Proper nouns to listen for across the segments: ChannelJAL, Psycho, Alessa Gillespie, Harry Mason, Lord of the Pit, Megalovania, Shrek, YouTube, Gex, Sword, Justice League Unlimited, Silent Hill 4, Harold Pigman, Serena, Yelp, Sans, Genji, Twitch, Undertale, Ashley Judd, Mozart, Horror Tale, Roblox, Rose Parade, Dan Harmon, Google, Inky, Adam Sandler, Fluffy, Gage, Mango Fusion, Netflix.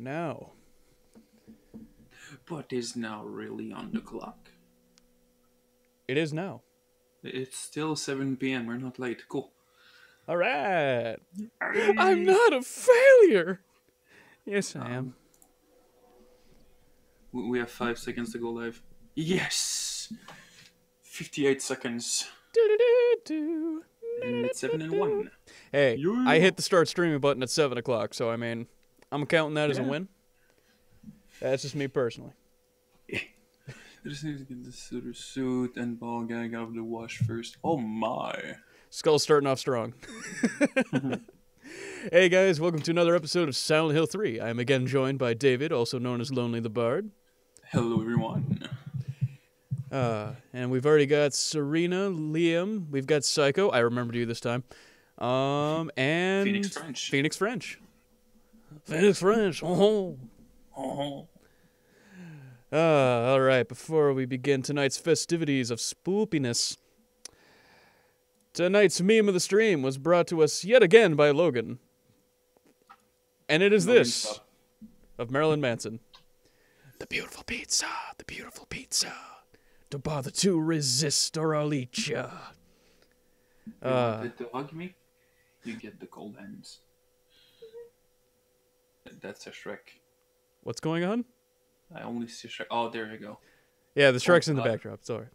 know. But is now really on the clock? It is now. It's still 7 p.m. We're not late. Cool. All right. I'm not a failure. Yes, I am. We have 5 seconds to go live. Yes. 58 seconds. And it's 7 and 1. Hey, you're... I hit the start streaming button at 7 o'clock, so I mean, I'm counting that as a win. That's just me personally. I just need to get the suit and ball gag out of the wash first. Oh my. Skull's starting off strong. Hey guys, welcome to another episode of Silent Hill 3. I am again joined by David, also known as Lonely the Bard. Hello everyone. And we've already got Serena, Liam, we've got Psycho, I remembered you this time, and... Phoenix French. Oh. Oh. All right, before we begin tonight's festivities of spoopiness, tonight's meme of the stream was brought to us yet again by Logan. And it is this, of Marilyn Manson. The beautiful pizza, the beautiful pizza. Don't bother to resist or I'll eat ya. You wanted to hug me? You get the cold hands. That's a Shrek. What's going on? I only see Shrek. Oh, there you go. Yeah, the Shrek's in the backdrop. Sorry.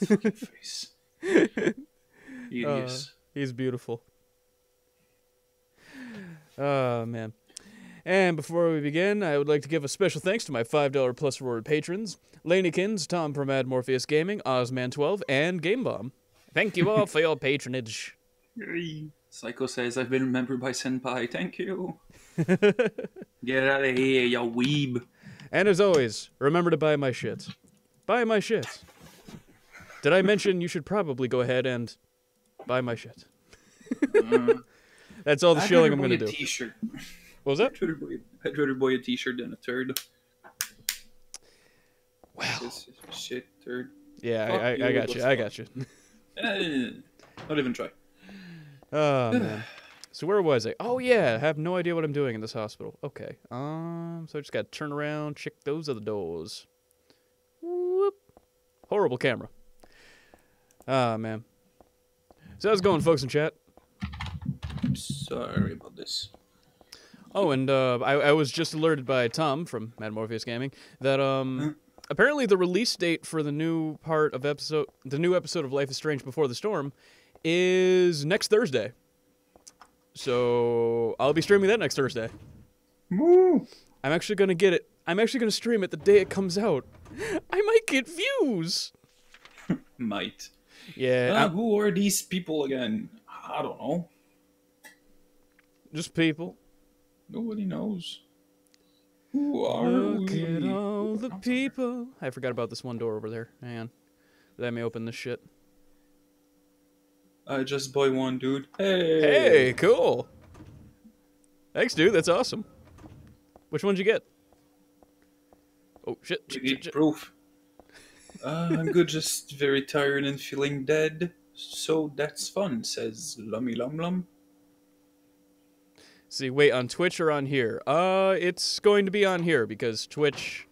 That's fucking face. He is. He's beautiful. Oh, man. And before we begin, I would like to give a special thanks to my $5 plus reward patrons, Laneykins, Tom from AdMorpheus Gaming, Ozman12, and Gamebomb. Thank you all for your patronage. Psycho says, I've been remembered by Senpai. Thank you. Get out of here, you weeb. And as always, remember to buy my shit. Buy my shit. Did I mention you should probably go ahead and buy my shit? That's all the shilling I'm going to do. T-shirt. What was that? I'd rather buy a T-shirt than a turd. Wow. This is shit turd. Yeah, I got you. I got you. Not even try. Oh, man. So where was I? Oh, yeah. I have no idea what I'm doing in this hospital. Okay. So I just got to turn around, check those other doors. Whoop. Horrible camera. Ah, man. So how's it going, folks in chat? I'm sorry about this. Oh, and I was just alerted by Tom from AdMorpheus Gaming that apparently the release date for the new part of the new episode of Life is Strange Before the Storm is next Thursday. So I'll be streaming that next Thursday. Woo. I'm actually going to get it. I'm actually going to stream it the day it comes out. I might get views. Might. Yeah. Who are these people again? I don't know. Just people. Nobody knows. Who are we? Look at all the people. I forgot about this one door over there. Hang on. Let me open this shit. I just bought one, dude. Hey! Hey, cool. Thanks, dude. That's awesome. Which one'd you get? Oh, shit. shit. Proof. I'm good, just very tired and feeling dead. So that's fun, says Lummy Lum Lum. See, wait, on Twitch or on here? It's going to be on here because Twitch,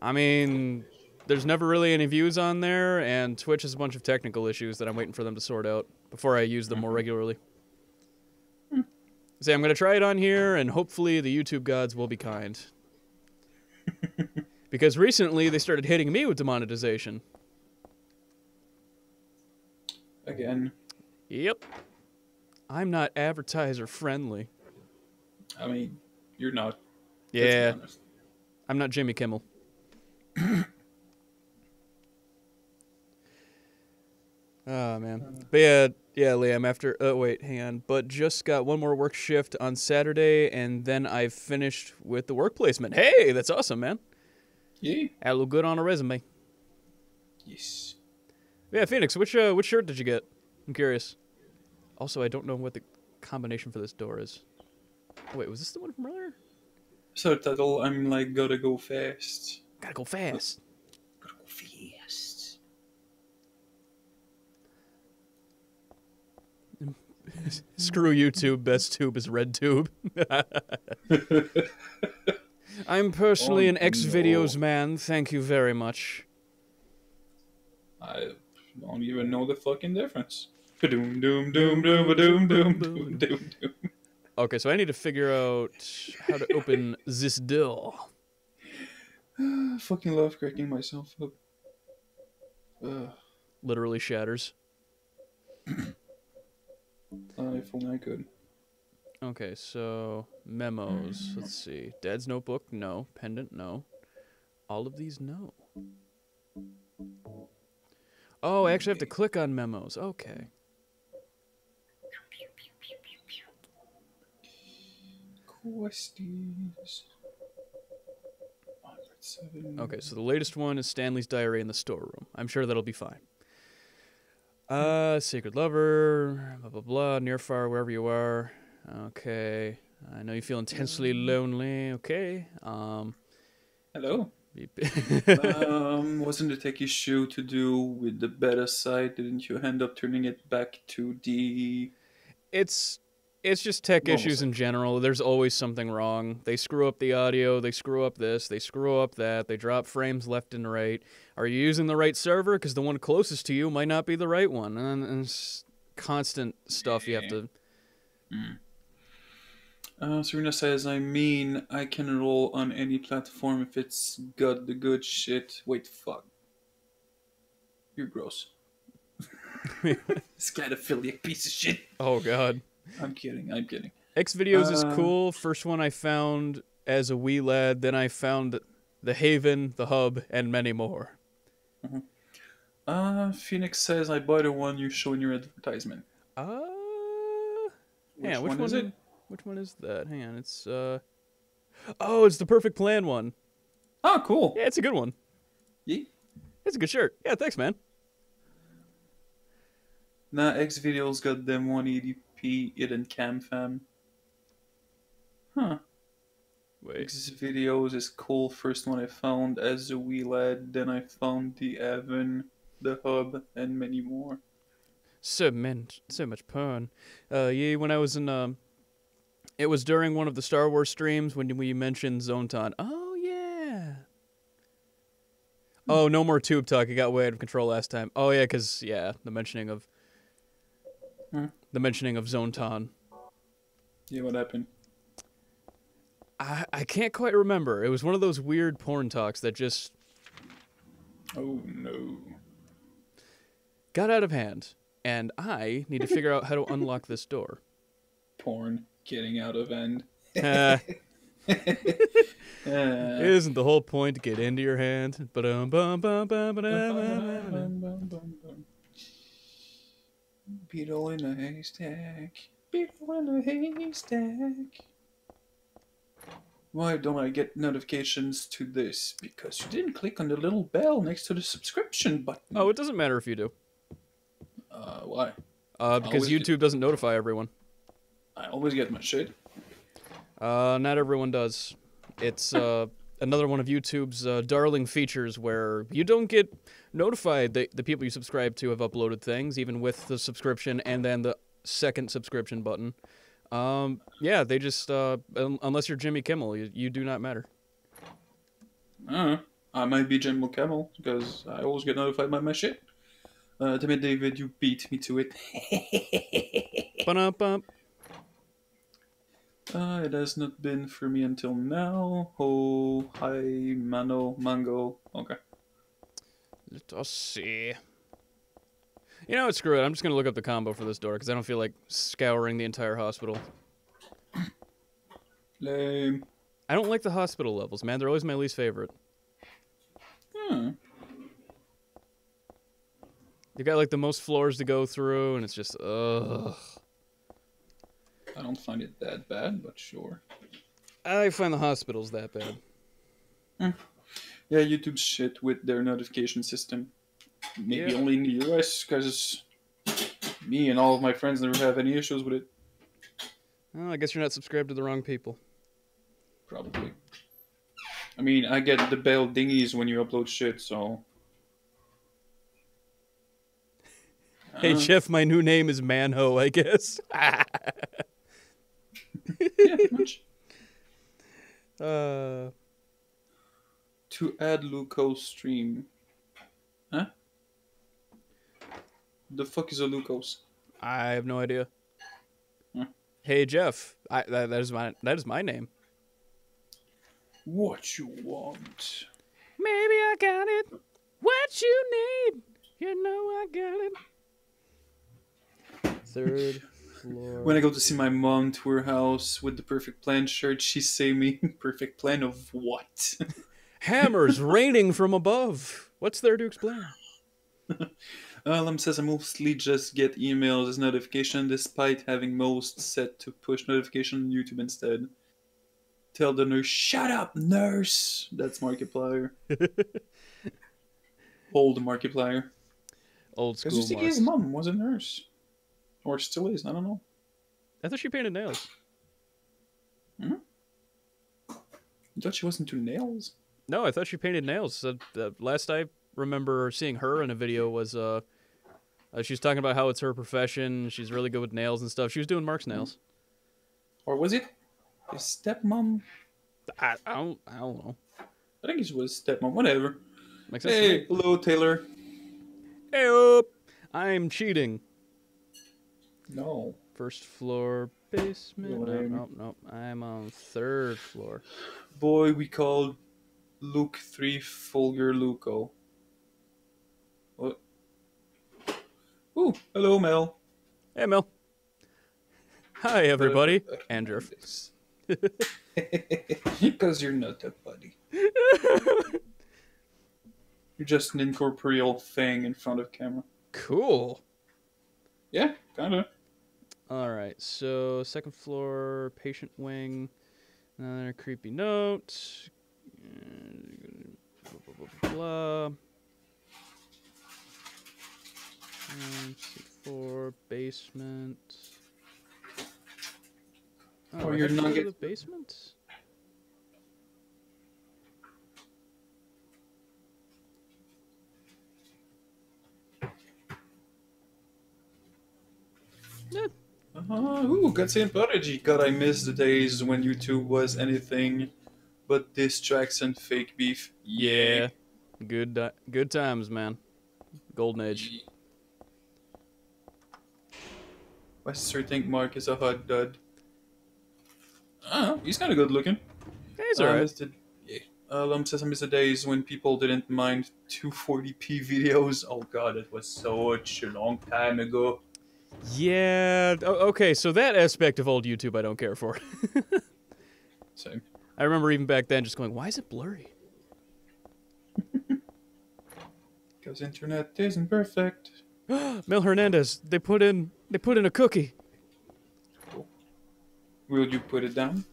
I mean, there's never really any views on there, and Twitch has a bunch of technical issues that I'm waiting for them to sort out before I use them more regularly. See, I'm going to try it on here, and hopefully the YouTube gods will be kind. Because recently they started hitting me with demonetization. Again. Yep. I'm not advertiser friendly. I mean, you're not. Yeah. I'm not Jimmy Kimmel. Oh, man. But yeah, Liam, after... Oh, wait, hang on. But just got one more work shift on Saturday, and then I finished with the work placement. Hey, that's awesome, man. Yeah. That'll look good on a resume. Yes. Yeah, Phoenix, which shirt did you get? I'm curious. Also, I don't know what the combination for this door is. Oh, wait, was this the one from earlier? So, Tuttle, I'm like, gotta go fast. Gotta go fast. Gotta go fast. Screw YouTube, best tube is red tube. I'm personally an ex-videos man. Thank you very much. I don't even know the fucking difference. Doom, doom, doom, doom, doom, doom, doom, doom. Okay, so I need to figure out how to open this door. I fucking love cracking myself up. Literally shatters. If only I could. Okay, so memos. Let's see. Dad's notebook, no. Pendant, no. All of these, no. Oh, I actually have to click on memos. Okay. Questies. Okay, so the latest one is Stanley's diary in the storeroom. I'm sure that'll be fine. Sacred Lover, blah, blah, blah, near, far, wherever you are. Okay. I know you feel intensely lonely. Okay. Hello. Wasn't the tech issue to do with the beta side? Didn't you end up turning it back to the... It's just tech issues in general. There's always something wrong. They screw up the audio. They screw up this. They screw up that. They drop frames left and right. Are you using the right server? Because the one closest to you might not be the right one. And it's constant stuff you have to... Serena says, I mean, I can roll on any platform if it's got the good shit. Wait, fuck. You're gross. Scatophiliac piece of shit. Oh, God. I'm kidding, I'm kidding. X-Videos is cool. First one I found as a wee lad, then I found The Haven, The Hub, and many more. Uh-huh. Phoenix says, I bought the one you show in your advertisement. Yeah, which one is it? Which one is that? Hang on, it's oh, it's the Perfect Plan one. Oh, cool. Yeah, it's a good one. Yeah. It's a good shirt. Yeah, thanks, man. Nah, X-Videos got them 180p it and cam fam. Huh. Wait. X-Videos is cool. First one I found as a wee lad, then I found The Aven, The Hub, and many more. So much porn. Yeah, when I was in it was during one of the Star Wars streams when we mentioned Zontan. Oh, yeah. Oh, no more tube talk. It got way out of control last time. Oh, yeah, because, yeah, the mentioning of Zontan. Yeah, what happened? I can't quite remember. It was one of those weird porn talks that just... Oh, no. Got out of hand, and I need to figure out how to unlock this door. Porn. Getting out of hand. Isn't the whole point to get into your hand? Beetle in a haystack. Beetle in a haystack. Why don't I get notifications to this? Because you didn't click on the little bell next to the subscription button. Oh, it doesn't matter if you do. Why? Because YouTube doesn't notify everyone. I always get my shit. Not everyone does. It's another one of YouTube's darling features where you don't get notified that the people you subscribe to have uploaded things, even with the subscription and then the second subscription button. Yeah, they just, unless you're Jimmy Kimmel, you do not matter. I might be Jimmy Kimmel because I always get notified by my shit. Damn it, David, you beat me to it. Ba-da-ba. It has not been for me until now. Oh, hi, Mano, Mango. Okay. Let us see. You know what, screw it. I'm just going to look up the combo for this door because I don't feel like scouring the entire hospital. Lame. I don't like the hospital levels, man. They're always my least favorite. You got like the most floors to go through and it's just, ugh. I don't find it that bad, but sure. I find the hospitals that bad. Yeah, YouTube's shit with their notification system. Maybe only in the US, because me and all of my friends never have any issues with it. Well, I guess you're not subscribed to the wrong people. Probably. I mean, I get the bell dingies when you upload shit, so... Hey, Jeff, my new name is Manho, I guess. to add Luco stream. Huh? The fuck is a Lucas? I have no idea. Huh? Hey Jeff, that is my name. What you want? Maybe I got it. What you need? You know I got it. Third floor. When I go to see my mom to her house with the perfect plan shirt, she say me perfect plan of what? Hammers raining from above. What's there to explain? Alam says I mostly just get emails as notification despite having most set to push notification on YouTube instead. Tell the nurse, shut up, nurse! That's Markiplier. Old Markiplier. Old school. Because his mom was a nurse. Or still is, I don't know. I thought she painted nails. Hmm? You thought she wasn't into nails? No, I thought she painted nails. Last I remember seeing her in a video was she was talking about how it's her profession. She's really good with nails and stuff. She was doing Mark's nails. Or was it his stepmom? I don't know. I think it was stepmom. Whatever. Makes sense. Hey, hello, Taylor. Hey up. I'm cheating. No. First floor basement. No. I'm on third floor. Boy, we called Luke 3 Fulgur Luco. What? Ooh, hello, Mel. Hey, Mel. Hi, everybody. And Jeff. Because you're not a buddy. You're just an incorporeal thing in front of camera. Cool. Yeah, kind of. All right, so second floor, patient wing. Another creepy note. Blah, blah, blah, blah, blah. 4 basement. Oh, you're not getting the basement. Yeah. Ooh, Godsend Prodigy. God, I miss the days when YouTube was anything but diss tracks and fake beef. Yeah, good times, man. Golden age. Yeah. I sure think Mark is a hot dud. Oh, he's kind of good looking. He's alright. Yeah. Lump says I miss the days when people didn't mind 240p videos. Oh god, it was such a long time ago. Yeah. Okay, so that aspect of old YouTube I don't care for. Same. I remember even back then just going, why is it blurry? Because internet isn't perfect. Mel Hernandez, they put in a cookie. Cool. Will you put it down?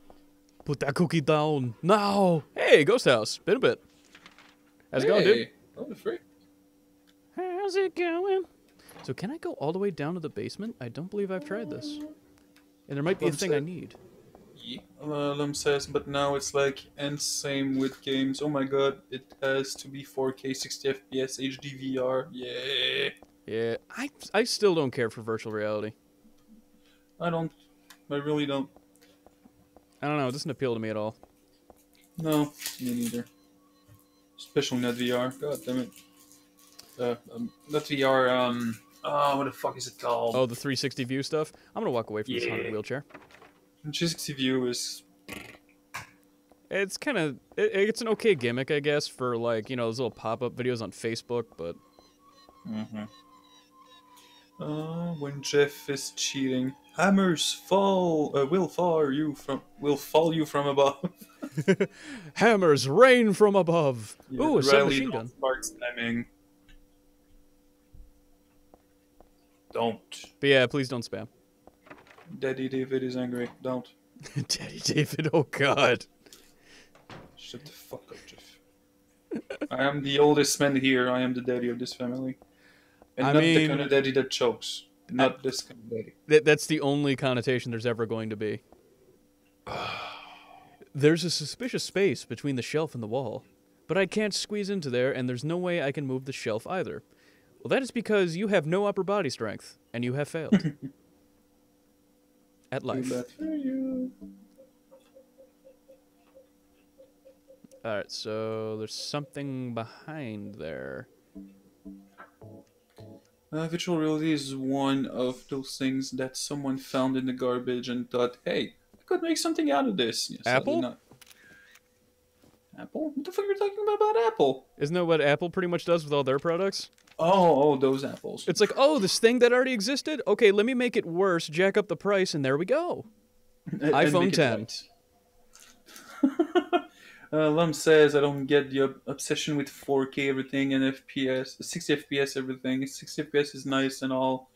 Put that cookie down. No. Hey, Ghost House. Been a bit. How's it going, dude? Oh, the freak. How's it going? So can I go all the way down to the basement? I don't believe I've tried this. And there might be a thing I need. Yeah. Lum says, but now it's like, and same with games. Oh my god, it has to be 4K, 60 FPS, HDVR. Yeah. Yeah, I still don't care for virtual reality. I don't. I really don't. I don't know. It doesn't appeal to me at all. No, me neither. Especially not VR. God damn it. Not VR. What the fuck is it called? Oh, the 360 view stuff. I'm gonna walk away from this haunted wheelchair. 360 view is. It's kind of. It's an okay gimmick, I guess, for like those little pop-up videos on Facebook, but. Mm-hmm. When Jeff is cheating, hammers will fall you from above. Hammers rain from above. Yeah, ooh, a submachine gun. Don't. But yeah, please don't spam. Daddy David is angry. Don't. Daddy David. Oh God. Shut the fuck up, Jeff. I am the oldest man here. I am the daddy of this family. And I mean, the kind of daddy that chokes. Not this kind of daddy. That's the only connotation there's ever going to be. There's a suspicious space between the shelf and the wall, but I can't squeeze into there, and there's no way I can move the shelf either. Well, that is because you have no upper body strength, and you have failed. At life. Alright, so there's something behind there. Virtual reality is one of those things that someone found in the garbage and thought, hey, I could make something out of this. Yes, Apple? Apple? What the fuck are you talking about Apple? Isn't that what Apple pretty much does with all their products? Oh, those apples. It's like, oh, this thing that already existed? Okay, let me make it worse, jack up the price, and there we go. iPhone 10. Lum says, I don't get the obsession with 4K everything and FPS, 60 FPS everything. 60 FPS is nice and all,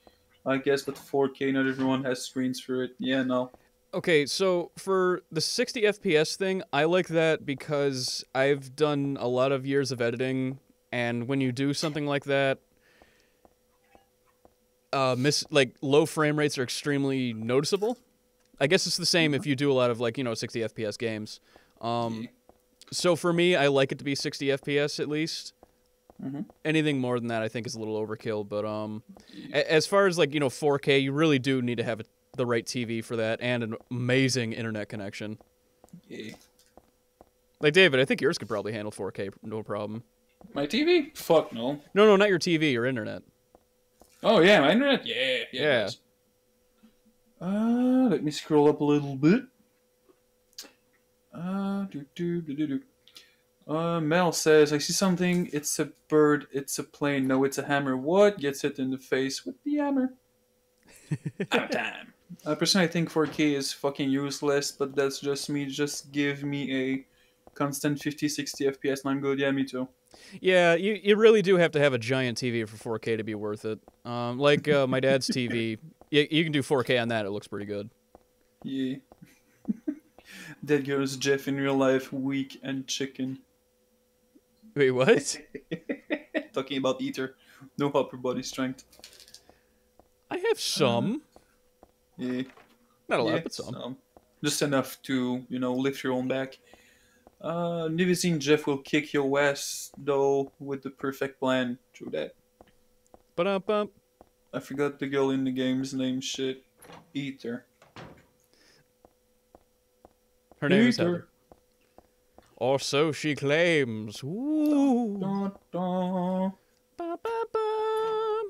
I guess, but 4K, not everyone has screens for it. Yeah, no. Okay, so for the 60 FPS thing, I like that because I've done a lot of years of editing, and when you do something like that, low frame rates are extremely noticeable. I guess it's the same if you do a lot of, like, you know, 60 FPS games. So for me, I like it to be 60 FPS at least. Mm-hmm. Anything more than that, I think, is a little overkill. But as far as, like, you know, 4K, you really do need to have the right TV for that and an amazing internet connection. Yeah. Like, David, I think yours could probably handle 4K, no problem. My TV? Fuck no. No, no, not your TV, your internet. Oh, yeah, my internet? Yeah. Yeah. Let me scroll up a little bit. Mel says, I see something. It's a bird. It's a plane. No, it's a hammer. What? Gets hit in the face with the hammer. Time. Personally, I think 4K is fucking useless, but that's just me. Just give me a constant 50, 60 FPS and I'm good. Yeah, me too. Yeah, you really do have to have a giant TV for 4K to be worth it. Like my dad's TV, you can do 4K on that. It looks pretty good. Yeah. That goes Jeff in real life, weak and chicken. Wait, what? Talking about eater. No upper body strength. I have some. Yeah. Not a lot, but some. Just enough to, you know, lift your own back. Never seen Jeff will kick your ass, though, with the perfect plan. True that. Ba-da-bum. I forgot the girl in the game's name, shit. Eater. Her name is Heather. Or so she claims. Ooh. Dun, dun, dun. Ba, ba, ba.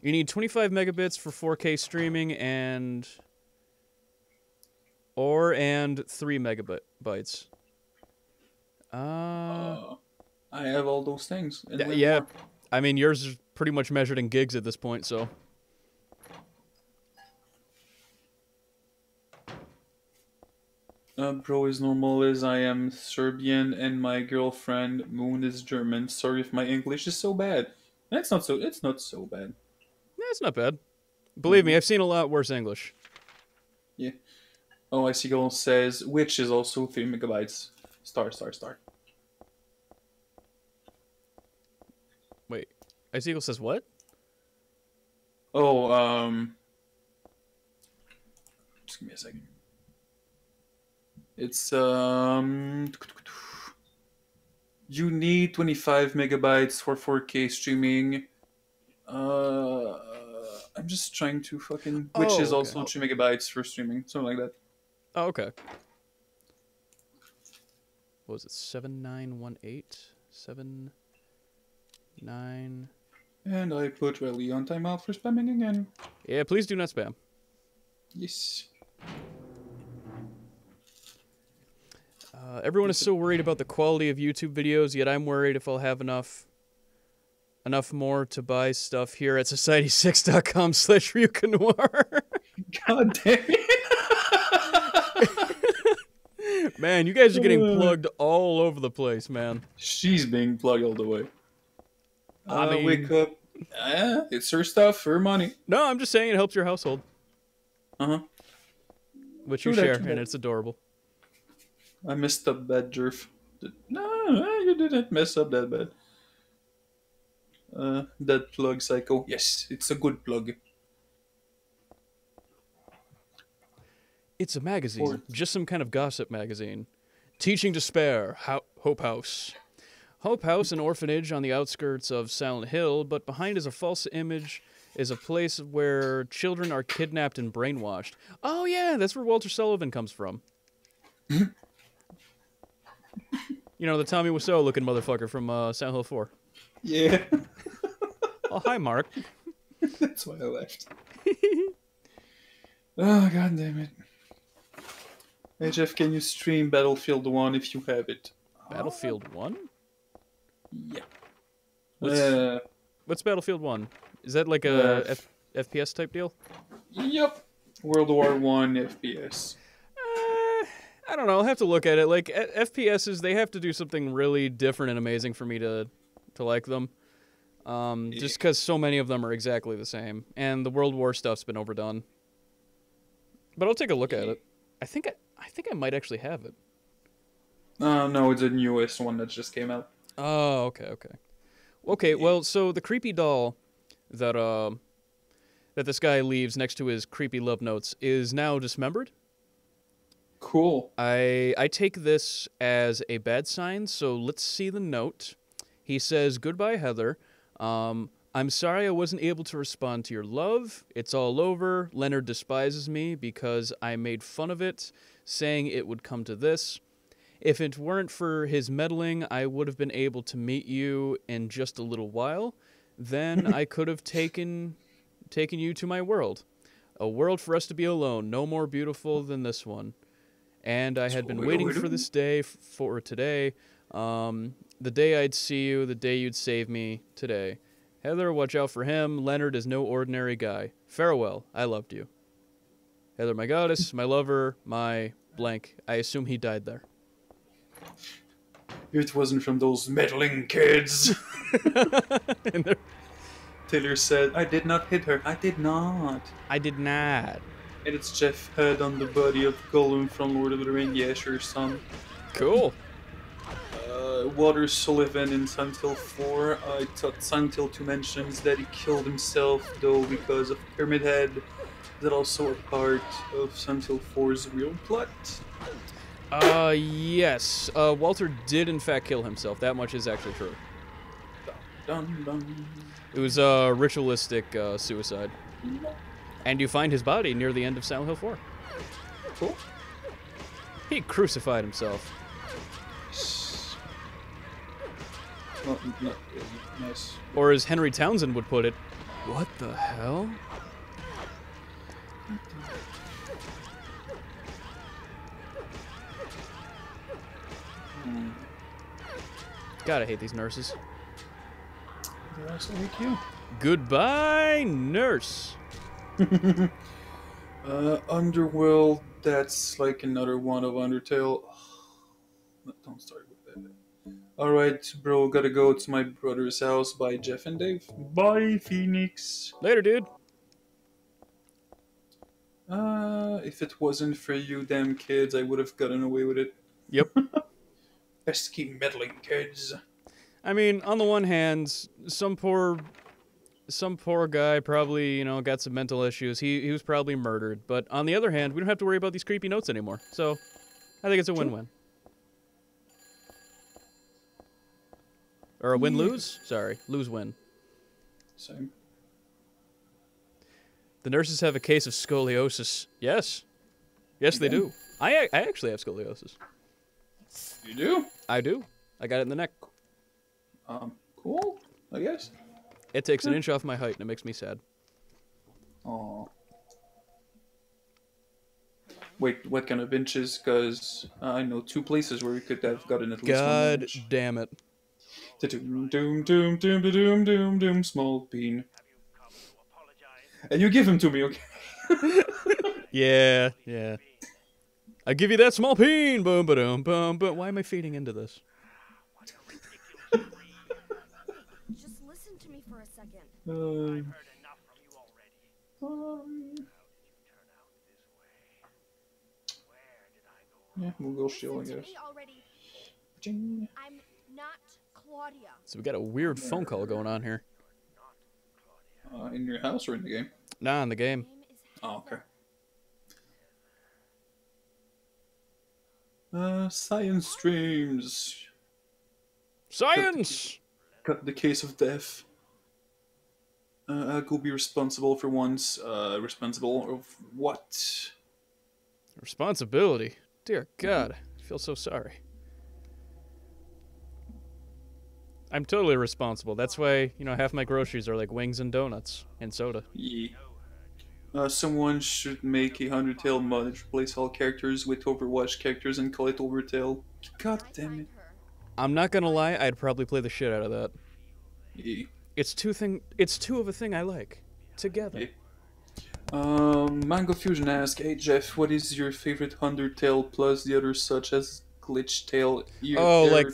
You need 25 megabits for 4K streaming and 3 megabytes. I have all those things. Yeah. More. I mean, yours is pretty much measured in gigs at this point, so. Bro is normal as I am Serbian and my girlfriend Moon is German. Sorry if my English is so bad. It's not so bad. No, it's not bad. Believe me, I've seen a lot worse English. Yeah. Oh, I see girl says which is also 3 megabytes. ***. Wait. Iseagle says what? Oh, just give me a second. It's, you need 25 megabytes for 4K streaming. I'm just trying to fucking... Which is also 2 megabytes for streaming. Something like that. Oh, okay. What was it? 7918? 79... And I put Riley on timeout for spamming again. Yeah, please do not spam. Yes. Everyone is so worried about the quality of YouTube videos, yet I'm worried if I'll have enough more to buy stuff here at society6.com/Ryukanoir. God damn it. Man, you guys are getting plugged all over the place, man. She's being plugged all the way. I mean, wake up. It's her stuff, her money. No, I'm just saying it helps your household. Uh-huh. Which you share, and it's adorable. I messed up bad, Jerf. No, you didn't mess up that bad. That plug, Psycho. Yes, it's a good plug. It's a magazine. Or... Just some kind of gossip magazine. Teaching Despair, Hope House. Hope House, an orphanage on the outskirts of Silent Hill, but behind is a false image, is a place where children are kidnapped and brainwashed. Oh yeah, that's where Walter Sullivan comes from. You know, the Tommy Wiseau looking motherfucker from Silent Hill 4. Yeah. Oh, hi, Mark. That's why I left. Oh, god damn it. Hey, Jeff, can you stream Battlefield 1 if you have it? Battlefield 1? Yeah. What's Battlefield 1? Is that like a FPS type deal? Yep. World War 1 FPS. I don't know. I'll have to look at it. Like, FPSs, they have to do something really different and amazing for me to like them. Just because so many of them are exactly the same. And the World War stuff's been overdone. But I'll take a look at it. I think I might actually have it. No, it's the newest one that just came out. Oh, okay, okay. Okay, well, so the creepy doll that that this guy leaves next to his creepy love notes is now dismembered. Cool. I take this as a bad sign, so let's see the note. He says, "Goodbye, Heather. I'm sorry I wasn't able to respond to your love. It's all over. Leonard despises me because I made fun of it, saying it would come to this. If it weren't for his meddling, I would have been able to meet you in just a little while. Then I could have taken you to my world. A world for us to be alone, no more beautiful than this one. And I had been waiting for this day, for today. The day I'd see you, the day you'd save me, today. Heather, watch out for him. Leonard is no ordinary guy. Farewell. I loved you. Heather, my goddess, my lover, my blank." I assume he died there. It wasn't from those meddling kids. Taylor said, "I did not hit her. I did not. I did not." And it's Jeff Head on the body of Gollum from Lord of the Rings. Yeah, sure, son. Cool. Walter Sullivan in Silent Hill 4. I thought Silent Hill 2 mentions that he killed himself, though, because of Pyramid Head. That also a part of Silent Hill 4's real plot? Yes. Walter did, in fact, kill himself. That much is actually true. Dun, dun, dun. It was a ritualistic suicide. And you find his body near the end of Silent Hill 4. Cool. He crucified himself. Not nice. Or as Henry Townsend would put it, what the hell? God, I hate these nurses. They're also like you. Goodbye, nurse. Underworld, that's like another one of Undertale. Oh, don't start with that. Alright, bro, gotta go to my brother's house. Bye, Jeff and Dave. Bye, Phoenix. Later, dude. If it wasn't for you damn kids, I would have gotten away with it. Yep. Pesky meddling kids. I mean, on the one hand, some poor guy probably, you know, got some mental issues. He was probably murdered. But on the other hand, we don't have to worry about these creepy notes anymore. So, I think it's a win-win. Or a win-lose? Sorry. Lose-win. Same. The nurses have a case of scoliosis. Yes. Yes, they do. I actually have scoliosis. You do? I do. I got it in the neck. Cool, I guess. It takes an inch off my height, and it makes me sad. Aww. Wait, what kind of inches? Because I know two places where we could have gotten at least one inch. God damn it. Doom, doom, doom, doom, doom, doom, doom, small bean. And you give him to me, okay? Yeah, yeah. I give you that small bean, boom, ba-doom, boom, but why am I feeding into this? Just listen to me for a second. I've heard enough from you already. Yeah, we'll go show, I guess. I'm not Claudia. So we got a weird phone call going on here. In your house or in the game? Nah, in the game. Oh, okay. Science streams. Science! Cut the case of death. I could be responsible for once. Responsible of what? Responsibility. Dear God, I feel so sorry. I'm totally responsible. That's why, you know, half my groceries are like wings and donuts and soda. Yeah. Someone should make a Undertale mod and replace all characters with Overwatch characters and call it Overtale. God damn it. I'm not gonna lie, I'd probably play the shit out of that. Yeah. It's two of a thing I like. Together. Yeah. Mango Fusion asks, hey Jeff, what is your favorite Undertale plus the others such as Glitch Tale, oh, like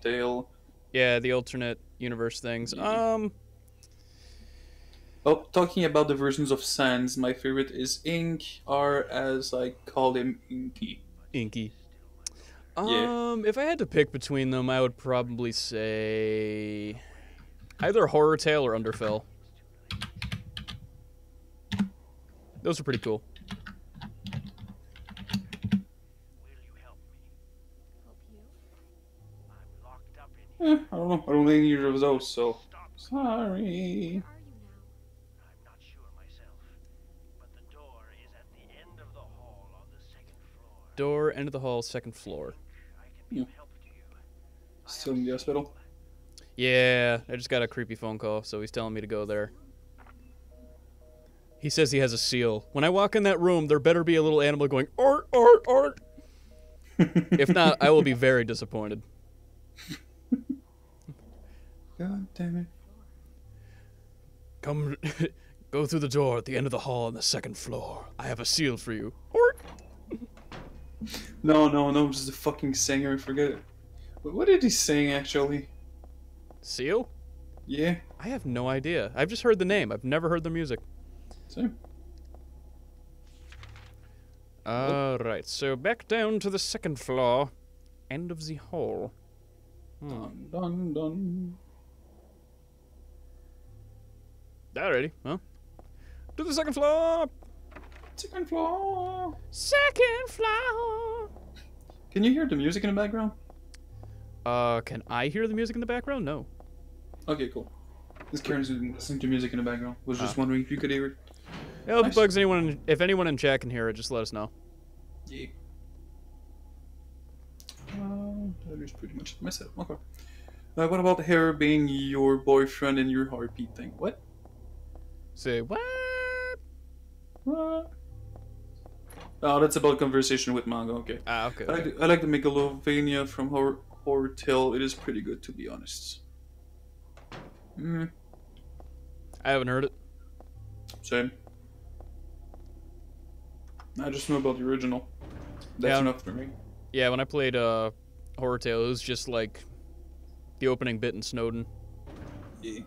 Tale? Yeah, the alternate universe things. Yeah. Oh, talking about the versions of Sans, my favorite is Ink, or as I call him, Inky. Inky. Yeah. If I had to pick between them, I would probably say either Horror Tale or Underfell. Those are pretty cool. Eh, I don't know. I don't like either of those, so sorry. Door, end of the hall, second floor. Yeah. Still in the hospital? Yeah, I just got a creepy phone call, so he's telling me to go there. He says he has a seal. When I walk in that room, there better be a little animal going, art, art, art. If not, I will be very disappointed. God damn it. Come, go through the door at the end of the hall on the second floor. I have a seal for you. Ork. No, I'm just a fucking singer, forget it. What did he sing, actually? Seal? Yeah. I have no idea. I've just heard the name. I've never heard the music. Same. Alright, so back down to the second floor. End of the hall. Dun, dun, dun. Alrighty, well. To the second floor! Second floor! Second floor! Can you hear the music in the background? Can I hear the music in the background? No. Okay, cool. This Karen's listening to music in the background. Was just wondering if you could hear it. Yeah, nice. Bugs anyone, if anyone in chat can hear it, just let us know. Yeah. That is pretty much myself. Okay. What about her being your boyfriend and your heartbeat thing? What? Say what? What? Oh, that's about conversation with manga. Okay. Ah, okay. I like the Megalovania from Horror Tale. It is pretty good, to be honest. Mm. I haven't heard it. Same. I just know about the original. That's enough for me. Yeah, when I played Horror Tale, it was just like the opening bit in Snowden. Yeah.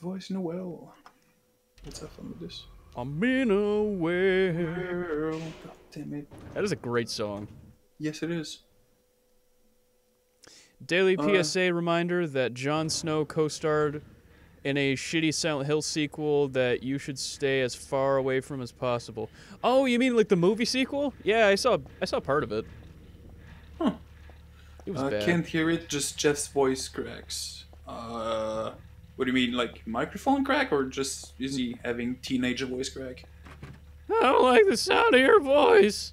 Voice in a well. Let's have fun with this. I'm in a well. God damn it. That is a great song. Yes, it is. Daily PSA reminder that Jon Snow co-starred in a shitty Silent Hill sequel that you should stay as far away from as possible. Oh, you mean like the movie sequel? Yeah, I saw part of it. Huh. It was bad. Can't hear it, just Jeff's voice cracks. What do you mean, like microphone crack, or just is he having teenager voice crack? I don't like the sound of your voice.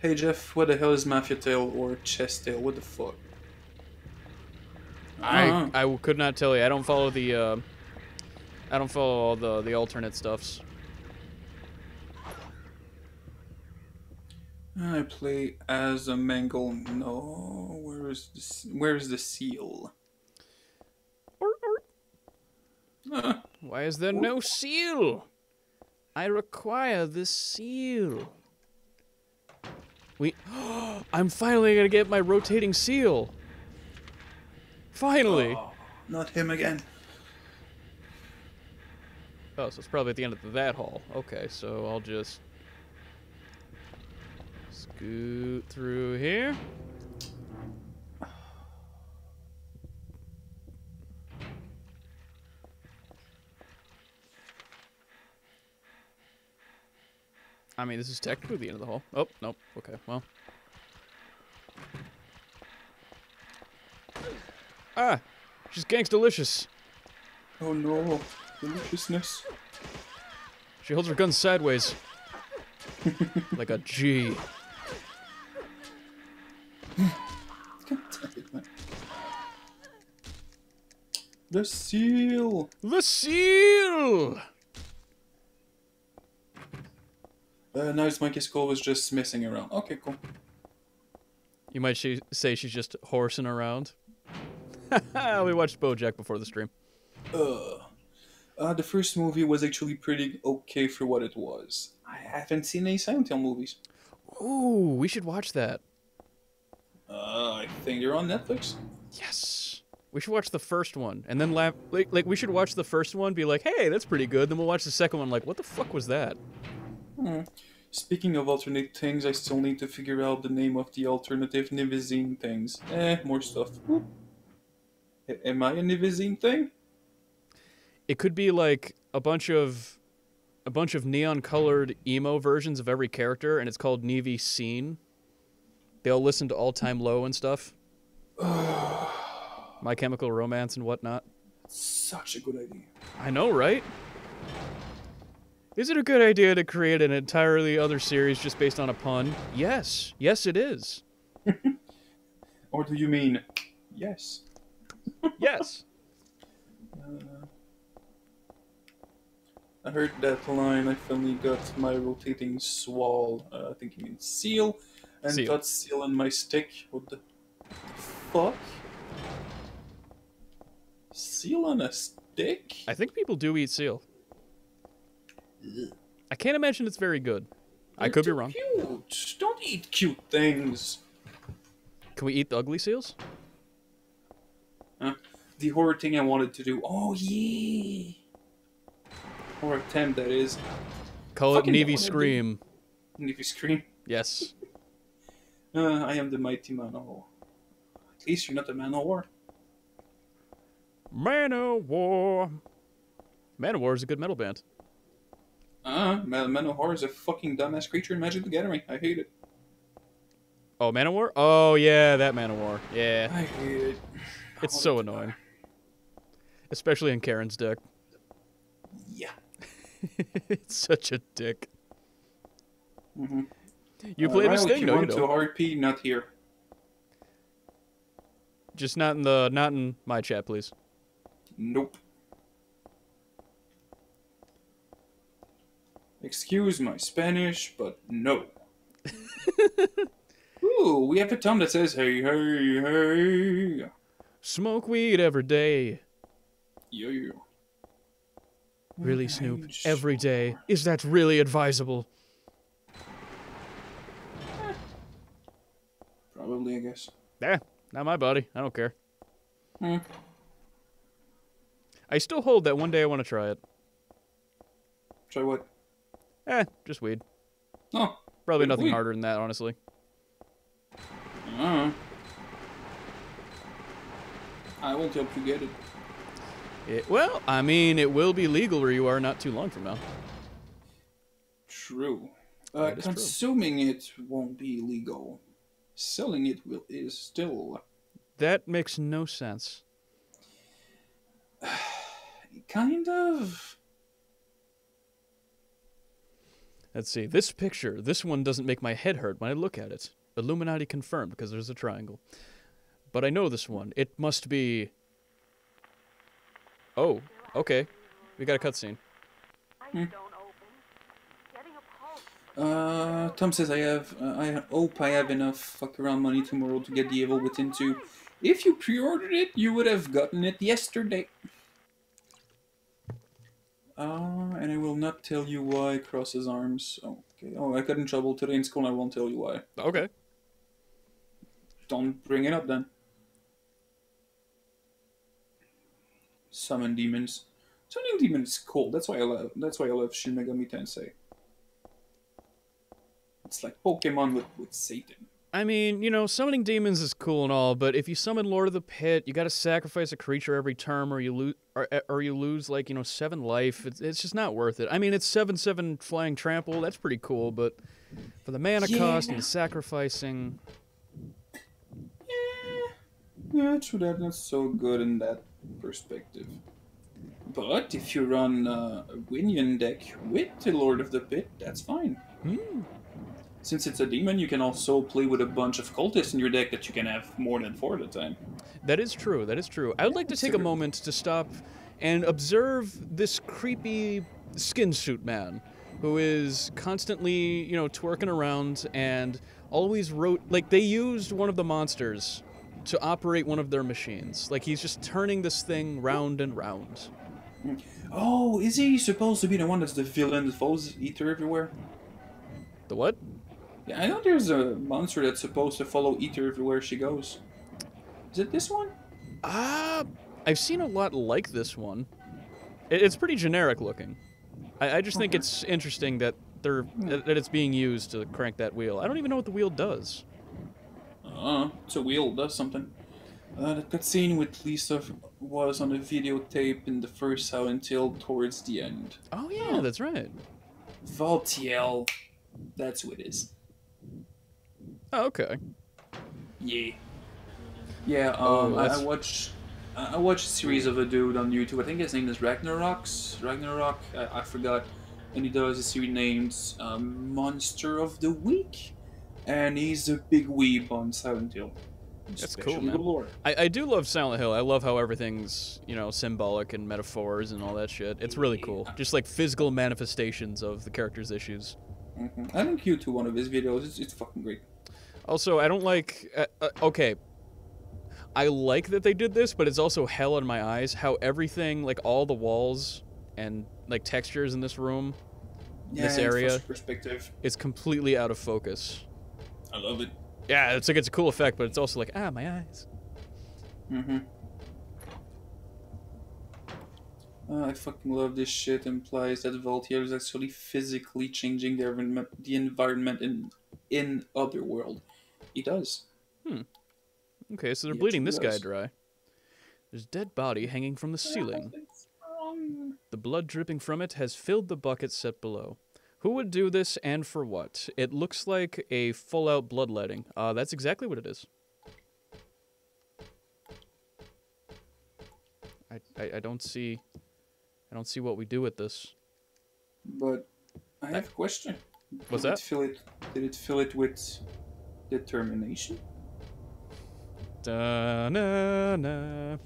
Hey Jeff, what the hell is Mafia Tale or Chess Tale? What the fuck? I could not tell you. I don't follow the I don't follow all the alternate stuffs. I play as a mangle. No, where is the seal? Why is there no seal? I require the seal. I'm finally gonna get my rotating seal. Finally. Oh, not him again. Oh, so it's probably at the end of that hall. Okay, so I'll just scoot through here. I mean, this is technically the end of the hall. Oh, nope. Okay, well. Ah! She's gangstalicious. Oh no. deliciousness. She holds her gun sideways. Like a G. The seal! The seal! Nice, Mikey Skull was just messing around. Okay, cool. You might say she's just horsing around. We watched Bojack before the stream. The first movie was actually pretty okay for what it was. I haven't seen any Silent Hill movies. Ooh, we should watch that. I think they're on Netflix. Yes. We should watch the first one, and then laugh. Like, we should watch the first one, be like, hey, that's pretty good. Then we'll watch the second one, like, what the fuck was that? Hmm. Speaking of alternate things, I still need to figure out the name of the alternative Nivizine things. More stuff. Whoop. Am I a Nivizine thing? It could be, like, a bunch of neon-colored emo versions of every character, and it's called Nivizine. They all listen to All Time Low and stuff. My Chemical Romance and whatnot. Such a good idea. I know, right? Is it a good idea to create an entirely other series just based on a pun? Yes. Yes, it is. Or do you mean, yes? Yes. I heard that line. I finally got my rotating swall. I think you mean seal. And seal. Got seal in my stick. What the fuck? Seal on a stick? I think people do eat seal. Ugh. I can't imagine it's very good. They're I could be wrong. Cute. Don't eat cute things. Can we eat the ugly seals? The horror thing I wanted to do. Oh, yeah. Or attempt, that is. Call it Navy Scream. Navy Scream? Yes. I am the mighty man-o-war. At least you're not a man-o-war. Man-o-war. Man-o-war is a good metal band. Man-o-war is a fucking dumbass creature in Magic the Gathering. I hate it. Oh, man-o-war? Oh, yeah, that man-o-war. Yeah. I hate it. It's so annoying. Especially in Karen's deck. Yeah. It's such a dick. Mm-hmm. You play this thing, no, you don't. RP, not here. Just not in my chat, please. Nope. Excuse my Spanish, but no. Ooh, we have a Tom that says, "Hey, hey, hey." Smoke weed every day. Yeah. Really, Snoop? Every day? Is that really advisable? Probably, I guess. Yeah, not my body. I don't care. Mm. I still hold that one day I want to try it. Try what? Just weed. Oh. Probably nothing harder than that, honestly. I won't help you get it. Well, I mean, it will be legal where you are not too long from now. True. Consuming it won't be legal. Selling it is still. That makes no sense. Kind of. Let's see. This picture, this one doesn't make my head hurt when I look at it. Illuminati confirmed because there's a triangle. But I know this one. It must be. Oh, okay. We got a cutscene. Tom says I hope I have enough fuck around money tomorrow to get The Evil Within 2. If you pre-ordered it, you would have gotten it yesterday. And I will not tell you why I cross his arms. Okay. Oh, I got in trouble today in school and I won't tell you why. Okay. Don't bring it up then. Summon demons. Summoning demons is cool. That's why I love Shin Megami Tensei. It's like Pokemon with Satan. I mean, you know, summoning demons is cool and all, but if you summon Lord of the Pit, you got to sacrifice a creature every turn, or you lose like, you know, 7 life. It's just not worth it. I mean, it's 7/7 flying trample. That's pretty cool, but for the mana cost and the sacrificing, yeah, true. That's not so good in that perspective. But if you run a Winion deck with the Lord of the Pit, that's fine. Mm. Since it's a demon, you can also play with a bunch of cultists in your deck that you can have more than 4 at a time. That is true, that is true. I would like to take a moment to stop and observe this creepy skin suit man who is constantly, you know, twerking around and always wrote, like, they used one of the monsters to operate one of their machines. Like, he's just turning this thing round and round. Oh, is he supposed to be the one that's the villain that follows Ether everywhere? The what? Yeah, I know there's a monster that's supposed to follow Ether everywhere she goes. Is it this one? I've seen a lot like this one. It's pretty generic looking. I just think it's interesting that it's being used to crank that wheel. I don't even know what the wheel does. It's a wheel does something. The cutscene with Lisa was on a videotape in the first Silent Hill towards the end. Oh yeah, that's right. Valtiel. That's who it is. Oh, okay. Yeah. Yeah, I watched a series of a dude on YouTube. I think his name is Ragnarok, I forgot. And he does a series named Monster of the Week. And he's a big weeb on Silent Hill. That's cool, man. I do love Silent Hill. I love how everything's, you know, symbolic and metaphors and all that shit. It's really cool. Just like physical manifestations of the character's issues. I linked you to one of his videos. It's fucking great. Also, I don't like... okay. I like that they did this, but it's also hell in my eyes how everything, like all the walls and like textures in this room, this area, perspective, is completely out of focus. I love it. Yeah, it's like it's a cool effect, but it's also like, ah, my eyes. Mm-hmm. I fucking love this shit. It implies that Valtier is actually physically changing the environment in Otherworld. He does. Hmm. Okay, so they're bleeding this guy dry. There's a dead body hanging from the ceiling. The blood dripping from it has filled the bucket set below. Who would do this and for what? It looks like a full-out bloodletting. That's exactly what it is. I don't see what we do with this. But I have a question. What's that? Did it fill it with determination? Da, na, na.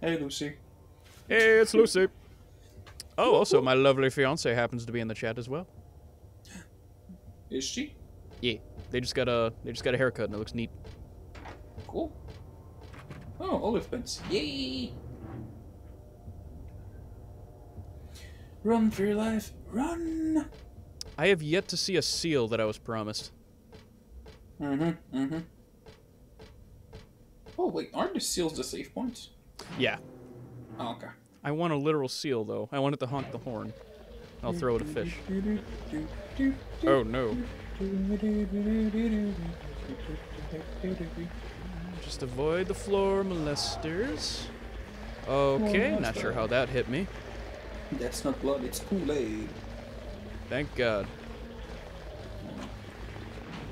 Hey, Lucy. Hey, it's Lucy. Oh, also, my lovely fiance happens to be in the chat as well. Is she? Yeah, they just got a haircut and it looks neat. Cool. Oh, olive pants. Yay! Run for your life, run! I have yet to see a seal that I was promised. Mm-hmm. Mm-hmm. Oh, wait, aren't the seals the safe points? Yeah. Oh, okay. I want a literal seal, though. I want it to haunt the horn. I'll throw it a fish. Oh, no. Just avoid the floor molesters. Okay, not sure how that hit me. That's not blood, it's Kool-Aid. Thank God.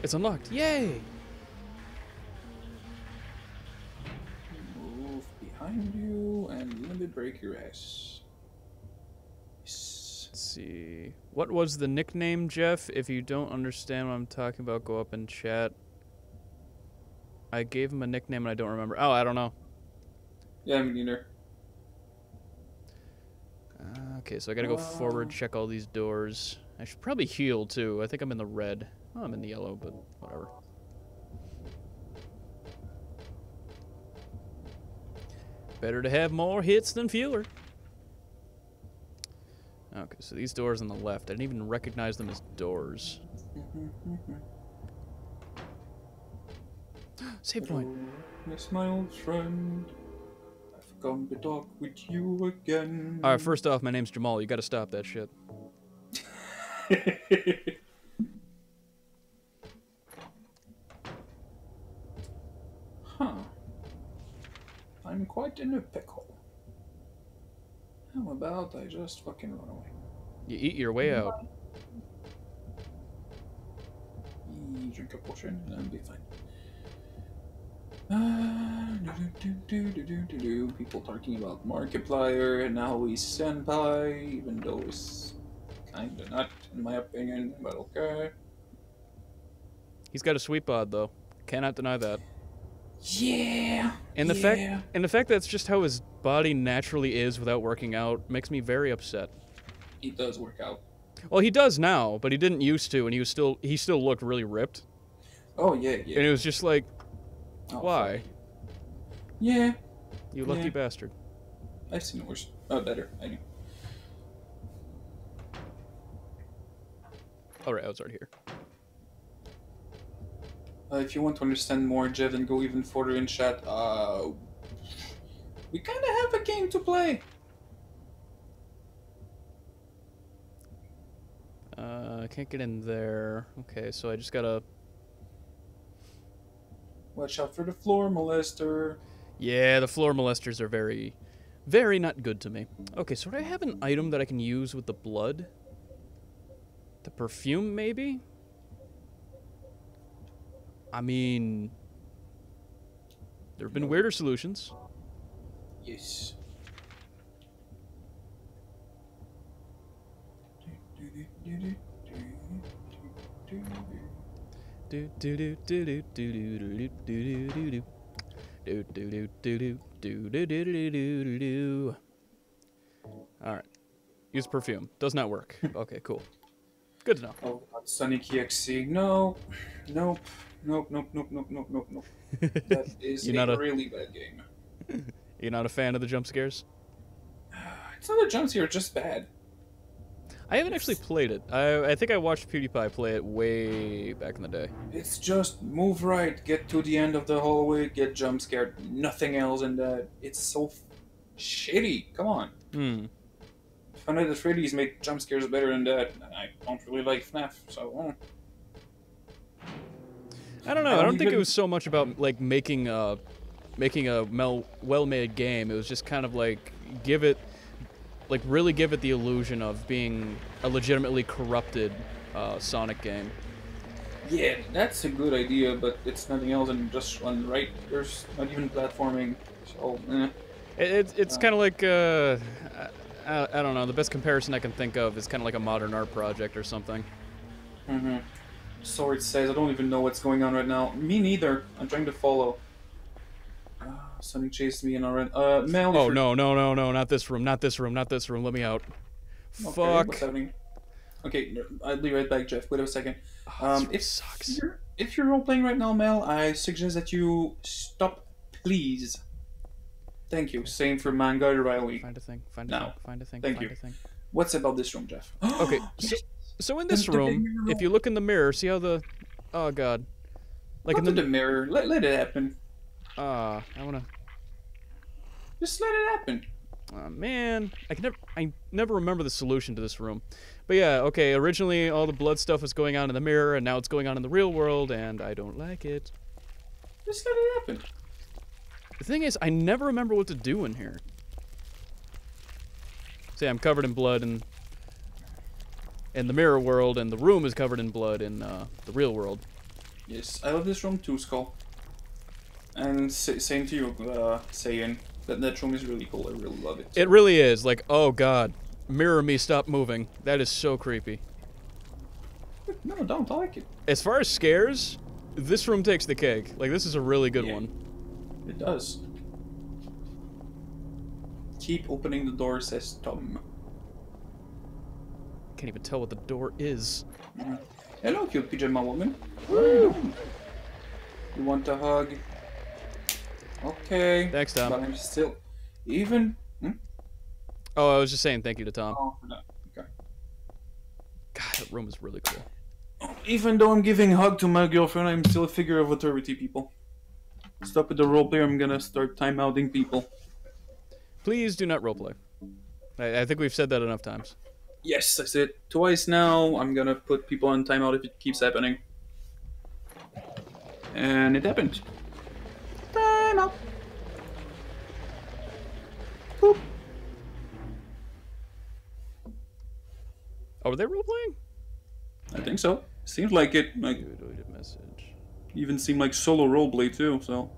It's unlocked. Yay! Behind you and let me break your ass. Yes. Let's see. What was the nickname, Jeff? If you don't understand what I'm talking about, go up and chat. I gave him a nickname and I don't remember. Oh, I don't know. Yeah, me neither. Okay, so I gotta go forward, check all these doors. I should probably heal too. I think I'm in the red. Oh, I'm in the yellow, but whatever. Better to have more hits than fewer. Okay, so these doors on the left. I didn't even recognize them as doors. Save point. Miss my old friend. I've come to talk with you again. Alright, first off, my name's Jamal. You gotta stop that shit. Huh. I'm quite in a pickle. How about I just fucking run away? You eat your way out. Drink a potion and I'll be fine. People talking about Markiplier and how he's senpai, even though it's kinda not, in my opinion, but okay. He's got a sweet bod, though. Cannot deny that. Yeah. And the fact that's just how his body naturally is without working out makes me very upset. He does work out. Well, he does now, but he didn't used to, and he was still looked really ripped. Oh yeah, yeah. And it was just like, oh, why? Fuck. Yeah. You lucky bastard. I've seen it worse. Oh, better. I know. All right, I was right here. If you want to understand more, Jev, and go even further in chat, we kind of have a game to play. I can't get in there. Okay, so I just gotta... Watch out for the floor molester. Yeah, the floor molesters are very, very not good to me. Okay, so do I have an item that I can use with the blood? The perfume, maybe? I mean, there have been weirder solutions. Yes. All right. Use perfume. Does not work. Okay, cool. Good to know. Oh, Sonic EXC. No. Nope. Nope, nope, nope, nope, nope, nope, nope. That is a really bad game. You're not a fan of the jump scares? It's not a jump scare, just bad. I haven't actually played it. I think I watched PewDiePie play it way back in the day. It's just move right, get to the end of the hallway, get jump scared, nothing else in that. It's so shitty, come on. Hmm. Final Fantasy Freddy's make jump scares better than that, and I don't really like FNAF, so... I don't know. I don't think it was so much about like making a well-made game. It was just kind of like really give it the illusion of being a legitimately corrupted Sonic game. Yeah, that's a good idea, but it's nothing else than just one right. There's not even platforming. So eh. It's kind of like I don't know. The best comparison I can think of is kind of like a modern art project or something. Mm-hmm. Sword says, I don't even know what's going on right now. Me neither. I'm trying to follow. Something chased me and I ran. Mel. Oh, no, no, no, no. Not this room. Not this room. Not this room. Let me out. Okay, fuck. What's happening? Okay, I'll be right back, Jeff. Wait a second. It sucks. If you're role-playing right now, Mel, I suggest that you stop, please. Thank you. Same for Manga Riley. Find a thing. Find a thing. Find a thing. Thank you. What's about this room, Jeff? Okay. So in this room, if you look in the mirror, see how the... Oh, God. Like in the mirror. Let it happen. Ah, I want to... Just let it happen. Oh, man. I never remember the solution to this room. But yeah, okay, originally all the blood stuff was going on in the mirror, and now it's going on in the real world, and I don't like it. Just let it happen. The thing is, I never remember what to do in here. See, I'm covered in blood, and... in the mirror world, and the room is covered in blood in the real world. Yes, I love this room too, Skull. And same to you, saying that room is really cool. I really love it. It really is. Like, oh god, mirror me, stop moving. That is so creepy. No, don't. I like it. As far as scares, this room takes the cake. Like, this is a really good one. It does. Keep opening the door, says Tom. Can't even tell what the door is. Hello, cute pajama woman. Woo! You want a hug? Okay. Thanks, Tom. But I'm still... Even... Hmm? Oh, I was just saying thank you to Tom. Oh, no. Okay. God, that room is really cool. Oh, even though I'm giving a hug to my girlfriend, I'm still a figure of authority, people. Stop with the roleplay, I'm gonna start time-outing people. Please do not roleplay. I think we've said that enough times. Yes, that's it. Twice now. I'm gonna put people on timeout if it keeps happening. And it happened. Timeout. Boop. Oh, were they role-playing? I think so. Seems like it. Like, even seemed like solo roleplay too, so.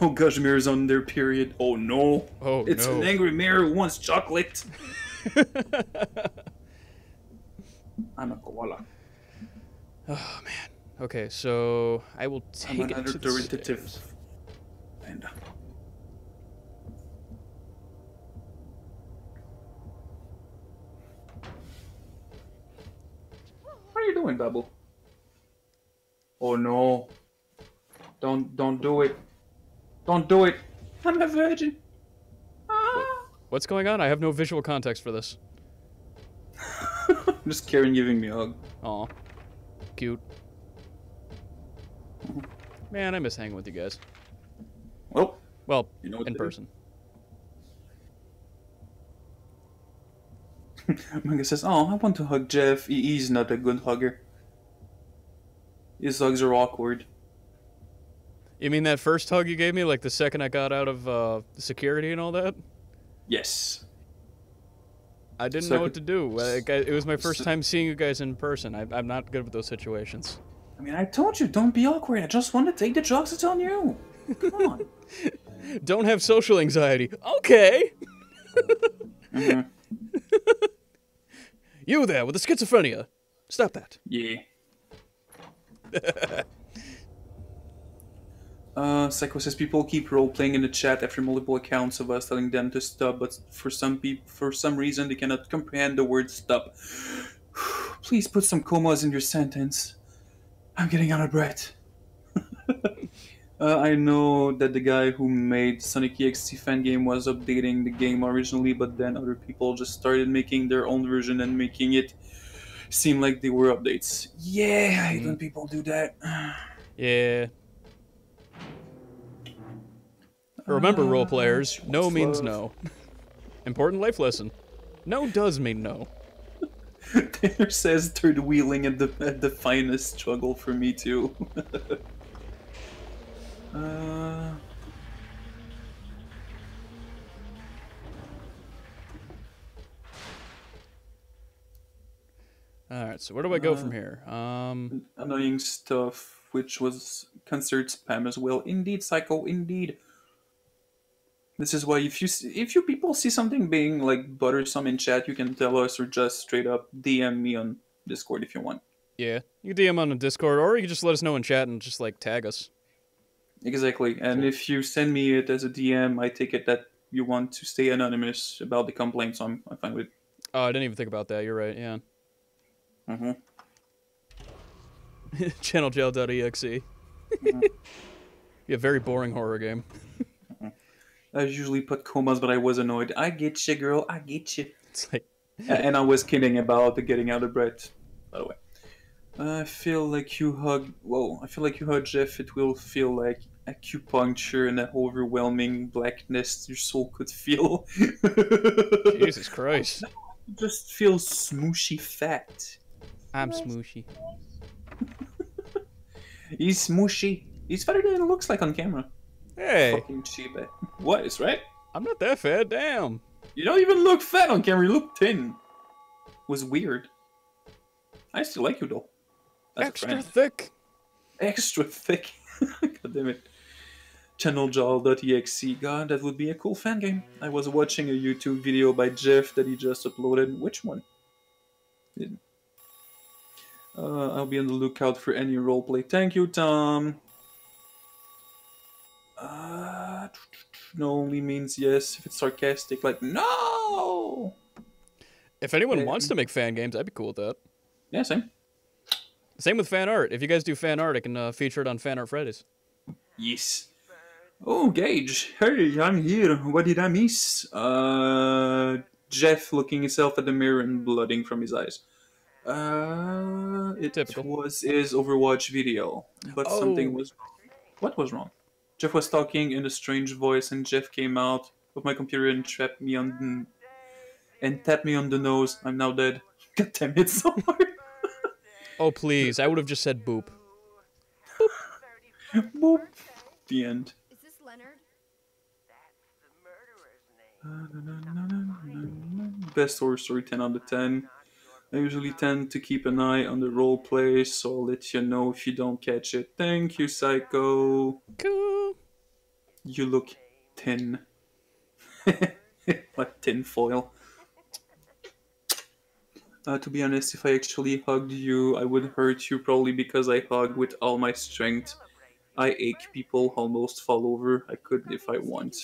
Oh gosh, mirror's on their period. Oh no. Oh, it's no. An angry mirror who wants chocolate. I'm a koala. Oh man. Okay, so I will take it to the stairs. And what are you doing, Babble? Oh no. Don't do it. Don't do it. I'm a virgin. Ah. What's going on? I have no visual context for this. Just Karen giving me a hug. Aw. Cute. Man, I miss hanging with you guys. Well, you know, in person. Manga says, oh, I want to hug Jeff. He's not a good hugger. His hugs are awkward. You mean that first hug you gave me, like the second I got out of security and all that? Yes. I didn't know what to do. Like, it was my first time seeing you guys in person. I'm not good with those situations. I mean, I told you, don't be awkward. I just want to take the drugs that's on you. Come on. Don't have social anxiety. Okay. Mm-hmm. You there with the schizophrenia. Stop that. Yeah. Psycho says people keep role-playing in the chat after multiple accounts of us telling them to stop, but for some reason they cannot comprehend the word stop. Please put some commas in your sentence. I'm getting out of breath. I know that the guy who made Sonic EXT fan game was updating the game originally, but then other people just started making their own version and making it seem like they were updates. Yeah, I hate when people do that. Yeah. Remember, role players, no means no. Important life lesson. No does mean no. Taylor says third wheeling at the finest struggle for me too. All right, so where do I go from here? Annoying stuff, which was concert spam as well. Indeed, Psycho. Indeed. This is why if you people see something being like bothersome in chat, you can tell us or just straight up DM me on Discord if you want. Yeah, you can DM on the Discord, or you can just let us know in chat and just like tag us. Exactly, and cool. If you send me it as a DM, I take it that you want to stay anonymous about the complaints. So I'm fine with it. Oh, I didn't even think about that. You're right. Yeah. Mhm. Channeljel.exe. Yeah, very boring horror game. I usually put commas, but I was annoyed. I get you, girl. I get you. It's like, and I was kidding about the getting out of breath. By the way, I feel like you hug. Whoa! I feel like you hug Jeff. It will feel like acupuncture and that overwhelming blackness your soul could feel. Jesus Christ! I just feel smooshy fat. I'm smooshy. He's smooshy. He's fatter than it looks like on camera. Hey. Fucking cheap. What is right? I'm not that fat, damn. You don't even look fat on camera, you look thin. It was weird. I still like you though. That's extra thick. Extra thick. God damn it. Channeljal.exe. God, that would be a cool fan game. I was watching a YouTube video by Jeff that he just uploaded. Which one? I'll be on the lookout for any roleplay. Thank you, Tom. No only means yes if it's sarcastic, like no. If anyone wants to make fan games, I'd be cool with that. Yeah, same with fan art. If you guys do fan art, I can feature it on Fan Art Fridays. Yes. Oh, Gage, hey, I'm here. What did I miss? Jeff looking himself at the mirror and blooding from his eyes. It Typical. Was his Overwatch video, but something was wrong. What was wrong? Jeff was talking in a strange voice, and Jeff came out of my computer and trapped me on and tapped me on the nose. I'm now dead. God damn it, so hard. Oh please! I would have just said boop. Boop. Boop. The end. Is this Leonard? That's the murderer's name. Best horror story 10 out of 10. I usually tend to keep an eye on the role play, so I'll let you know if you don't catch it. Thank you, Psycho. Cool. You look tin. Like tin foil. To be honest, if I actually hugged you, I would hurt you, probably because I hug with all my strength. I ache people, almost fall over. I could if I want.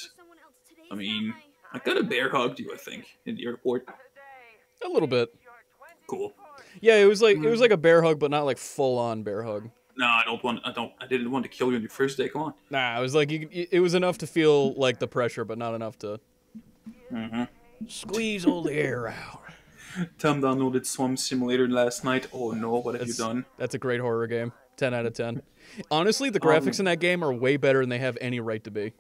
I mean, I could have bear hugged you, I think, in the airport. A little bit. Cool. Yeah, it was like a bear hug, but not like full on bear hug. No, I didn't want to kill you on your first day. Come on. Nah, it was like it was enough to feel like the pressure, but not enough to squeeze all the air out. Tom downloaded Swim Simulator last night. Oh no, what have you done? That's a great horror game. 10 out of 10. Honestly, the graphics in that game are way better than they have any right to be.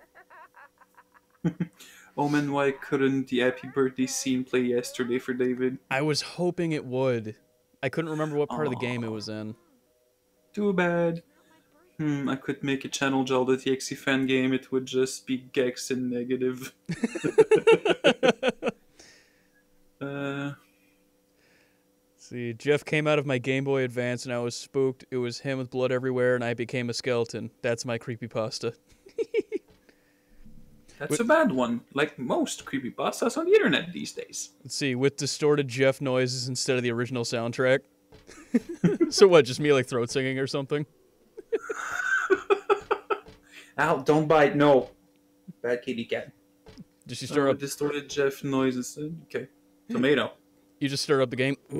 Oh man, why couldn't the Happy Birthday scene play yesterday for David? I was hoping it would. I couldn't remember what part of the game it was in. Too bad. I could make a channel Jal.exe fan game. It would just be Gex and negative. See, Jeff came out of my Game Boy Advance and I was spooked. It was him with blood everywhere and I became a skeleton. That's my creepypasta. That's a bad one, like most creepypastas on the internet these days. Let's see, with distorted Jeff noises instead of the original soundtrack. So what, just me like throat singing or something? Ow, don't bite, no. Bad kitty cat. Did she stir up? Distorted Jeff noises, okay. Tomato. You just stir up the game. Yeah.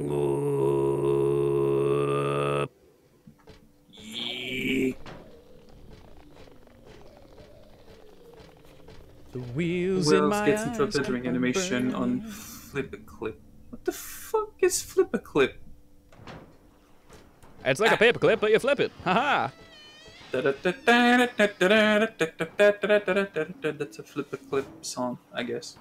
The wheels in my gets into a blithering animation on Flip-A-Clip. What the fuck is Flip-A-Clip? It's like a paperclip, but you flip it. Haha. That's a Flip-A-Clip song, I guess.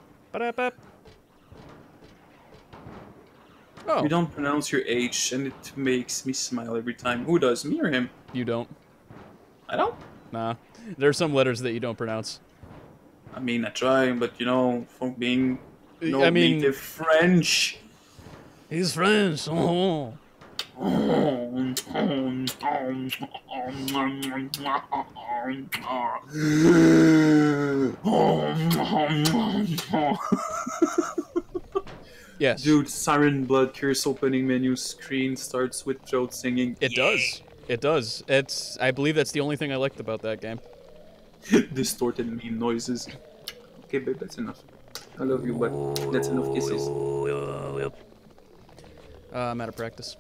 Oh. You don't pronounce your H, and it makes me smile every time. Who does, me or him? You don't. I don't? Nah. There are some letters that you don't pronounce. I mean, I try, but you know, from being native French. He's French. Oh. Yes. Dude, Siren Blood Curse opening menu screen starts with throat singing. It does. It does. It's. I believe that's the only thing I liked about that game. Distorted meme noises. Okay, babe, that's enough. I love you, but that's enough kisses. I'm out of practice.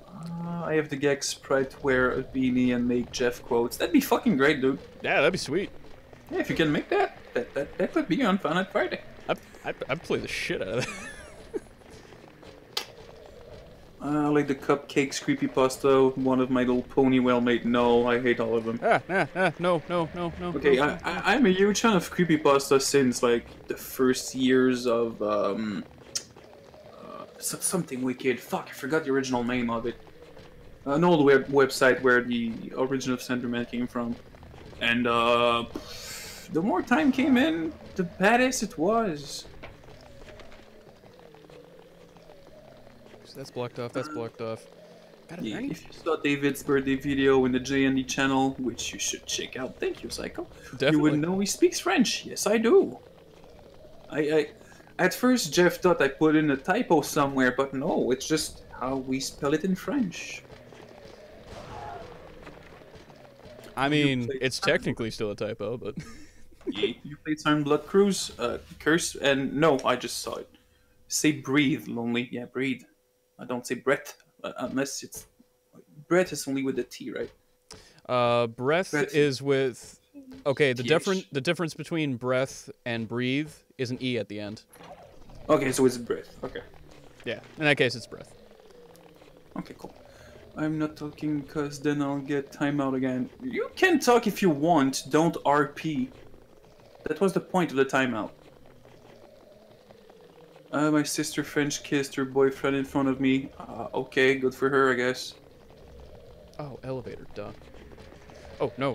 I have the Gex sprite wear a beanie and make Jeff quotes. That'd be fucking great, dude. Yeah, that'd be sweet. Yeah, if you can make that, that could be on Fun Night Friday. I'd play the shit out of that. I like the cupcakes, creepypasta, One of My Little Pony, Well Made. No, I hate all of them. No. Okay, no. I'm a huge fan of creepypasta since like the first years of something wicked. Fuck, I forgot the original name of it. An old website where the origin of Slenderman came from, and the more time came in, the badass it was. That's blocked off, that's blocked off. Yeah, if you saw David's birthday video in the J&D channel, which you should check out, thank you, Psycho, you would know he speaks French. Yes, I do. I at first, Jeff thought I put in a typo somewhere, but no, it's just how we spell it in French. I mean, it's technically still a typo, but... Yeah, you played Siren Blood Curse, and no, I just saw it. Say breathe, Lonely. Yeah, breathe. I don't say breath, unless it's... Breath is only with the T, right? Breath is with... Okay, the difference between breath and breathe is an E at the end. Okay, so it's breath. Okay. Yeah, in that case, it's breath. Okay, cool. I'm not talking because then I'll get timeout again. You can talk if you want, don't RP. That was the point of the timeout. My sister French kissed her boyfriend in front of me. Okay, good for her, I guess. Oh, elevator, duh. Oh, no.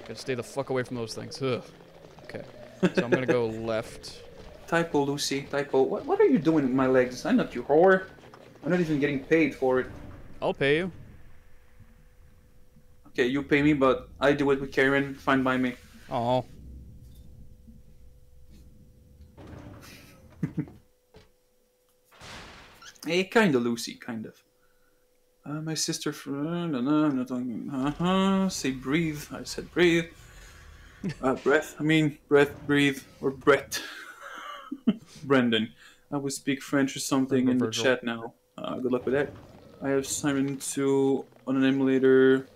Gotta stay the fuck away from those things. Ugh. Okay, so I'm gonna go left. Typo, Lucy, typo. What are you doing with my legs? I'm not your whore. I'm not even getting paid for it. I'll pay you. Okay, you pay me, but I do it with Karen. Fine by me. Oh. Hey, kinda Lucy, kind of. My sister friend, I'm not talking, say breathe, I said breathe. Breath, I mean, breath, breathe, or Brett. Brendan, I would speak French or something in the chat now. Good luck with that. I have Siren 2 on an emulator.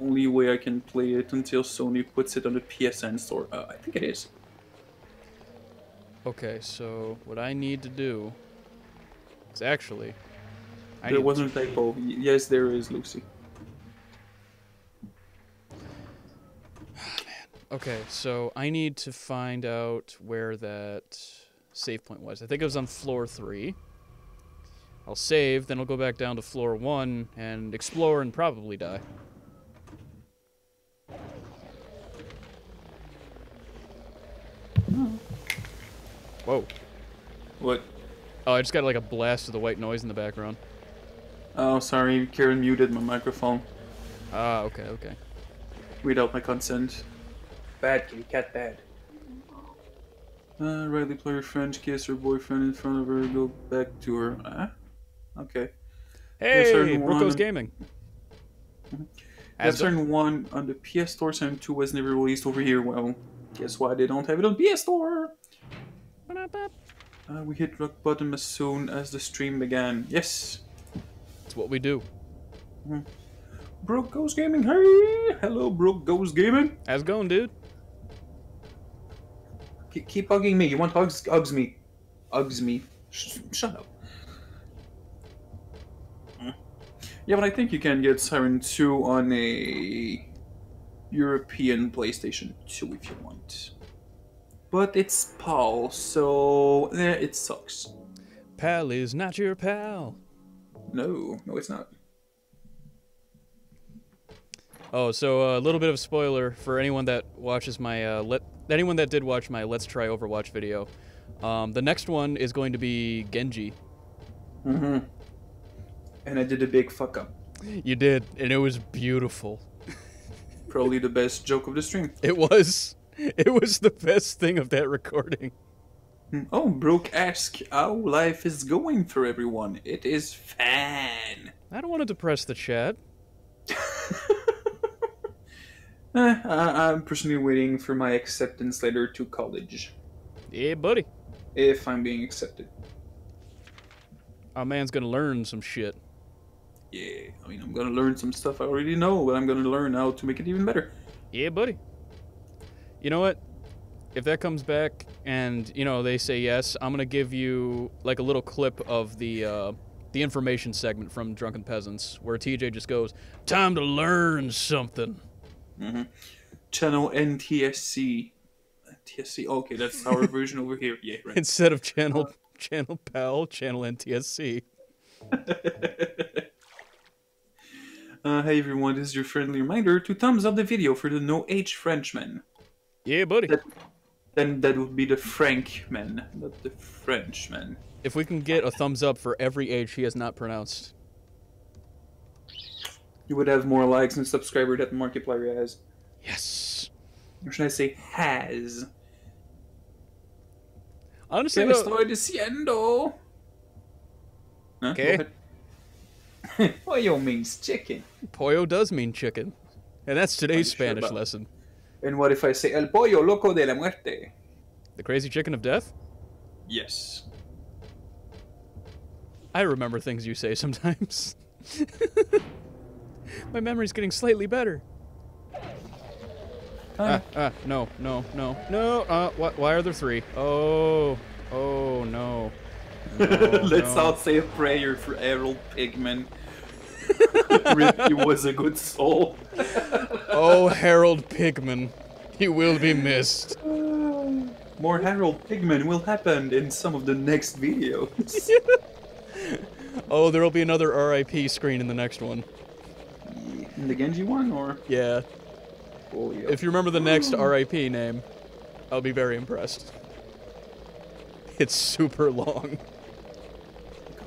Only way I can play it until Sony puts it on the PSN store. I think it is. Okay, so what I need to do is actually... There wasn't a typo. Yes, there is, Lucy. Okay, so I need to find out where that save point was. I think it was on floor 3. I'll save, then I'll go back down to floor 1 and explore and probably die. Oh. Whoa. What? Oh, I just got like a blast of the white noise in the background. Oh, sorry, Karen muted my microphone. Ah, okay, okay. Without my consent. Bad kitty cat, bad. Riley, play her French, kiss her boyfriend in front of her, go back to her. Okay. Hey, Broke Ghost Gaming. Certain one on the PS Store, Siren 2 was never released over here. Well, guess why they don't have it on PS Store? We hit rock bottom as soon as the stream began. Yes. That's what we do. Broke Ghost Gaming, hey! Hello, Broke Ghost Gaming. How's it going, dude? Keep hugging me. You want hugs? Hugs me. Hugs me. Shut up. Yeah, but I think you can get Siren 2 on a European PlayStation 2 if you want. But it's PAL, so it sucks. PAL is not your pal. No, no it's not. Oh, so a little bit of a spoiler for anyone that watches my, anyone that did watch my Let's Try Overwatch video. The next one is going to be Genji. Mm-hmm. And I did a big fuck up. You did, and it was beautiful. Probably the best joke of the stream. It was. It was the best thing of that recording. Oh, Brooke asks how life is going for everyone. It is fan. I don't want to depress the chat. I'm personally waiting for my acceptance letter to college. Yeah, buddy. If I'm being accepted. Our man's gonna learn some shit. Yeah, I mean, I'm gonna learn some stuff I already know, but I'm gonna learn how to make it even better. Yeah, buddy. You know what? If that comes back and, you know, they say yes, I'm going to give you, like, a little clip of the information segment from Drunken Peasants, where TJ just goes, time to learn something. Mm-hmm. Channel NTSC. NTSC? Okay, that's our version over here. Yeah, right. Instead of Channel PAL, Channel NTSC. Hey, everyone, this is your friendly reminder to thumbs up the video for the no-H Frenchman. Yeah, buddy. Then that would be the Frankman, not the Frenchman. If we can get a thumbs up for every H he has not pronounced. You would have more likes and subscribers that Markiplier has. Yes. Or should I say has? Honestly, no. Estoy diciendo. Huh? Okay. Pollo means chicken. Pollo does mean chicken. And that's today's Spanish lesson. And what if I say, El pollo loco de la muerte? The crazy chicken of death? Yes. I remember things you say sometimes. My memory's getting slightly better. No. Why are there 3? Oh, no. Let's all say a prayer for Errol Pigman. He was a good soul. Oh, Harold Pigman. He will be missed. More Harold Pigman will happen in some of the next videos. Oh, there will be another RIP screen in the next one. In the Genji one, or? Yeah. Oh, yeah. If you remember the next RIP name, I'll be very impressed. It's super long.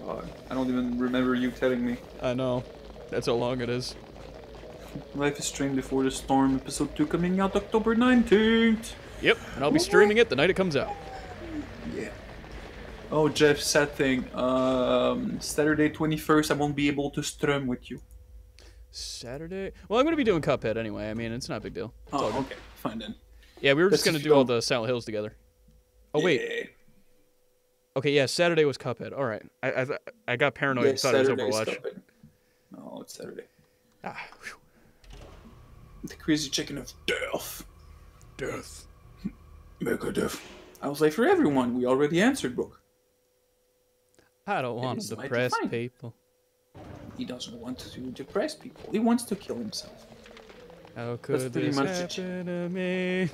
God, I don't even remember you telling me. I know. That's how long it is. Life is Strange Before the Storm, episode 2 coming out October 19th. Yep, and I'll be streaming it the night it comes out. Yeah. Oh, Jeff, sad thing. Saturday 21st, I won't be able to stream with you. Saturday? Well, I'm going to be doing Cuphead anyway. I mean, it's not a big deal. It's oh, okay. Fine then. Yeah, we were just going to do all the Silent Hills together. Oh, yeah. Wait. Okay, yeah, Saturday was Cuphead. All right. I got paranoid and thought Saturday it was Overwatch. No, it's Saturday. Ah, whew. The crazy chicken of death. Death. Mega death. I was late for everyone. We already answered, Brooke. I don't want to depress people. He doesn't want to depress people. He wants to kill himself. How could this happen to me?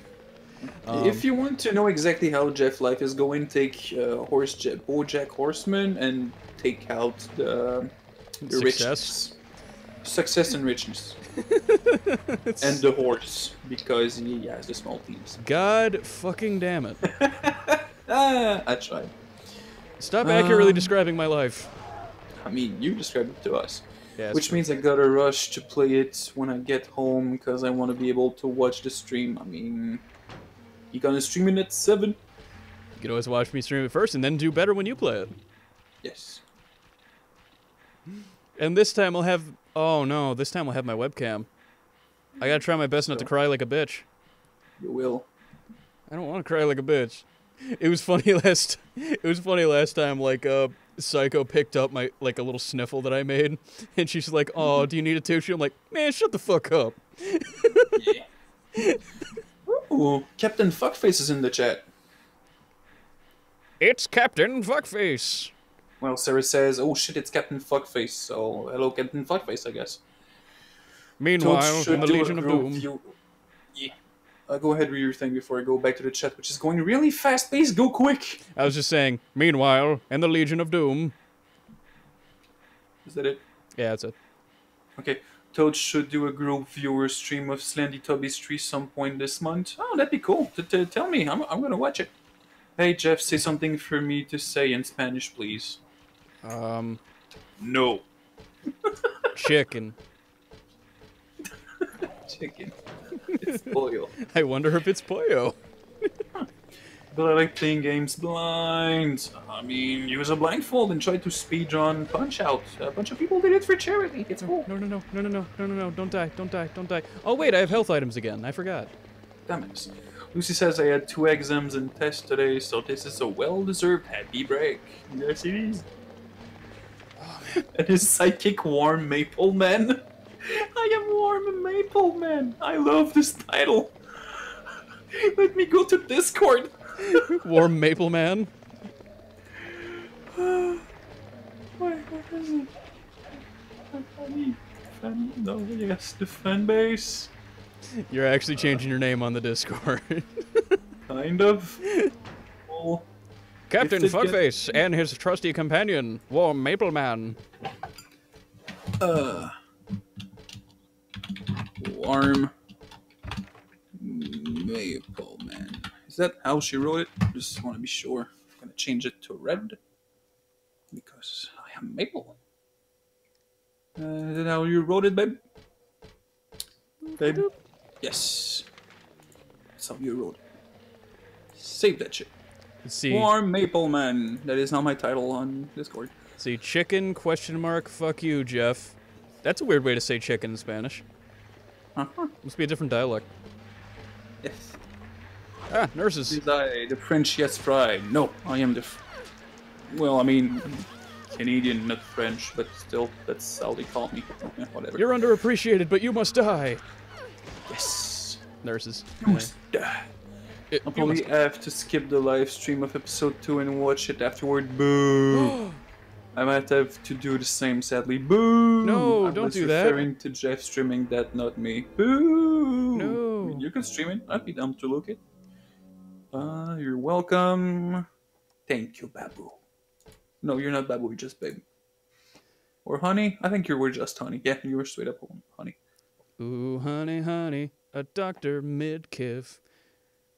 If you want to know exactly how Jeff's life is going, take Bojack Horseman and take out the richness. Success and richness. And the horse, because he has the small teams. God fucking damn it. I tried. Stop accurately describing my life. I mean, you described it to us. Yeah, which means I gotta rush to play it when I get home, because I want to be able to watch the stream. I mean, you gonna stream it at 7? You can always watch me stream it first, and then do better when you play it. Yes. And this time I'll have... Oh no, this time I'll have my webcam. I gotta try my best not to cry like a bitch. You will. I don't want to cry like a bitch. It was funny last... It was funny last time, like, Psycho picked up my, like, a little sniffle that I made, and she's like, oh, do you need a tissue? I'm like, man, shut the fuck up. Yeah. Ooh, Captain Fuckface is in the chat. It's Captain Fuckface. Well, Sarah says, oh shit, it's Captain Fuckface, so hello Captain Fuckface, I guess. Meanwhile, in the Legion of Doom. Yeah. Go ahead, read your thing before I go back to the chat, which is going really fast. Please go quick. I was just saying, meanwhile, and the Legion of Doom. Is that it? Yeah, that's it. Okay. Toad should do a group viewer stream of Slendy Tubby's Tree some point this month. Oh, that'd be cool. Tell me. I'm going to watch it. Hey, Jeff, say something for me to say in Spanish, please. No. Chicken. Chicken. It's pollo. I wonder if it's pollo. But I like playing games blind. I mean, use a blindfold and try to speedrun Punch-Out. A bunch of people did it for charity. It's cool. No, don't die. Oh wait, I have health items again. I forgot. Damn it. Lucy says I had 2 exams and tests today, so this is a well-deserved happy break. Yes, it is. And his psychic Warm Maple Man. I am Warm Maple Man. I love this title. Let me go to Discord. Warm Maple Man. What is it? Funny? No, yes, the fan base. You're actually changing your name on the Discord. Kind of. Well, Captain Fuckface and his trusty companion, Warm Maple Man. Warm Maple Man. Is that how she wrote it? I just want to be sure. I'm going to change it to red. Because I am maple. Is that how you wrote it, babe? Babe? Yes. That's how you wrote it. Save that shit. See. Warm Maple Man. That is not my title on Discord. See, chicken, question mark, fuck you, Jeff. That's a weird way to say chicken in Spanish. Uh-huh. Must be a different dialect. Yes. Ah, nurses. Did I, the French, yes, fried. No, I am the... well, I mean, Canadian, not French, but still, that's how they call me. Yeah, whatever. You're underappreciated, but you must die. Yes. Nurses. You must die. I'll probably have to skip the live stream of episode 2 and watch it afterward. Boo. I might have to do the same, sadly. Boo! No, don't do that. I was referring to Jeff streaming that, not me. Boo! No. I mean, you can stream it. I'd be dumb to look it. You're welcome. Thank you, Babu. No, you're not Babu. You're just baby. Or honey. I think you were just honey. Yeah, you were straight up honey. Ooh, honey, honey. A doctor mid-kiff.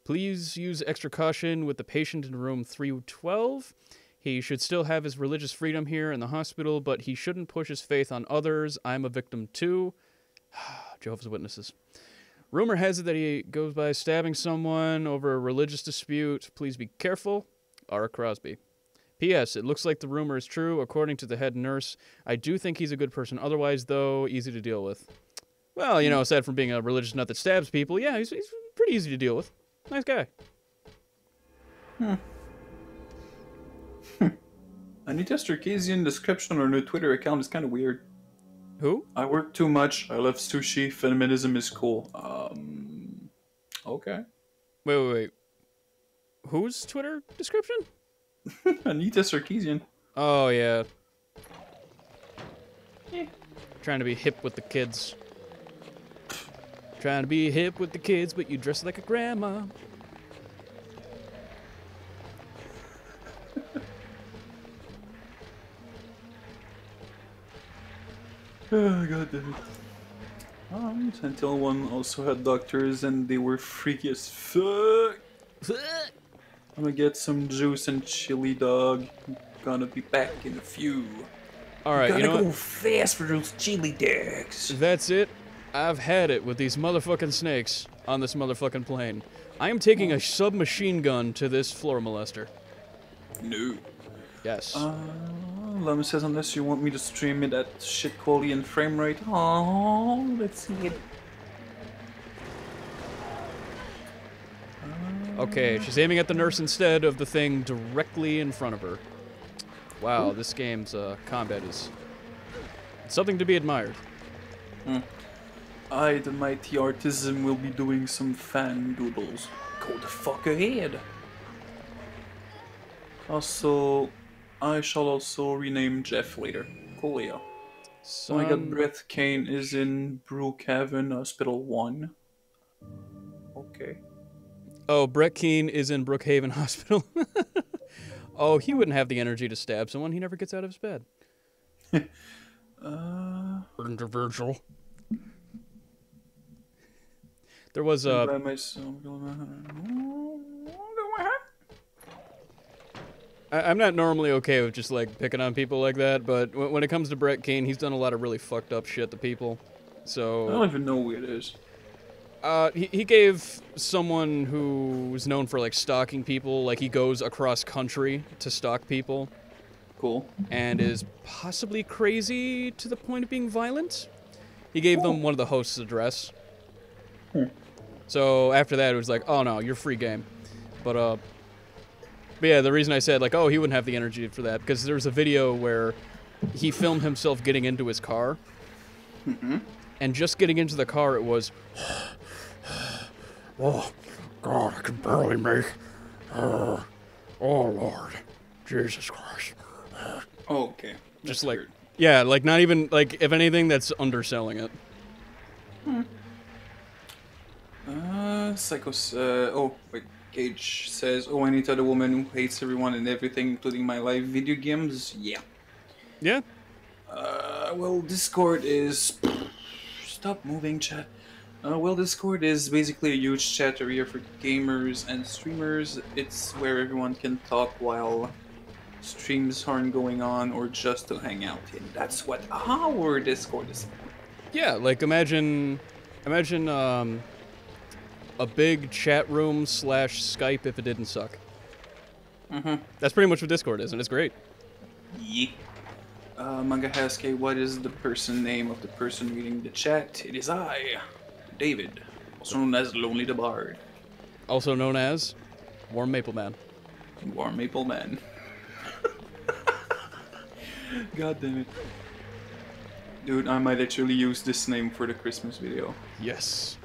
Please use extra caution with the patient in room 312. He should still have his religious freedom here in the hospital, but he shouldn't push his faith on others. I'm a victim too. Jehovah's Witnesses. Rumor has it that he goes by stabbing someone over a religious dispute. Please be careful. R. Crosby. P.S. It looks like the rumor is true, according to the head nurse. I do think he's a good person. Otherwise, though, easy to deal with. Well, you know, aside from being a religious nut that stabs people, yeah, he's pretty easy to deal with. Nice guy. Hmm. Anita's Circassian description on her Twitter account is kind of weird. Who? I work too much. I love sushi. Feminism is cool. Okay. Wait. Whose Twitter description? Anita Sarkeesian. Oh, yeah. Eh. Trying to be hip with the kids. Trying to be hip with the kids, but you dress like a grandma. Oh, God damn it. Alright, Until One also had doctors and they were freaky as fuck. I'm gonna get some juice and chili, dog. I'm gonna be back in a few. Alright, you know what? Gotta go fast for those chili dogs. That's it. I've had it with these motherfucking snakes on this motherfucking plane. I am taking a submachine gun to this floor molester. No. Yes. Lama says, unless you want me to stream it at shit quality and frame rate. Oh, let's see it. Okay, she's aiming at the nurse instead of the thing directly in front of her. Wow, this game's combat is something to be admired. Mm. I, the mighty artisan, will be doing some fan doodles. Go the fuck ahead. Also, I shall also rename Jeff later. Cool, yeah. So I got Breath Kane is in Brookhaven Hospital 1. Okay. Oh, Brett Keane is in Brookhaven Hospital. Oh, he wouldn't have the energy to stab someone. He never gets out of his bed. Individual. There was a... I'm not normally okay with just, like, picking on people like that, but when it comes to Brett Keane, he's done a lot of really fucked up shit to people. So... I don't even know where it is. He gave someone who was known for, like, stalking people, like, he goes across country to stalk people. Cool. And is possibly crazy to the point of being violent. He gave them one of the host's address. Hmm. So after that, it was like, oh, no, you're free game. But yeah, the reason I said, like, oh, he wouldn't have the energy for that, because there was a video where he filmed himself getting into his car. Mm-hmm. And just getting into the car, it was... Oh, God, I can barely make... oh, Lord. Jesus Christ. Okay. Just that's like... Weird. Yeah, like, not even... Like, if anything, that's underselling it. Hmm. Psychos... oh, wait. Cage says, oh, Anita, the woman who hates everyone and everything, including my live video games. Yeah. Yeah? Well, Discord is... Stop moving, chat. Well, Discord is basically a huge chat area for gamers and streamers. It's where everyone can talk while streams aren't going on or just to hang out. And that's what our Discord is. Yeah, like imagine a big chat room / Skype if it didn't suck. Mm-hmm. That's pretty much what Discord is, and it's great. Yeah. Manga Hasuke, what is the name of the person reading the chat? It is I, David, also known as Lonely the Bard. Also known as Warm Maple Man. Warm Maple Man. God damn it. Dude, I might actually use this name for the Christmas video. Yes.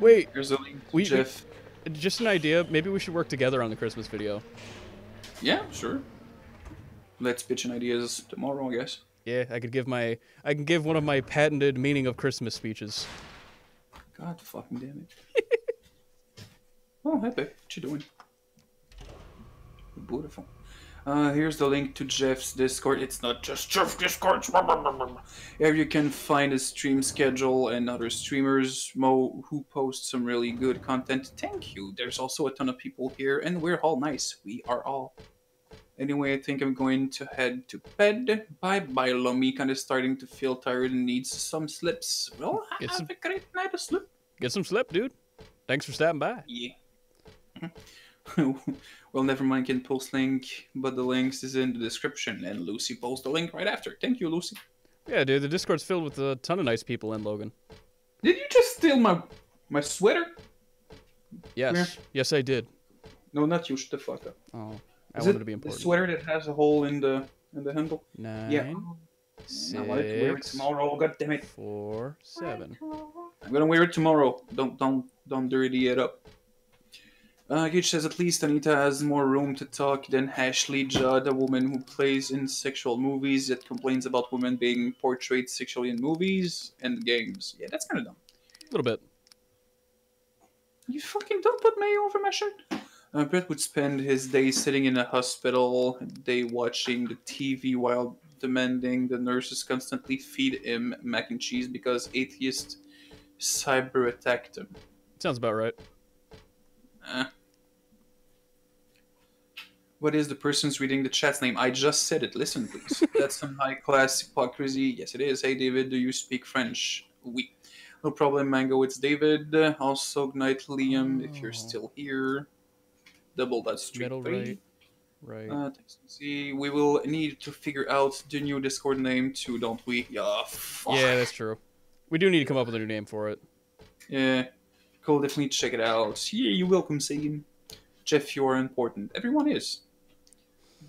Wait, here's a link to Jeff. Just an idea, maybe we should work together on the Christmas video. Yeah, sure. Let's pitch in ideas tomorrow, I guess. Yeah, I can give one of my patented meaning of Christmas speeches. God fucking damn it. Oh, Pepe, what you doing? Beautiful. Here's the link to Jeff's Discord. It's not just Jeff's Discord. Here you can find his stream schedule and other streamers who post some really good content. Thank you. There's also a ton of people here, and we're all nice. We are all. Anyway, I think I'm going to head to bed. Bye-bye, Lomi. Kind of starting to feel tired and needs some slips. Well, have a great night of sleep. Get some slip, dude. Thanks for stopping by. Yeah. Well, never mind, can post link, but the links is in the description, and Lucy posts the link right after. Thank you, Lucy. Yeah, dude, the Discord's filled with a ton of nice people and Logan. Did you just steal my sweater? Yes. Yeah. Yes, I did. No, not you. Shut the fuck up. Oh, I wanted to be important. The sweater that has a hole in the handle? 9. Yeah. 6. I wanted to wear it tomorrow. God damn it. 4, 7. I'm gonna wear it tomorrow. Don't dirty it up. Gage says, at least Anita has more room to talk than Ashley Judd, a woman who plays in sexual movies that complains about women being portrayed sexually in movies and games. Yeah, that's kind of dumb. A little bit. You fucking don't put mayo over my shirt. Brett would spend his day sitting in a hospital, day watching the TV while demanding the nurses constantly feed him mac and cheese because atheists cyber-attacked him. Sounds about right. What is the person's reading the chat's name? I just said it. Listen, please. That's some high-class hypocrisy. Yes, it is. Hey, David, do you speak French? Oui. No problem, Mango. It's David. Also, Ignite Liam, if you're still here. Double that street. Right. See, we will need to figure out the new Discord name, too, don't we? Oh, fuck. Yeah, that's true. We do need to come up with a new name for it. Yeah. Cool. Definitely check it out. Yeah, you're welcome, Sagan. Jeff, you're important. Everyone is.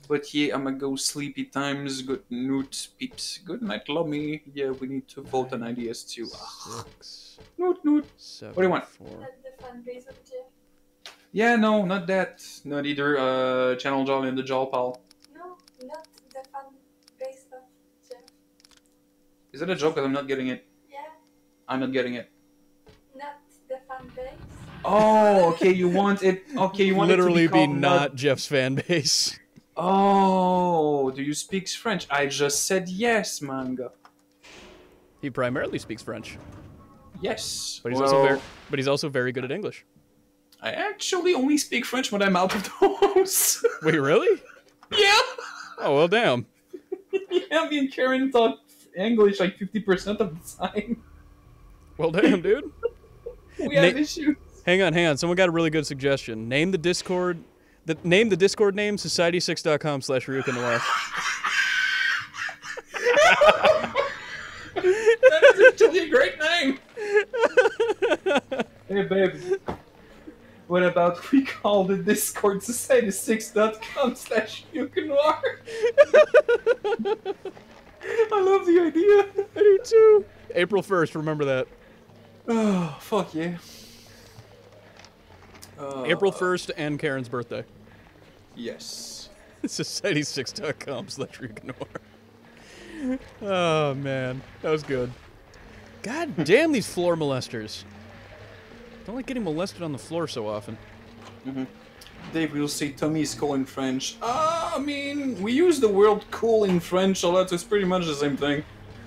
But yeah, I'ma go sleepy times. Good noot, peeps. Good night, Lomi. Yeah, we need to vote on ideas too. 6. Noot, noot. 7, what do you want? 4. Yeah, no, not that. Not either. Channel Jol and the Jol Pal. No, not the fundraiser, Jeff. Is that a joke? Because I'm not getting it. Yeah. I'm not getting it. Not the fundraiser. Oh, okay, you want it. Okay, you want literally it to be not Jeff's fan base. Oh, do you speak French? I just said yes, Manga. He primarily speaks French. Yes. But he's also very good at English. I actually only speak French when I'm out of the house. Wait, really? Yeah. Oh, well, damn. Yeah, me and Karen taught English like 50% of the time. Well, damn, dude. We have issues. Hang on. Someone got a really good suggestion. Name the Discord. Name the Discord name society6.com/Ryukanoir. That is actually a great name. Hey, babe. What about we call the Discord society6.com/Ryukanoir? I love the idea. I do too. April 1st. Remember that. Oh, fuck yeah. April 1st and Karen's birthday. Yes. Society6.com/Ryukanoir. Oh, man. That was good. God damn these floor molesters. Don't like getting molested on the floor so often. Mm-hmm. Dave will say Tommy is cool in French. I mean, we use the word cool in French a lot, so it's pretty much the same thing.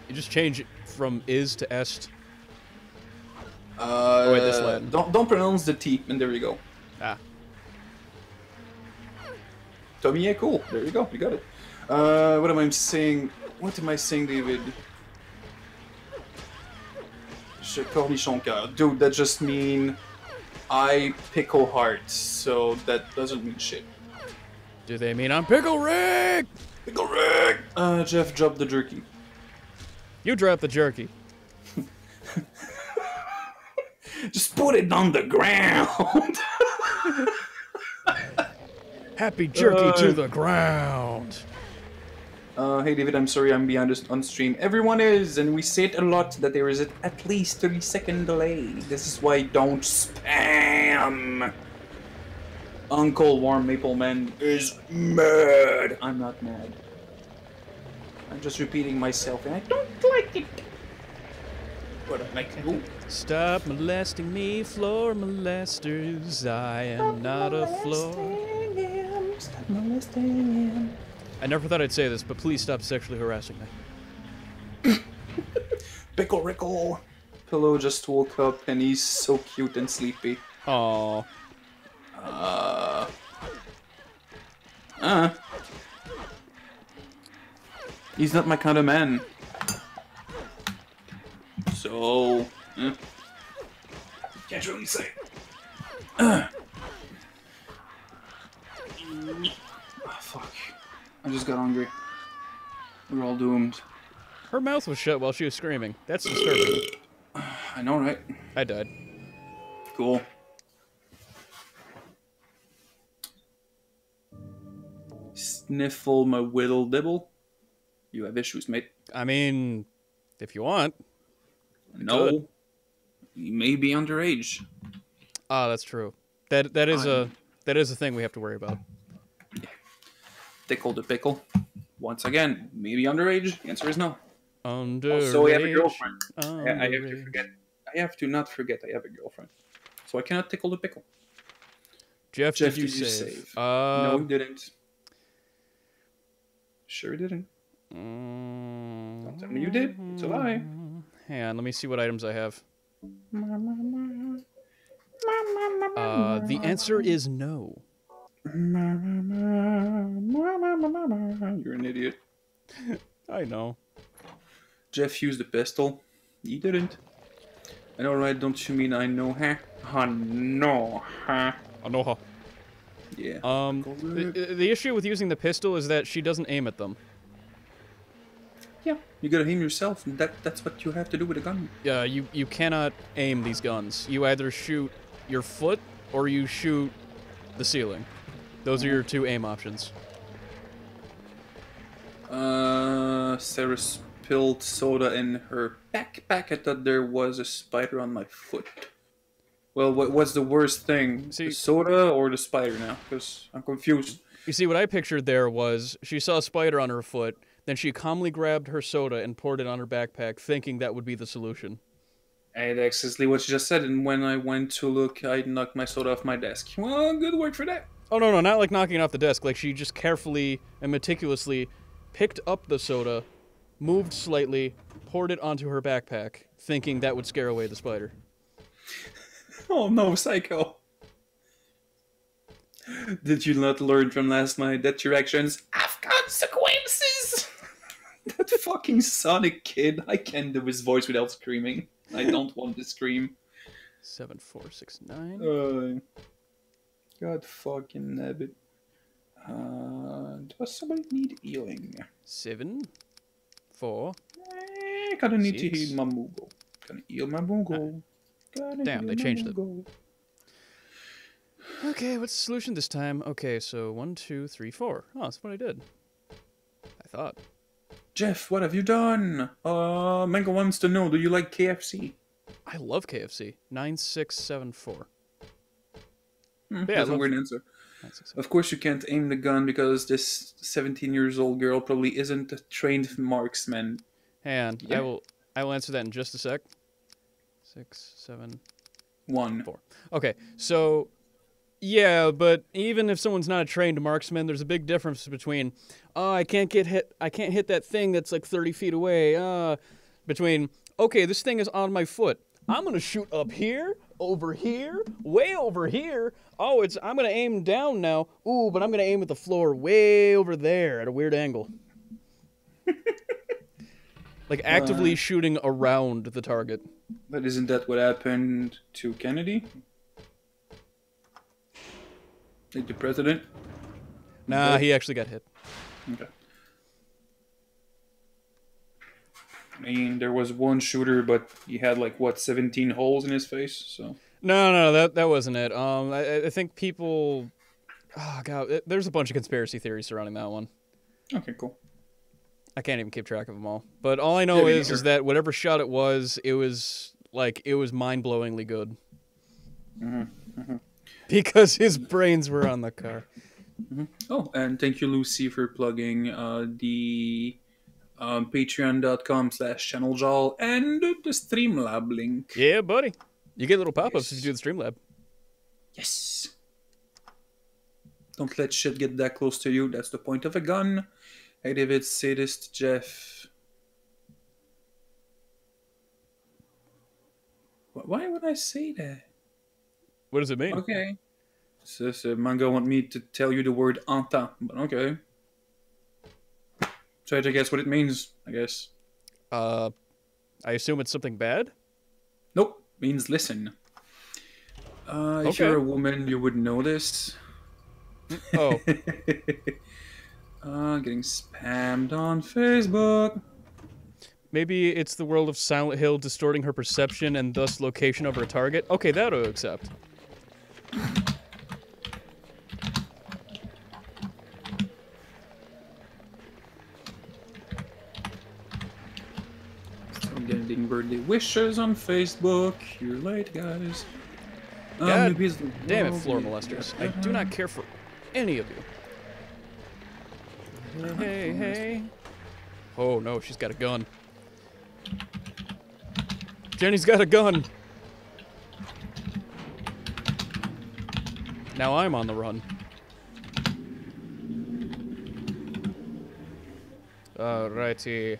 You just change it from is to est. Oh, wait, this Latin. Don't pronounce the T, and there you go. Ah. Tommy, yeah, cool. There you go. You got it. What am I saying? What am I saying, David? Je cornichon cœur. Dude, that just mean I pickle hearts, so that doesn't mean shit. Do they mean I'm pickle rigged? Pickle rigged! Jeff, drop the jerky. You drop the jerky. Just put it on the ground. Happy jerky to the ground. Hey, David, I'm sorry I'm behind on stream. Everyone is, and we say it a lot that there is at least 30-second delay. This is why don't spam. Uncle Warm Maple Man is mad. I'm not mad. I'm just repeating myself, and I don't like it. But I like it. Stop molesting me, floor molesters. I am not a floor. Him. Stop molesting him. I never thought I'd say this, but please stop sexually harassing me. Bickle Rickle. Pillow just woke up and he's so cute and sleepy. Aww. He's not my kind of man. So... Can't really say. Oh, fuck. I just got hungry. We're all doomed. Her mouth was shut while she was screaming. That's disturbing. I know, right? I died. Cool. Sniffle my whittle dibble. You have issues, mate. I mean, if you want. No. Could. You may be underage. Ah, that's true. That is a thing we have to worry about. Yeah. Tickle to pickle. Once again, maybe underage. The answer is no. Underage. So I have a girlfriend. I have to forget. I have to not forget I have a girlfriend. So I cannot tickle to pickle. Jeff, did you save? No, he didn't. Sure didn't. Don't tell me you did. It's a lie. Hang on, let me see what items I have. The answer is no. You're an idiot. I know. Jeff used a pistol. He didn't. I know, right? Don't you mean I know, huh? I know, huh? I know, huh? Yeah. The issue with using the pistol is that she doesn't aim at them. Yeah, you gotta aim yourself, and that's what you have to do with a gun. Yeah, you cannot aim these guns. You either shoot your foot or you shoot the ceiling. Those are your two aim options. Sarah spilled soda in her backpack. I thought there was a spider on my foot. Well, what was the worst thing? See, the soda or the spider now? Because I'm confused. You see, what I pictured there was she saw a spider on her foot. Then she calmly grabbed her soda and poured it on her backpack, thinking that would be the solution. And that's exactly what she just said, and when I went to look, I knocked my soda off my desk. Well, good work for that. Oh, no, not like knocking it off the desk. Like, she just carefully and meticulously picked up the soda, moved slightly, poured it onto her backpack, thinking that would scare away the spider. Oh, no, Psycho. Did you not learn from last night that your actions have consequences? That fucking Sonic kid. I can't do his voice without screaming. I don't want to scream. 7469. God fucking nabbit. Does somebody need healing? 7. 4. I kinda need to heal my Moogle. Gonna heal my Moogle. Damn, they changed it. Okay, what's the solution this time? Okay, so 1, 2, 3, 4. Oh, that's what I did. I thought. Jeff, what have you done? Mango wants to know, do you like KFC? I love KFC. 9674. Yeah, that's a weird answer. Of course you can't aim the gun because this 17-year-old girl probably isn't a trained marksman. And yeah. I will answer that in just a sec. 6, 7, 1, 4. Okay, so... Yeah, but even if someone's not a trained marksman, there's a big difference between, oh, I can't get hit, I can't hit that thing that's like 30 feet away, between, okay, this thing is on my foot. I'm gonna shoot up here, over here, way over here. Oh, I'm gonna aim down now. Ooh, but I'm gonna aim at the floor way over there at a weird angle. Like actively shooting around the target. But isn't that what happened to Kennedy? Like the president? Nah, he actually got hit. Okay. I mean, there was one shooter, but he had like what, 17 holes in his face? So. No, that wasn't it. I think people. Oh god, there's a bunch of conspiracy theories surrounding that one. Okay, cool. I can't even keep track of them all. But all I know is that whatever shot it was mind-blowingly good. Mm-hmm. Mm-hmm. Because his brains were on the car. Mm-hmm. Oh, and thank you, Lucy, for plugging the patreon.com/channeljal and the Streamlab link. Yeah, buddy. You get little pop-ups if you do the Streamlab. Yes. Don't let shit get that close to you. That's the point of a gun. Hey, David, say this to Jeff. Why would I say that? What does it mean? Okay. So manga want me to tell you the word "anta," but okay. Try to guess what it means, I guess. I assume it's something bad? Nope. Means listen. Okay. If you're a woman, you would know this. Oh. Getting spammed on Facebook. Maybe it's the world of Silent Hill distorting her perception and thus location of her target. Okay, that'll accept. I'm getting birthday wishes on Facebook. You're late, guys. God damn it, floor molesters. I do not care for any of you. Hey, hey. Oh no, she's got a gun. Jenny's got a gun. Now I'm on the run. Alrighty.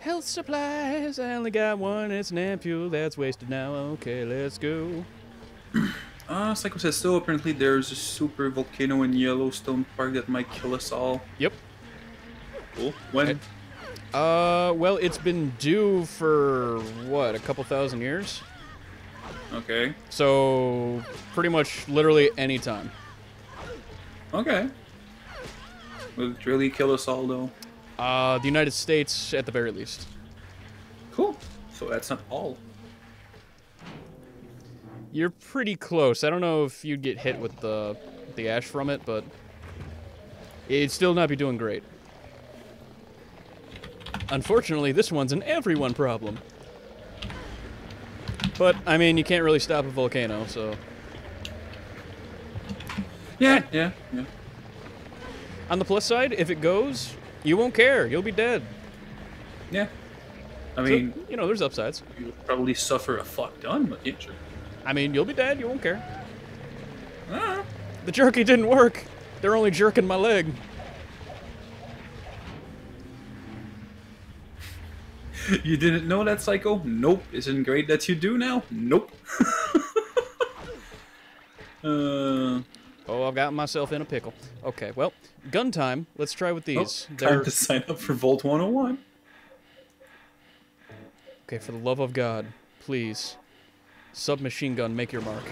Health supplies. I only got one. It's an ampule. That's wasted now. Okay, let's go. Psycho says so. Apparently, there's a super volcano in Yellowstone Park that might kill us all. Yep. Cool. When? Okay. Well, it's been due for, what, a couple thousand years? Okay. So, pretty much literally any time. Okay. Will it really kill us all, though? The United States, at the very least. Cool. So that's not all. You're pretty close. I don't know if you'd get hit with the ash from it, but it'd still not be doing great. Unfortunately, this one's an everyone problem. But, I mean, you can't really stop a volcano, so... Yeah, yeah, yeah. On the plus side, if it goes, you won't care. You'll be dead. Yeah. I mean... So, you know, there's upsides. You'll probably suffer a fuck ton, but yeah, sure. I mean, you'll be dead. You won't care. Ah. The jerky didn't work. They're only jerking my leg. You didn't know that, Psycho? Nope. Isn't great that you do now? Nope. Oh, I've gotten myself in a pickle. Okay, well, gun time. Let's try with these. Oh, time to sign up for Volt 101. Okay, for the love of God, please. Submachine gun, make your mark.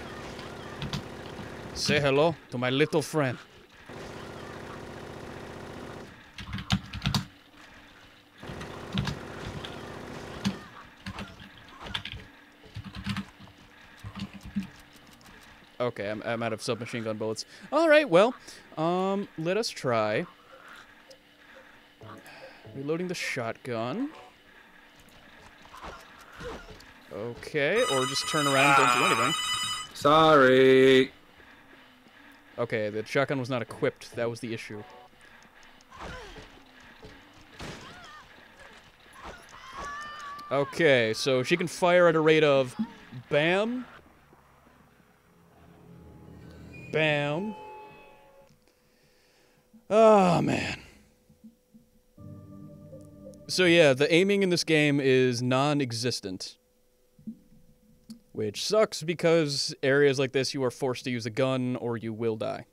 Say hello to my little friend. Okay, I'm out of submachine gun bullets. All right, well, let us try reloading the shotgun. Okay, or just turn around and don't do anything. Sorry. Okay, the shotgun was not equipped. That was the issue. Okay, so she can fire at a rate of bam. Bam. Oh, man. So, yeah, the aiming in this game is non-existent. Which sucks because areas like this you are forced to use a gun or you will die.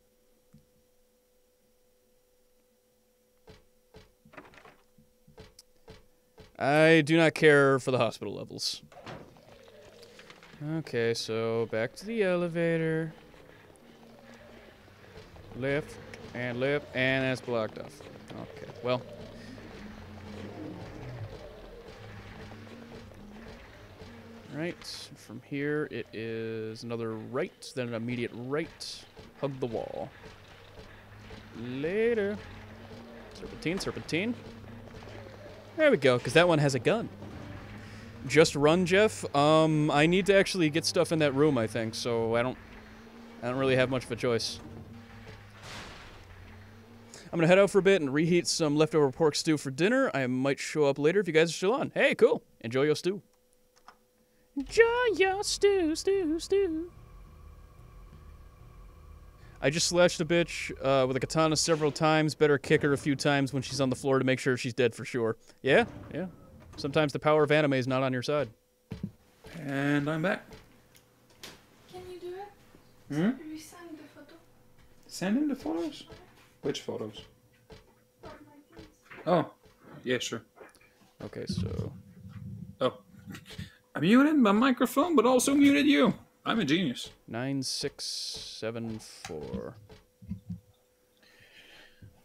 I do not care for the hospital levels. Okay, so back to the elevator. Left, and that's blocked off. Okay, well. Right, from here it is another right, then an immediate right. Hug the wall. Later. Serpentine, serpentine. There we go, because that one has a gun. Just run, Jeff. I need to actually get stuff in that room, I think, so I don't really have much of a choice. I'm going to head out for a bit and reheat some leftover pork stew for dinner. I might show up later if you guys are still on. Hey, cool. Enjoy your stew. Enjoy your stew. I just slashed a bitch with a katana several times. Better kick her a few times when she's on the floor to make sure she's dead for sure. Yeah, yeah. Sometimes the power of anime is not on your side. And I'm back. Can you do it? Hmm? Can we send the photo? Send him the photos? Which photos? Oh, yeah, sure. Okay, so... Oh. I muted my microphone, but also muted you. I'm a genius. 9674.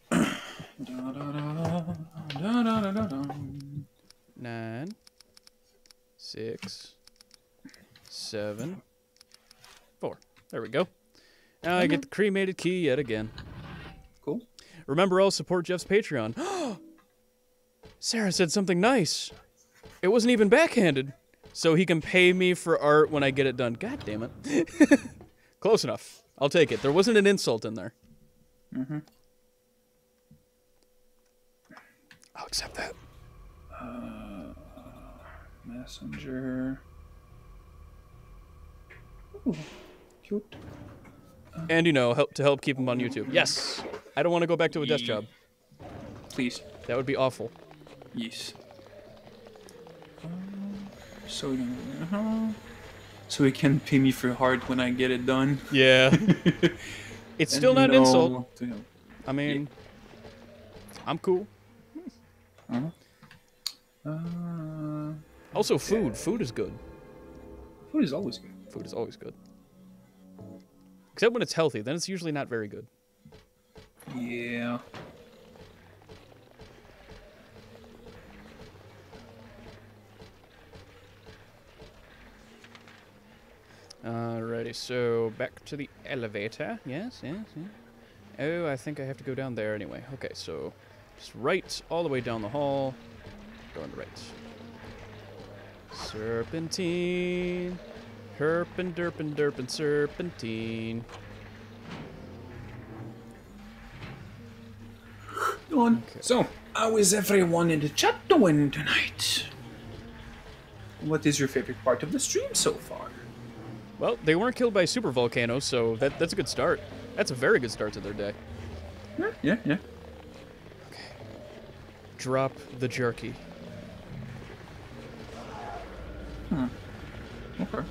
Da, da, da, da, da, da, da, da. 9 6 7 4. There we go. Now I get the cremated key yet again. Cool. Remember, I'll support Jeff's Patreon. Sarah said something nice. It wasn't even backhanded. So he can pay me for art when I get it done. God damn it. Close enough. I'll take it. There wasn't an insult in there. Mm-hmm. I'll accept that. Messenger. Ooh, cute. And, you know, help keep him on YouTube. Yes. I don't want to go back to a desk job. Please. That would be awful. Yes. So he can pay me for heart when I get it done. Yeah. It's still not an insult. I mean, yeah. I'm cool. Uh-huh. Also, food. Yeah. Food is good. Food is always good. Food is always good. Except when it's healthy, then it's usually not very good. Yeah. Alrighty, so back to the elevator. Yes, yes, yes. Oh, I think I have to go down there anyway. Okay, so just right, all the way down the hall. Going to right. Serpentine. Herpin, derpin, derpin, serpentine. Okay. So, how is everyone in the chat doing tonight? What is your favorite part of the stream so far? Well, they weren't killed by super volcanoes, so that's a good start. That's a very good start to their day. Yeah, yeah, yeah. Okay. Drop the jerky. Hmm. Okay.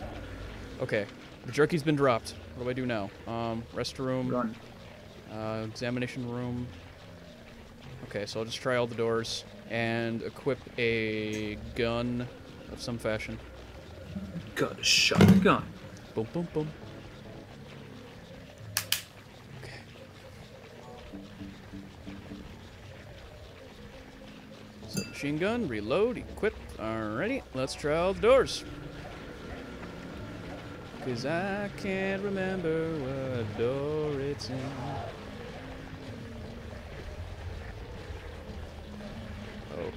Okay. The jerky's been dropped. What do I do now? Restroom. Run. Examination room. Okay, so I'll just try all the doors and equip a gun of some fashion. Got a shotgun. Boom, boom, boom. Okay. So machine gun, reload, equip. Alrighty, let's try all the doors. Cause I can't remember what door it's in.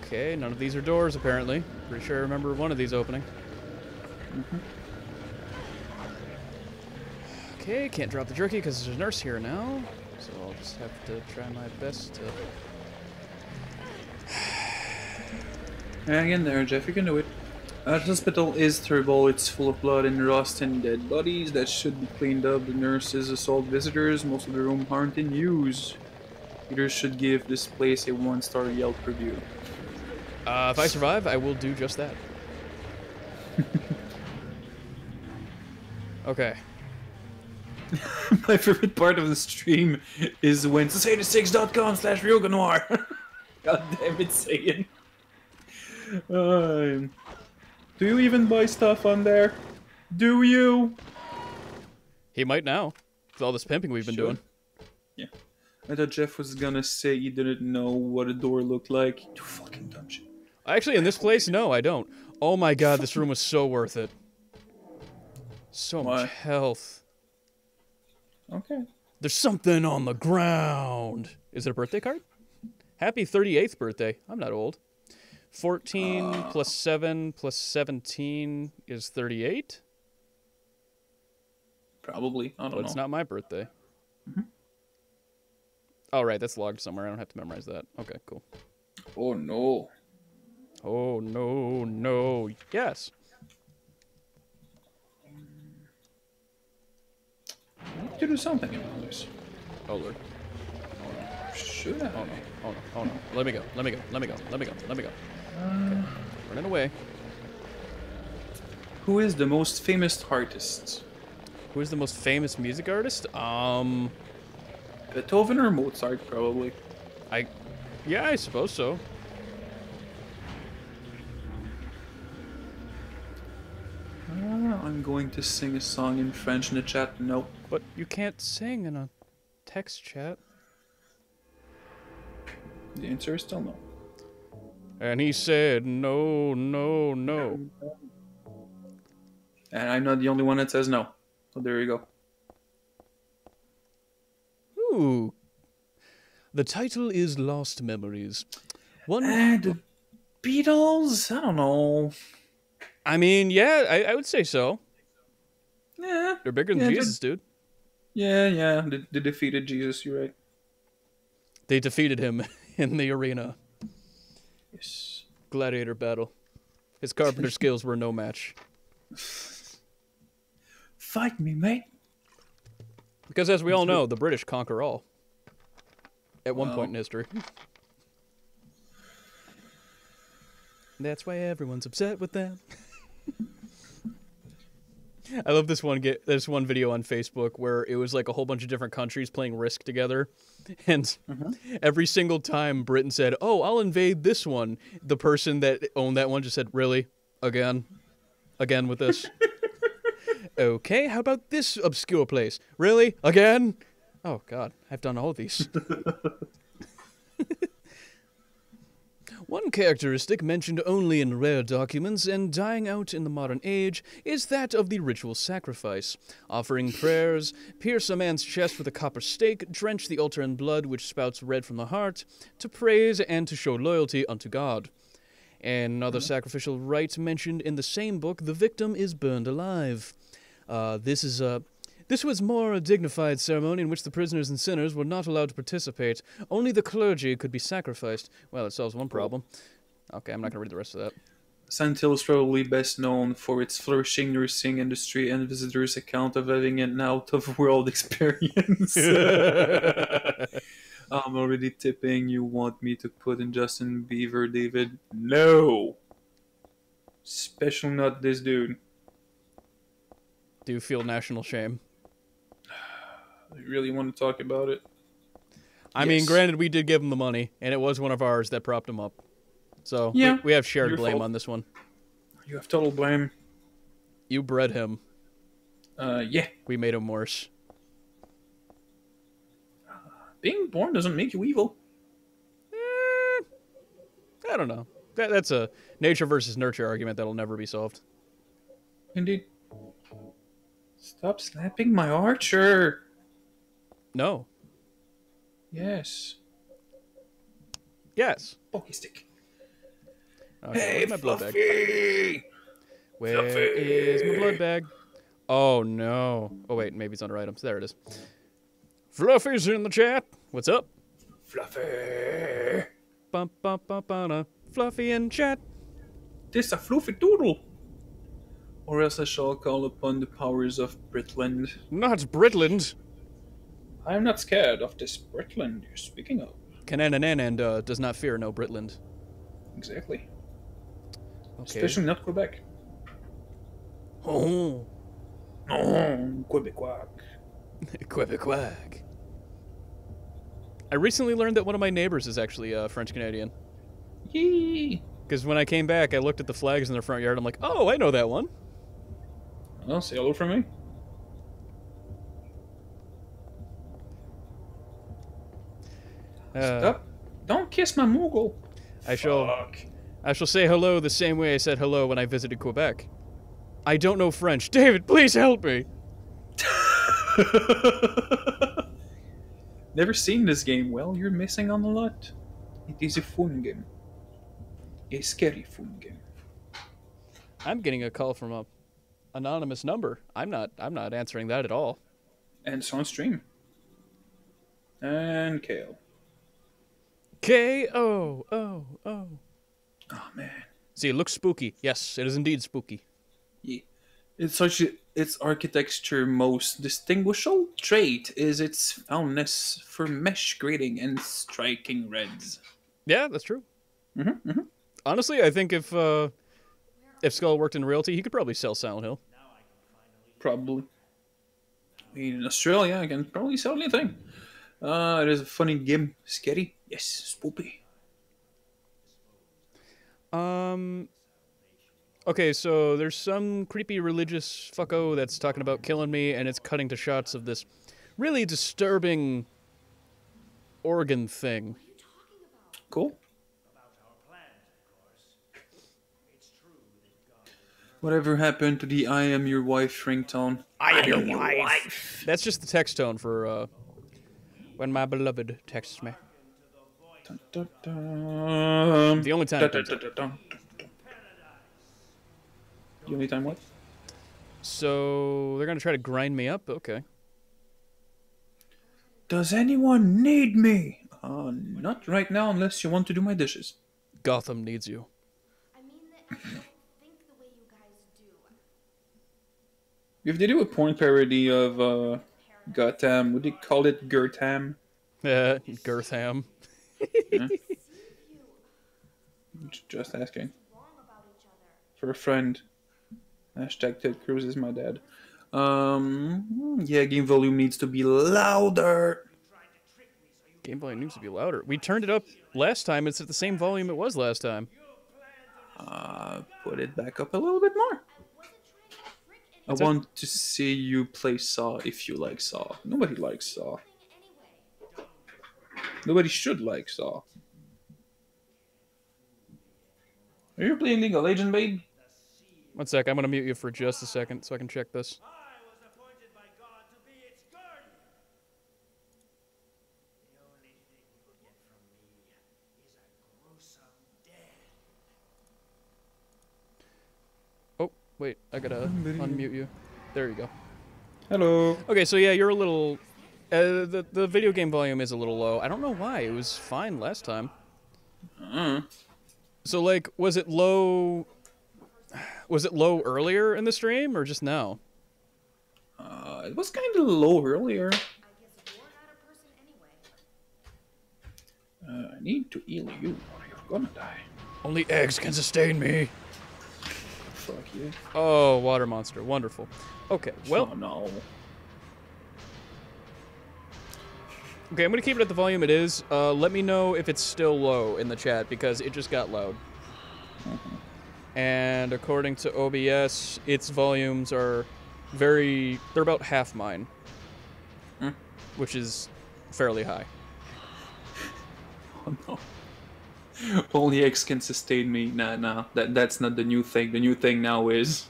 Okay, none of these are doors apparently. Pretty sure I remember one of these opening. Mm-hmm. Okay, can't drop the jerky because there's a nurse here now, so I'll just have to try my best to... Hang in there, Jeff, you can do it. Our hospital is terrible, it's full of blood and rust and dead bodies that should be cleaned up. The nurses assault visitors, most of the room aren't in use. Readers should give this place a 1-star Yelp review. If I survive, I will do just that. Okay. My favorite part of the stream is when society6.com/Ryukanoir. God damn it, Saiyan. Do you even buy stuff on there? Do you? He might now. With all this pimping we've been doing. Yeah. I thought Jeff was gonna say he didn't know what a door looked like. You fucking dungeon. Actually, in this place, no, I don't. Oh my god, this room was so worth it. So much health. Okay. There's something on the ground. Is it a birthday card? Happy 38th birthday. I'm not old. 14 plus 7 plus 17 is 38? Probably. I don't know. It's not my birthday. Mm-hmm. Oh, right. That's logged somewhere. I don't have to memorize that. Okay, cool. Oh, no. Oh, no, no. Yes. have to do something about this. Oh Lord. Should I? Oh no. Let me go. Okay. Running away. Who is the most famous artist? Who is the most famous music artist? Beethoven or Mozart, probably. Yeah, I suppose so. I'm going to sing a song in French in the chat. Nope. But you can't sing in a text chat. The answer is still no. And he said, no, no, no. And I'm not the only one that says no. So there you go. Ooh. The title is Lost Memories. The Beatles? I don't know. I mean, yeah, I would say so. Yeah. They're bigger than Jesus, dude. Yeah. They defeated Jesus, you're right. They defeated him in the arena. Yes. Gladiator battle. His carpenter skills were no match. Fight me, mate. Because as we all know, the British conquer all. At one point in history. That's why everyone's upset with them. I love this one. This one video on Facebook where it was like a whole bunch of different countries playing Risk together, and every single time Britain said, "Oh, I'll invade this one," the person that owned that one just said, "Really? Again with this? Okay, how about this obscure place? Really? Again? Oh God, I've done all these." One characteristic mentioned only in rare documents and dying out in the modern age is that of the ritual sacrifice. Offering prayers, pierce a man's chest with a copper stake, drench the altar in blood which spouts red from the heart, to praise and to show loyalty unto God. Another sacrificial rite mentioned in the same book, the victim is burned alive. This was more a dignified ceremony in which the prisoners and sinners were not allowed to participate. Only the clergy could be sacrificed. Well, it solves one problem. Okay, I'm not going to read the rest of that. Silent Hill is probably best known for its flourishing nursing industry and visitors' account of having an out-of-world experience. I'm already tipping. You want me to put in Justin Bieber, David? No! Especially not this dude. Do you feel national shame? I really want to talk about it. I mean, granted, we did give him the money, and it was one of ours that propped him up. So, yeah, we have shared blame on this one. You have total blame. You bred him. Yeah. We made him worse. Being born doesn't make you evil. I don't know. That's a nature versus nurture argument that'll never be solved. Indeed. Stop snapping my archer! No. Yes. Pocky stick. Okay, hey, my blood bag. Where is my blood bag? Oh no. Oh wait, maybe it's under items. There it is. Fluffy's in the chat. What's up? Fluffy. Bum bum bum bum. Fluffy in chat. This a fluffy doodle. Or else I shall call upon the powers of Britland. Not Britland. I am not scared of this Britland you're speaking of. Canananand does not fear no Britland. Exactly. Okay. Especially not Quebec. Oh. Oh, Quebecois. Quebecois. I recently learned that one of my neighbors is actually French Canadian. Yee! Because when I came back, I looked at the flags in their front yard. I'm like, oh, I know that one. Well, say hello from me. Stop. Don't kiss my Moogle. I shall say hello the same way I said hello when I visited Quebec. I don't know French. David, please help me. Never seen this game. Well, you're missing on a lot. It is a fun game. A scary fun game. I'm getting a call from a anonymous number. I'm not answering that at all. And it's on stream. And KO. K-O-O-O. Oh, man. See, it looks spooky. Yes, it is indeed spooky. Yeah. It's such a, its architecture most distinguishable trait is its fondness for mesh grating and striking reds. Yeah, that's true. Mm-hmm, mm-hmm. Honestly, I think if Skull worked in realty, he could probably sell Silent Hill. Probably. In Australia, I can probably sell anything. It is a funny game. Scary? Yes. Spooky. Okay, so there's some creepy religious fucko that's talking about killing me, and it's cutting to shots of this really disturbing organ thing. Cool. Whatever happened to the I am your wife ringtone? I am your wife. That's just the text tone for when my beloved texts me. Dun, dun, dun. The only time. Dun, dun, dun, dun. The only time what? So they're going to try to grind me up? Okay. Does anyone need me? Not right now unless you want to do my dishes. Gotham needs you. I mean that I think the way you guys do. If they do a porn parody of Gotham, would they call it Gertham? Yeah, Gertham. Huh? Just asking. For a friend. Hashtag Ted Cruz is my dad. Yeah, game volume needs to be louder. Game volume needs to be louder. We turned it up last time. It's at the same volume it was last time. Put it back up a little bit more. I want to see you play Saw if you like Saw. Nobody likes Saw. Nobody should like Saw. Are you playing League of Legends, babe? One sec, I'm going to mute you for just a second so I can check this. I was appointed by God to be its guardian. The only thing you will get from me is a gruesome death. Oh, wait, I got to unmute you. There you go. Hello. Okay, so yeah, you're a little... the video game volume is a little low. I don't know why. It was fine last time. So, like, was it low... Was it low earlier in the stream or just now? It was kind of low earlier. I need to heal you or you're gonna die. Only eggs can sustain me. Fuck you. Oh, water monster. Wonderful. Okay, well... Oh, no. Okay, I'm gonna keep it at the volume it is. Let me know if it's still low in the chat because it just got loud. Mm-hmm. And according to OBS, its volumes are very... They're about half mine. Mm. Which is fairly high. Oh, no. Only eggs can sustain me. Nah. That's not the new thing. The new thing now is...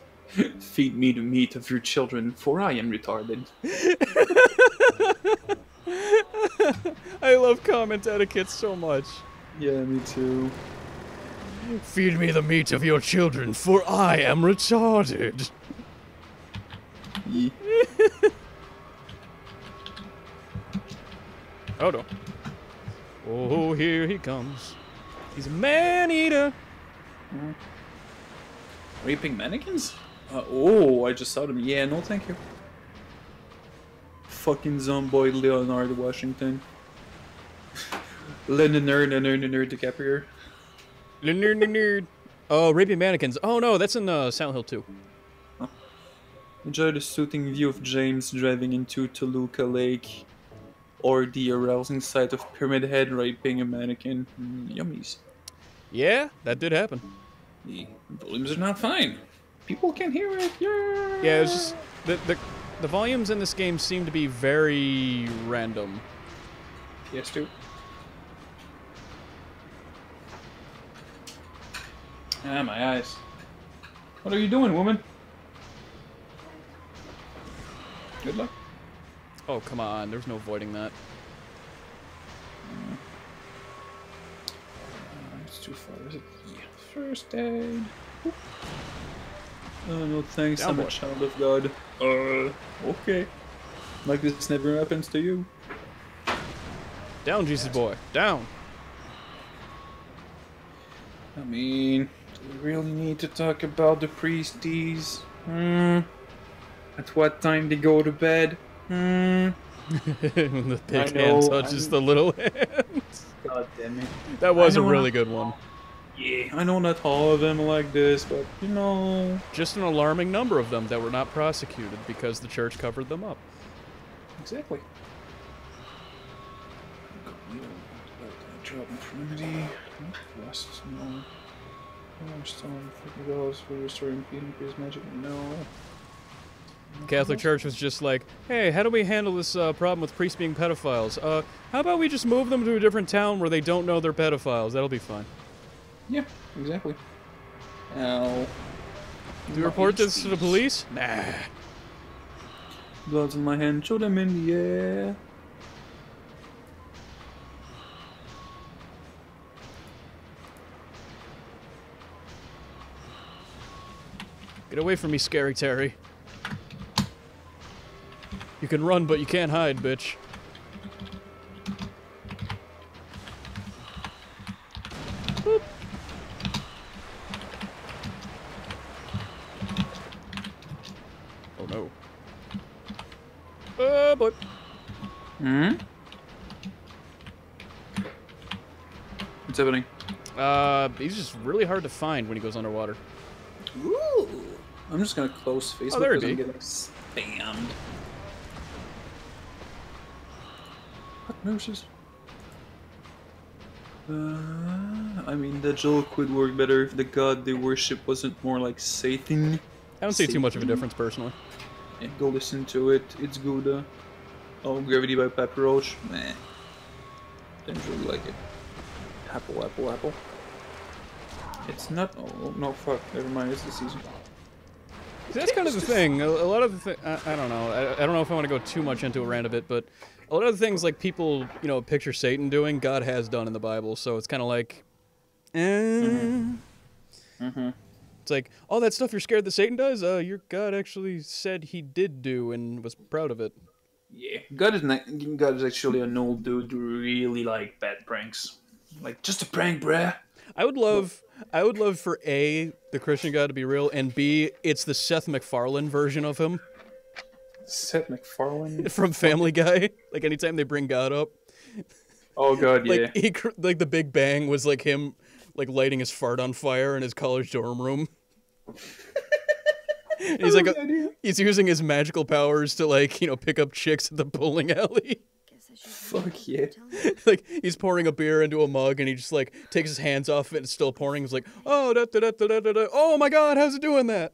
Feed me the meat of your children, for I am retarded. I love comment etiquette so much. Yeah, me too. Feed me the meat of your children, for I am retarded. Yeah. Oh no. Oh, here he comes. He's a man-eater. Raping mannequins? Oh, I just saw them. Yeah, no thank you. Fucking zomboid Leonardo Washington. Leonardo DiCaprio. Oh, raping mannequins. Oh no, that's in Silent Hill 2. Huh. Enjoy the soothing view of James driving into Toluca Lake, or the arousing sight of Pyramid Head raping a mannequin. Yummies. Yeah, that did happen. The volumes are not fine. People can hear it. Yeah. Yeah, it's just the volumes in this game seem to be very random. Yes, dude. Ah, my eyes. What are you doing, woman? Good luck. Oh, come on. There's no avoiding that. It's too far, is it? Yeah. First aid. Oop. Oh, no thanks. I'm a child of God. Okay. Like this never happens to you. Down, Jesus boy. Down. I mean... We really need to talk about the priesties. At what time they go to bed? Hmm. When the big hand touches the little hand. God damn it. That was a really good one. Yeah, I know not all of them are like this, but you know. Just an alarming number of them that were not prosecuted because the church covered them up. Exactly. Catholic Church was just like, hey, how do we handle this problem with priests being pedophiles? How about we just move them to a different town where they don't know they're pedophiles? That'll be fine. Yeah, exactly. Ow. Do you report this to the police? Nah. Blood's in my hand. Show them in the air. Get away from me, Scary Terry. You can run, but you can't hide, bitch. Boop. Oh no. Oh boy. Hmm? What's happening? He's just really hard to find when he goes underwater. Ooh! I'm just gonna close Facebook because I'm getting spammed. Hypnosis. I mean, that joke would work better if the god they worship wasn't more like Satan. I don't see too much of a difference, personally. Yeah, go listen to it. It's good. Oh, Gravity by Papa Roach. Meh. Didn't really like it. Apple, apple, apple. It's not. Oh, no, fuck. Never mind. It's the season. See, that's kind of the thing. A lot of the I don't know. I don't know if I want to go too much into a rant of it, but a lot of the things like people, you know, picture Satan doing, God has done in the Bible. So it's kind of like, It's like all that stuff you're scared that Satan does. Your God actually said he did do and was proud of it. Yeah, God is actually an old dude who really like bad pranks. Like just a prank, bruh. I would love for A, the Christian God to be real, and B, it's the Seth MacFarlane version of him. Seth MacFarlane? From Family Guy. Like, anytime they bring God up. Oh, God, yeah. Like, the Big Bang was, like, him, like, lighting his fart on fire in his college dorm room. He's, like, he's using his magical powers to, like, you know, pick up chicks at the bowling alley. Fuck yeah. Like, he's pouring a beer into a mug and he just, like, takes his hands off it and it's still pouring. He's like, oh, da da da da da da da. Oh my god, how's it doing that?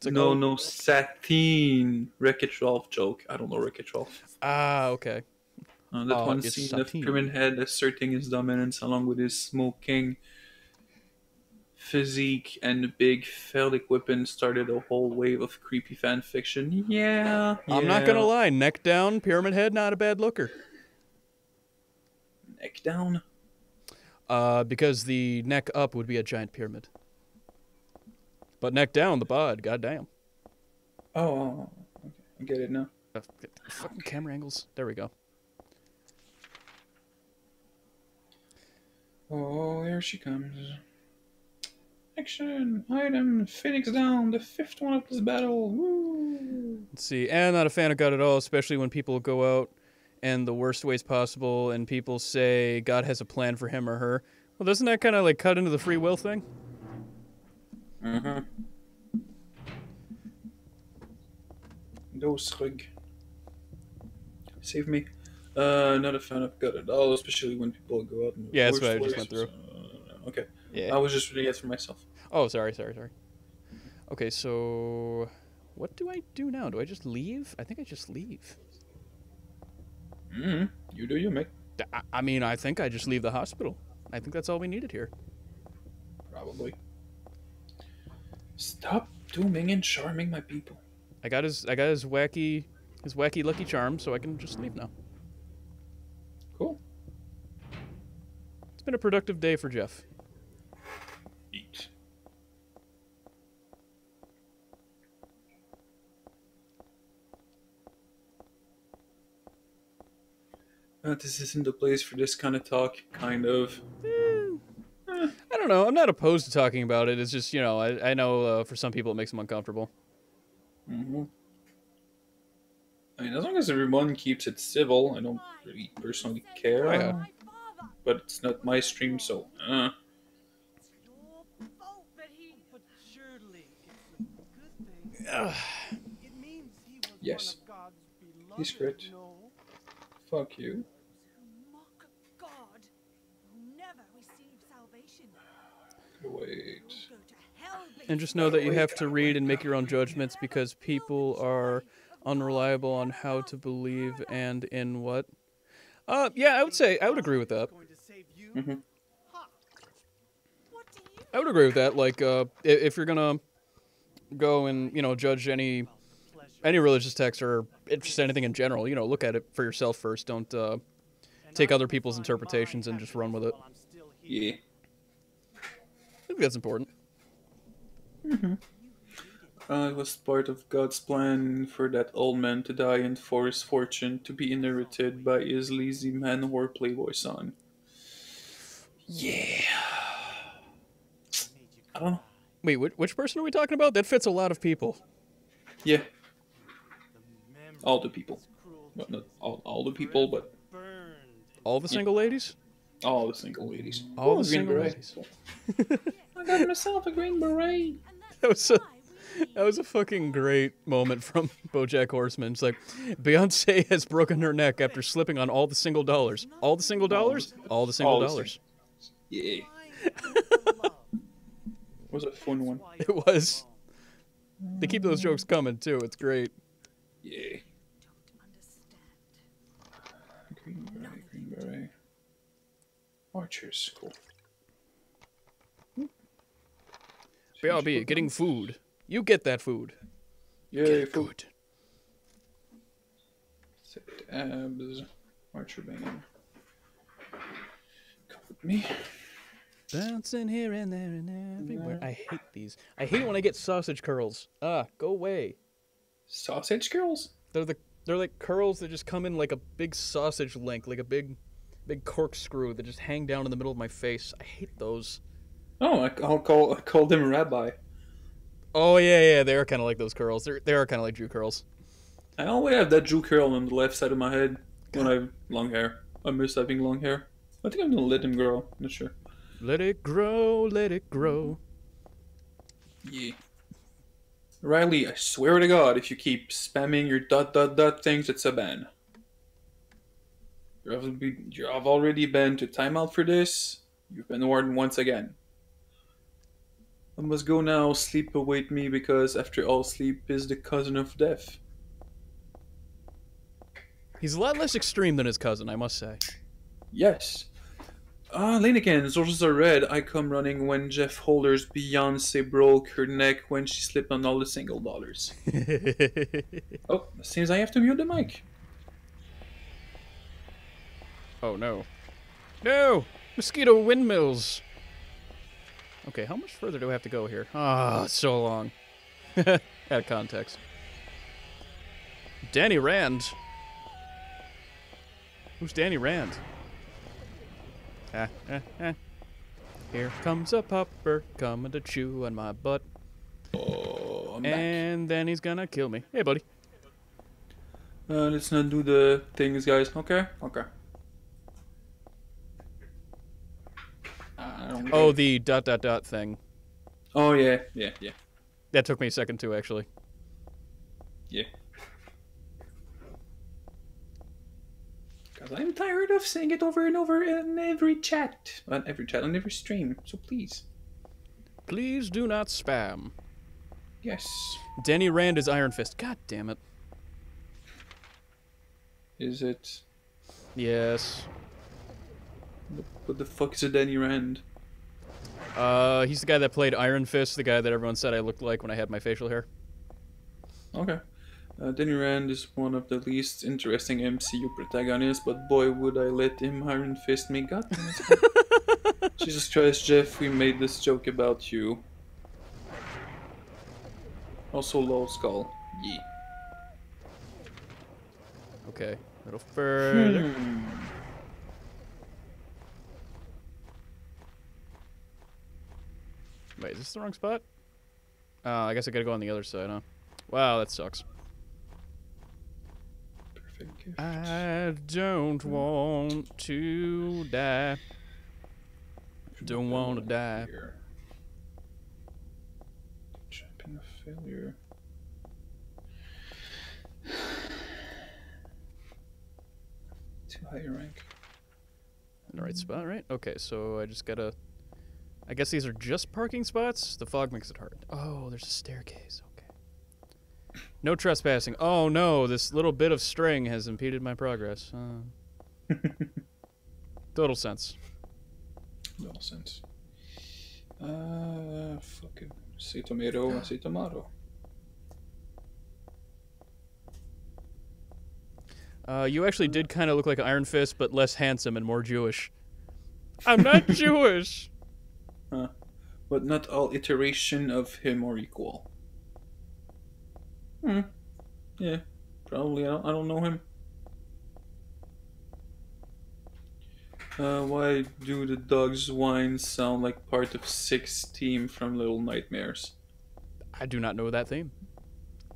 It's like, no, no, sateen. Wreck-It Ralph joke. I don't know Wreck-It Ralph. Ah, okay. That one scene sateen. Of Pyramid Head asserting his dominance along with his smoking physique and the big phallic weapon started a whole wave of creepy fan fiction. Yeah. I'm not gonna lie, neck down, Pyramid Head, not a bad looker. Neck down? Because the neck up would be a giant pyramid. But neck down, the bod, goddamn. Oh, okay. I get it now. Fucking camera angles. There we go. Oh, here she comes. Action! Item! Phoenix down! The fifth one of this battle! Woo! Let's see. And not a fan of God at all, especially when people go out in the worst ways possible and people say God has a plan for him or her. Well, doesn't that kind of, like, cut into the free will thing? Uh-huh. Save me. Not a fan of God at all, especially when people go out in the worst ways. Yeah, that's what I just went through. Okay. Yeah. I was just reading it for myself. Oh, sorry. Okay, so what do I do now? Do I just leave? I think I just leave. You do you, mate. I mean, I think I just leave the hospital. I think that's all we needed here. Probably. Stop dooming and charming my people. I got his wacky lucky charm, so I can just leave now. Cool. It's been a productive day for Jeff. This isn't the place for this kind of talk, kind of. I don't don't know. I'm not opposed to talking about it. It's just, you know, I know for some people it makes them uncomfortable. Mm-hmm. I mean, as long as everyone keeps it civil, I don't really personally care. Yeah. But it's not my stream, so... Yes. He's correct. Fuck you. Wait. And just know that you have to read and make your own judgments because people are unreliable on how to believe and in what. Yeah, I would say I would agree with that. Mm-hmm. I would agree with that. Like, if you're gonna go and, you know, judge any religious text or just anything in general, you know, look at it for yourself first. Don't take other people's interpretations and just run with it. Yeah. I think that's important. Mm-hmm. It was part of God's plan for that old man to die and for his fortune to be inherited by his lazy man or playboy son. Yeah. I don't know. Wait, which person are we talking about? That fits a lot of people. Yeah. All the people. Well, not all the people, but... All the single ladies? All the single ladies. All the single ladies. I got myself a green beret. That was a fucking great moment from Bojack Horseman. It's like, Beyonce has broken her neck after slipping on all the single dollars. All the single dollars? All the single dollars. Yeah. It was a fun one. It was. They keep those jokes coming, too. It's great. Yeah. Green beret, green beret. Archers, cool. BRB, getting food. You get that food. Yay, food. Set abs. Archer band. Come with me. Bouncing here and there and everywhere. I hate these. I hate it when I get sausage curls. Ah, go away. Sausage curls? They're like curls that just come in like a big sausage link, like a big corkscrew that just hang down in the middle of my face. I hate those. Oh, I'll call them rabbi. Oh yeah, they are kind of like those curls. They are kind of like Jew curls. I always have that Jew curl on the left side of my head when I have long hair. I miss having long hair. I think I'm gonna let them grow. I'm not sure. Let it grow, let it grow. Yeah. Riley, I swear to God, if you keep spamming your ... things, it's a ban. I've already been to timeout for this. You've been warned once again. I must go now. Sleep await me because, after all, sleep is the cousin of death. He's a lot less extreme than his cousin, I must say. Yes. Ah, Laneykins, sources are red. I come running when Jeff Holder's Beyonce broke her neck when she slipped on all the single dollars. Oh, seems I have to mute the mic. Oh no. No! Mosquito windmills! Okay, how much further do I have to go here? Ah, oh, so long. Out of context. Danny Rand. Who's Danny Rand? Ah, ah, ah. Here comes a popper coming to chew on my butt. Oh, I'm back. Then he's gonna kill me. Hey, buddy. Let's not do the things, guys. Okay? Okay. Oh, the ... thing. Oh, yeah. That took me a second, too, actually. Yeah. Because I'm tired of saying it over and over in every chat. On every chat, on every stream. So please. Please do not spam. Yes. Danny Rand is Iron Fist. God damn it. Is it? Yes. What the fuck is a Danny Rand? He's the guy that played Iron Fist, the guy that everyone said I looked like when I had my facial hair. Okay. Danny Rand is one of the least interesting MCU protagonists, but boy would I let him Iron Fist me. God damn it. Jesus Christ, Jeff, we made this joke about you. Also low skull. Yeah. Okay, a little further. Wait, is this the wrong spot? I guess I gotta go on the other side, huh? Wow, that sucks. Perfect gift. I don't want to die. Don't want to die. Jumping a failure. Too high a rank. In the right spot, right? Okay, so I just gotta... I guess these are just parking spots? The fog makes it hard. Oh, there's a staircase. Okay. No trespassing. Oh no, this little bit of string has impeded my progress. Total sense. Total sense. Fucking... Say tomato and say tomato. You actually did kind of look like Iron Fist, but less handsome and more Jewish. I'm not Jewish! But not all iteration of him are equal. Hmm. Yeah. Probably. I don't know him. Why do the dog's whines sound like part of Six theme from Little Nightmares? I do not know that theme.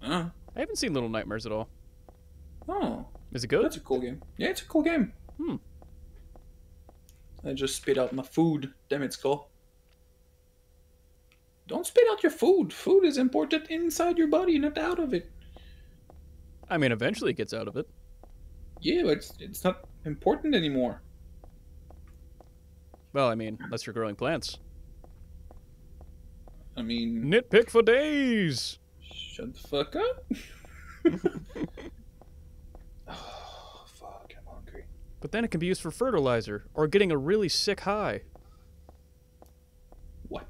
I haven't seen Little Nightmares at all. Oh. Is it good? That's a cool game. Yeah, it's a cool game. Hmm. I just spit out my food. Damn it, Skull. Don't spit out your food. Food is important inside your body, not out of it. I mean, eventually it gets out of it. Yeah, but it's not important anymore. Well, I mean, unless you're growing plants. I mean... Nitpick for days! Shut the fuck up. Oh, fuck, I'm hungry. But then it can be used for fertilizer, or getting a really sick high. What?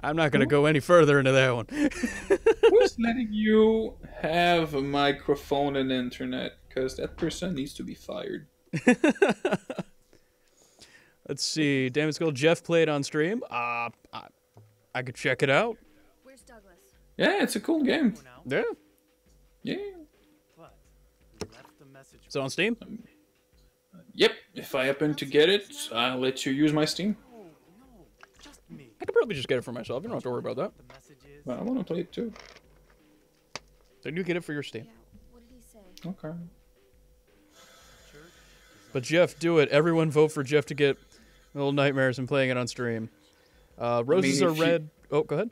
I'm not going to go any further into that one. Who's letting you have a microphone and internet? Because that person needs to be fired. Let's see. Damn it's cool. Jeff played on stream. I could check it out. Where's Douglas? Yeah, it's a cool game. Yeah. Yeah. What? Left the message. It's on Steam? Yep. If I happen to get it, I'll let you use my Steam. I could probably just get it for myself. You don't have to worry about that. Well, I want to play it too. So you get it for your Steam. Yeah, what did he say? Okay. But Jeff, do it. Everyone vote for Jeff to get Little Nightmares and playing it on stream. Roses are red. Oh, go ahead.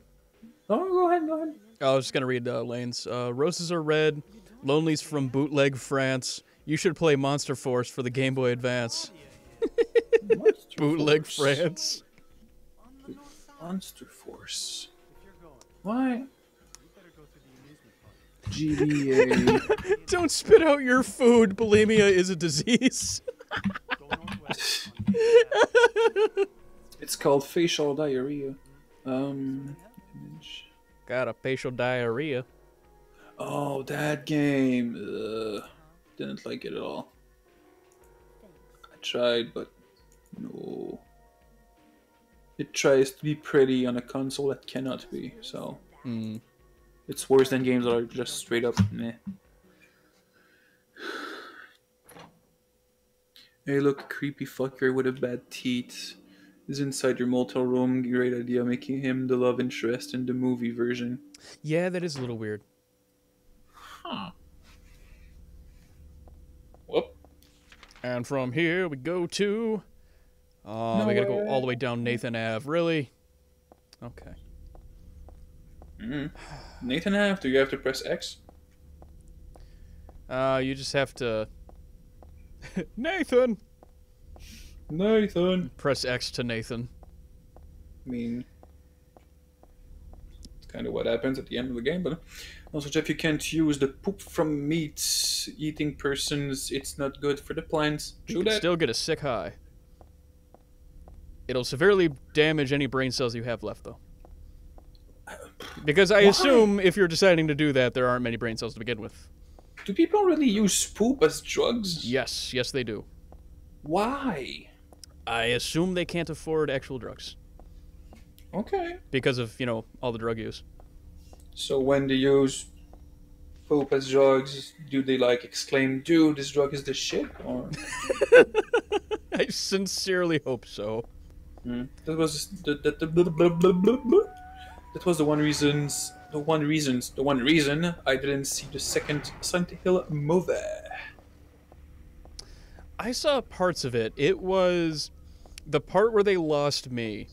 Oh, go ahead. Go ahead. I was just going to read Lane's. Roses are red. Lonely's from Bootleg France. You should play Monster Force for the Game Boy Advance. Bootleg France. Monster Force. Why? GBA. Don't spit out your food. Bulimia is a disease. It's called facial diarrhea. Got a facial diarrhea. Oh, that game. Didn't like it at all. I tried, but no. It tries to be pretty on a console that cannot be, so... Mm. It's worse than games that are just straight up meh. Hey look, creepy fucker with a bad teeth is inside your motel room. Great idea, making him the love interest in the movie version. Yeah, that is a little weird. Huh. Whoop. And from here we go to... Oh, no, we gotta go all the way down Nathan Ave. Really? Okay. Nathan Ave, do you have to press X? You just have to... Nathan! Nathan! Press X to Nathan. I mean... It's kind of what happens at the end of the game, but... Also, Jeff, you can't use the poop from meats eating persons. It's not good for the plants. You can still get a sick high. It'll severely damage any brain cells you have left, though. Because I assume if you're deciding to do that, there aren't many brain cells to begin with. Do people really use poop as drugs? Yes. Yes, they do. Why? I assume they can't afford actual drugs. Okay. Because of, you know, all the drug use. So when they use poop as drugs, do they, like, exclaim, dude, this drug is the shit? Or... I sincerely hope so. That was the one reason I didn't see the second Silent Hill movie. I saw parts of it. It was the part where they lost me.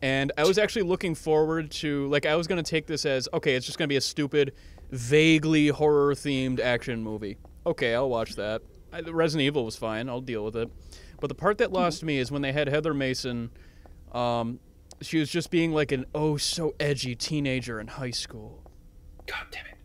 And I was actually looking forward to, like, I was going to take this as, okay, it's just going to be a stupid, vaguely horror-themed action movie. Okay, I'll watch that. Resident Evil was fine. I'll deal with it. But the part that lost me is when they had Heather Mason. She was just being like an oh-so-edgy teenager in high school. God damn it.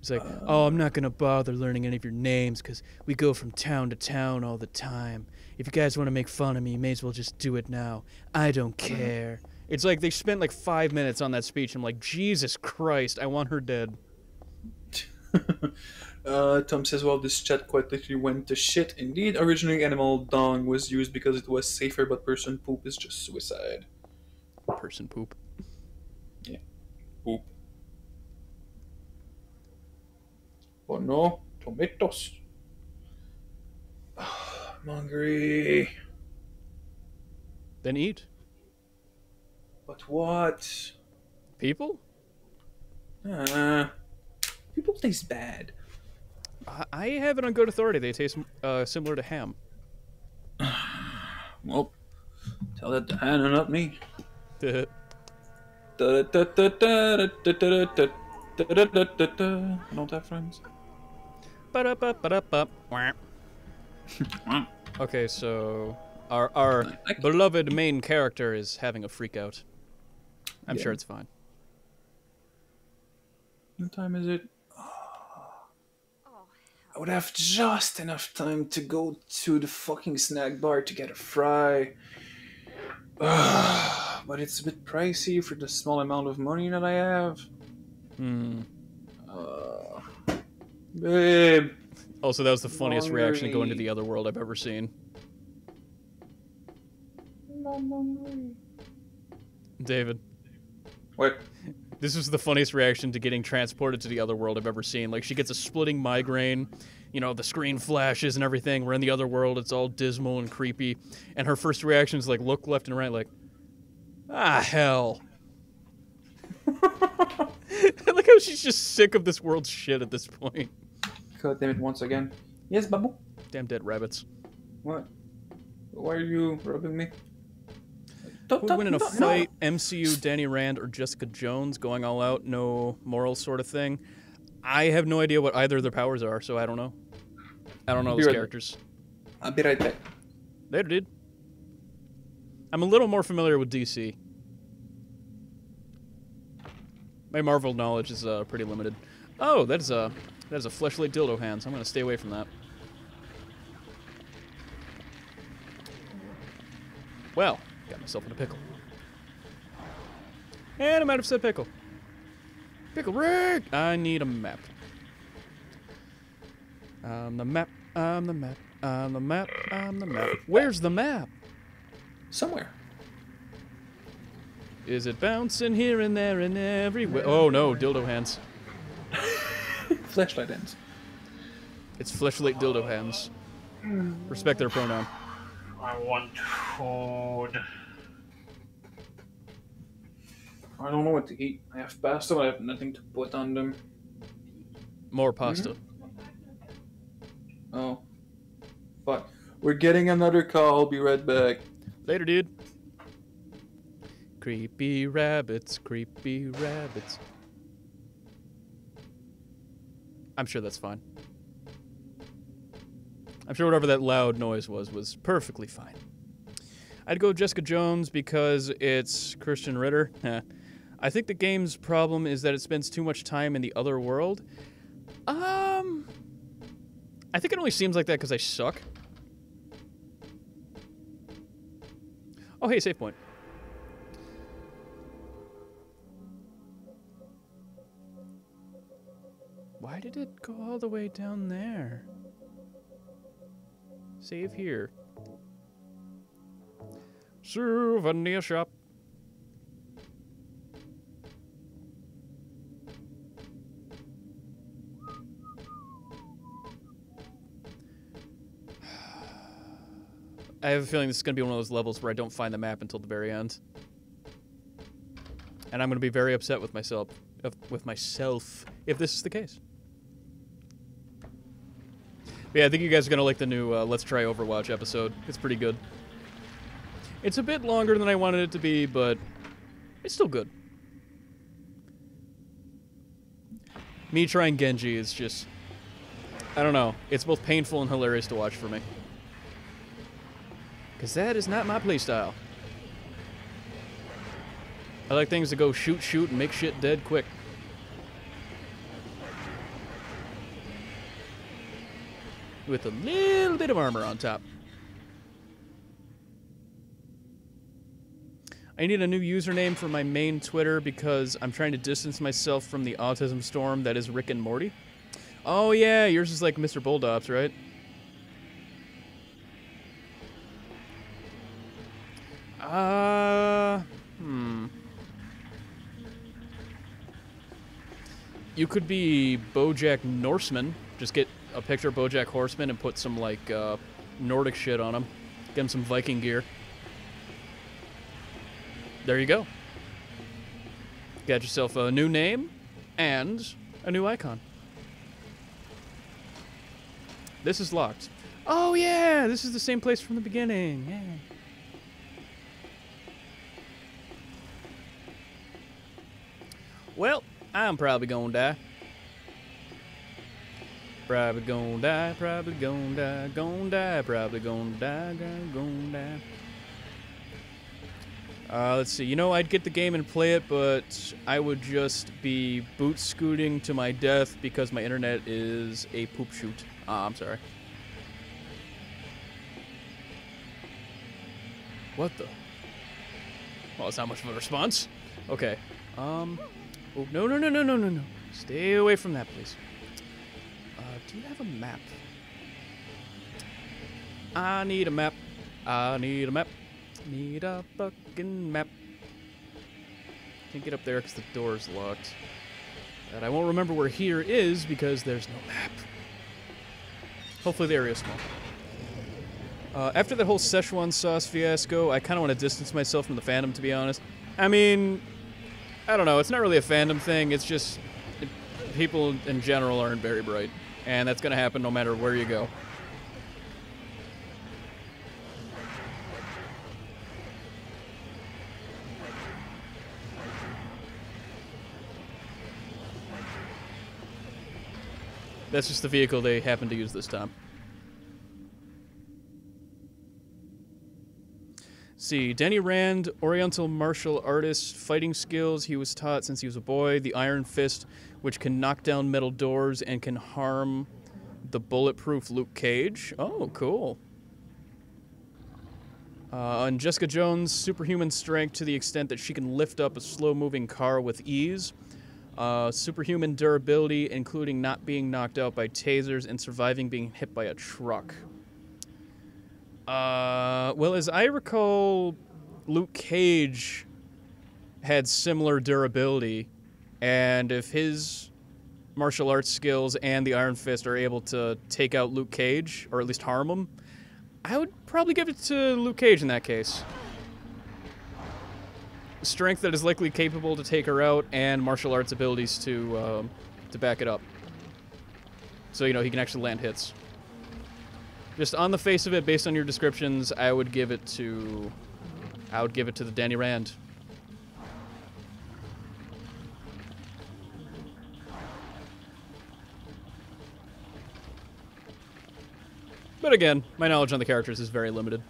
It's like, oh, I'm not going to bother learning any of your names because we go from town to town all the time. If you guys want to make fun of me, you may as well just do it now. I don't care. It's like they spent like 5 minutes on that speech. I'm like, Jesus Christ, I want her dead. Tom says, well, this chat quite literally went to shit. Indeed, originally animal dung was used because it was safer, but person poop is just suicide. Person poop? Yeah. Poop. Oh no, tomatoes. I'm hungry. Then eat. But what? People? People taste bad. I have it on good authority. They taste similar to ham. Well, tell that to Hannah, not me. Don't have friends. Okay, so our beloved main character is having a freak out. I'm sure it's fine. What time is it? Oh, I would have just enough time to go to the fucking snack bar to get a fry. But it's a bit pricey for the small amount of money that I have. Babe. Also, that was the funniest reaction going to the other world I've ever seen. David. What? This was the funniest reaction to getting transported to the other world I've ever seen. Like, she gets a splitting migraine, you know, the screen flashes and everything. We're in the other world, it's all dismal and creepy. And her first reaction is like, look left and right, like, ah, hell. I like how she's just sick of this world's shit at this point. God damn it, once again. Yes, Babu? Damn dead rabbits. What? Why are you rubbing me? Who'd win in a fight? No. MCU, Danny Rand, or Jessica Jones going all out, no moral sort of thing? I have no idea what either of their powers are, so I don't know. I don't know those characters. I'll be right back. Later, dude. I'm a little more familiar with DC. My Marvel knowledge is pretty limited. Oh, that is a fleshlight dildo hands. I'm gonna stay away from that. Well, got myself in a pickle. And I might have said pickle. Pickle Rick! I need a map. I'm the map, I'm the map, I'm the map, I'm the map. Where's the map? Somewhere. Is it bouncing here and there and everywhere? Oh no, dildo hands. Fleshlight hands. It's fleshlight dildo hands. Respect their pronoun. I want food. I don't know what to eat. I have pasta, but I have nothing to put on them. More pasta. Oh. Fuck. We're getting another call. I'll be right back. Later, dude. Creepy rabbits, creepy rabbits. I'm sure that's fine. I'm sure whatever that loud noise was perfectly fine. I'd go Jessica Jones because it's Christian Ritter. I think the game's problem is that it spends too much time in the other world. I think it only seems like that because I suck. Oh, hey, save point. Why did it go all the way down there? Save here. Souvenir shop. I have a feeling this is going to be one of those levels where I don't find the map until the very end. And I'm going to be very upset with myself, if this is the case. But yeah, I think you guys are going to like the new Let's Try Overwatch episode. It's pretty good. It's a bit longer than I wanted it to be, but it's still good. Me trying Genji is just... I don't know. It's both painful and hilarious to watch for me. Because that is not my playstyle. I like things that go shoot, shoot, and make shit dead quick. With a little bit of armor on top. I need a new username for my main Twitter because I'm trying to distance myself from the autism storm that is Rick and Morty. Oh yeah, yours is like Mr. Bulldops, right? You could be Bojack Norseman. Just get a picture of Bojack Horseman and put some like Nordic shit on him. Get him some Viking gear. There you go. Got yourself a new name and a new icon. This is locked. Oh yeah, this is the same place from the beginning. Yeah. Well, I'm probably gonna die. Probably gonna die, probably gonna die, probably gonna die. Let's see, you know, I'd get the game and play it, but I would just be boot scooting to my death because my internet is a poop shoot. I'm sorry. What the? Well, it's not much of a response. Okay. Oh, no, no, no, no, no, no, no. Stay away from that, please. Do you have a map? I need a map. I need a map. Need a fucking map. Can't get up there because the door's locked. And I won't remember where here is because there's no map. Hopefully the area is small. After the whole Szechuan sauce fiasco, I kind of want to distance myself from the fandom, to be honest. I mean, I don't know. It's not really a fandom thing. It's just people in general aren't very bright. And that's going to happen no matter where you go. That's just the vehicle they happen to use this time. See, Denny Rand, Oriental martial artist, fighting skills he was taught since he was a boy, the Iron Fist, which can knock down metal doors and can harm the bulletproof Luke Cage. Oh, cool. And Jessica Jones, superhuman strength to the extent that she can lift up a slow-moving car with ease. Superhuman durability, including not being knocked out by tasers and surviving being hit by a truck. Well, as I recall, Luke Cage had similar durability, and if his martial arts skills and the Iron Fist are able to take out Luke Cage, or at least harm him, I would probably give it to Luke Cage in that case. Strength that is likely capable to take her out, and martial arts abilities to back it up. So, you know, he can actually land hits. Just on the face of it, based on your descriptions, I would give it to... I would give it to the Danny Rand. But again, my knowledge on the characters is very limited.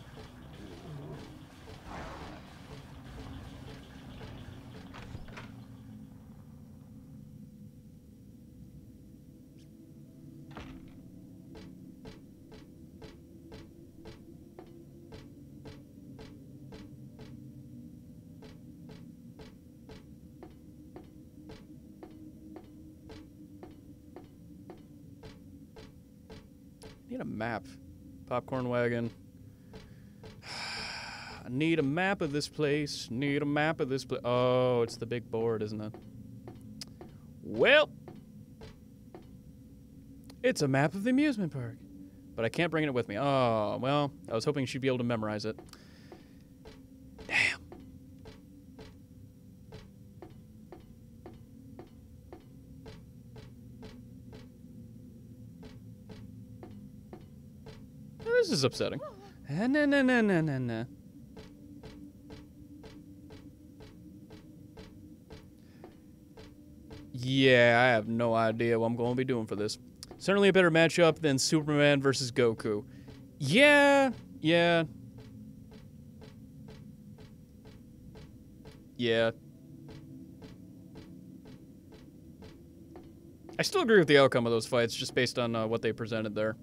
Map. Popcorn wagon. I need a map of this place. Need a map of this place. Oh, it's the big board, isn't it? Well, it's a map of the amusement park. but I can't bring it with me. Oh, well, I was hoping she'd be able to memorize it. Damn. This is upsetting. No. Yeah, I have no idea what I'm going to be doing for this. Certainly a better matchup than Superman versus Goku. Yeah. I still agree with the outcome of those fights, just based on what they presented there.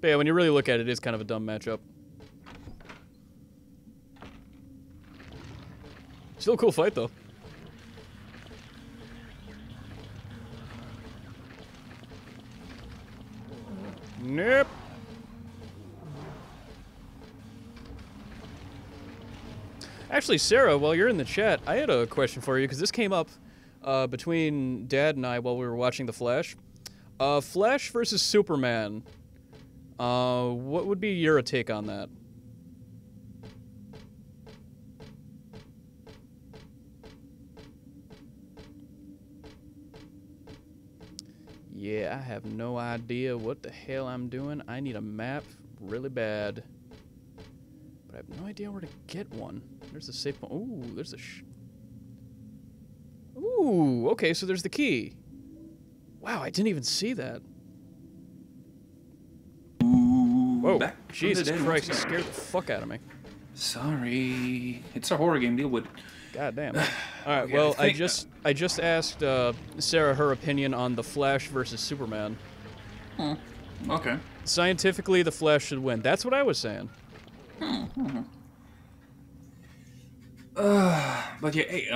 But yeah, when you really look at it, it is kind of a dumb matchup. Still a cool fight, though. Nope. Actually, Sarah, while you're in the chat, I had a question for you, because this came up between Dad and I while we were watching The Flash. Flash versus Superman. What would be your take on that? Yeah, I have no idea what the hell I'm doing. I need a map really bad. But I have no idea where to get one. There's a safe point. Ooh, there's a... Ooh, okay, so there's the key. Wow, I didn't even see that. Whoa, back Jesus Christ, it scared the fuck out of me. Sorry. It's a horror game, deal with it. God damn. Alright, well, I just asked Sarah her opinion on The Flash versus Superman. Hmm. Okay. Scientifically, The Flash should win. That's what I was saying. Mm-hmm. But yeah, hey,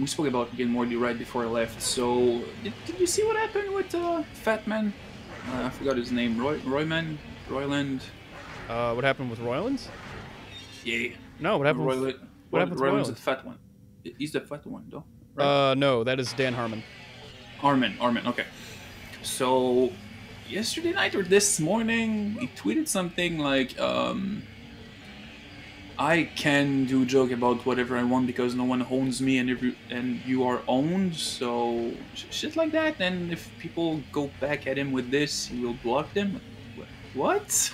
we spoke about Morty right before I left, so... Did you see what happened with Fat Man? I forgot his name. Royman? Royland. What happened with Royland? Yeah. No, what happened with Royland's the fat one. He's the fat one, though. Right? No, that is Dan Harmon. Harmon, okay. So, yesterday night or this morning, he tweeted something like, I can do a joke about whatever I want because no one owns me and you are owned, so shit like that. And if people go back at him with this, he will block them. What?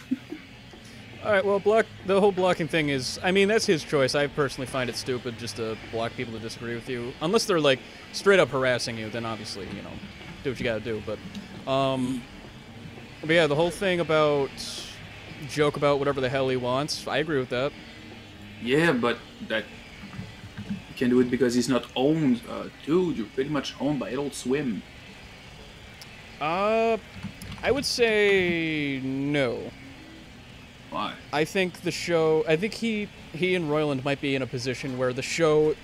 Alright, well, the whole blocking thing is... I mean, that's his choice. I personally find it stupid just to block people that disagree with you. Unless they're, like, straight-up harassing you, then obviously, you know, do what you gotta do. But yeah, the whole thing about... joke about whatever the hell he wants, I agree with that. Yeah, but that... You can do it because he's not owned. Dude, you're pretty much owned by Adult Swim. I would say no. Why? I think the show... I think he and Roiland might be in a position where the show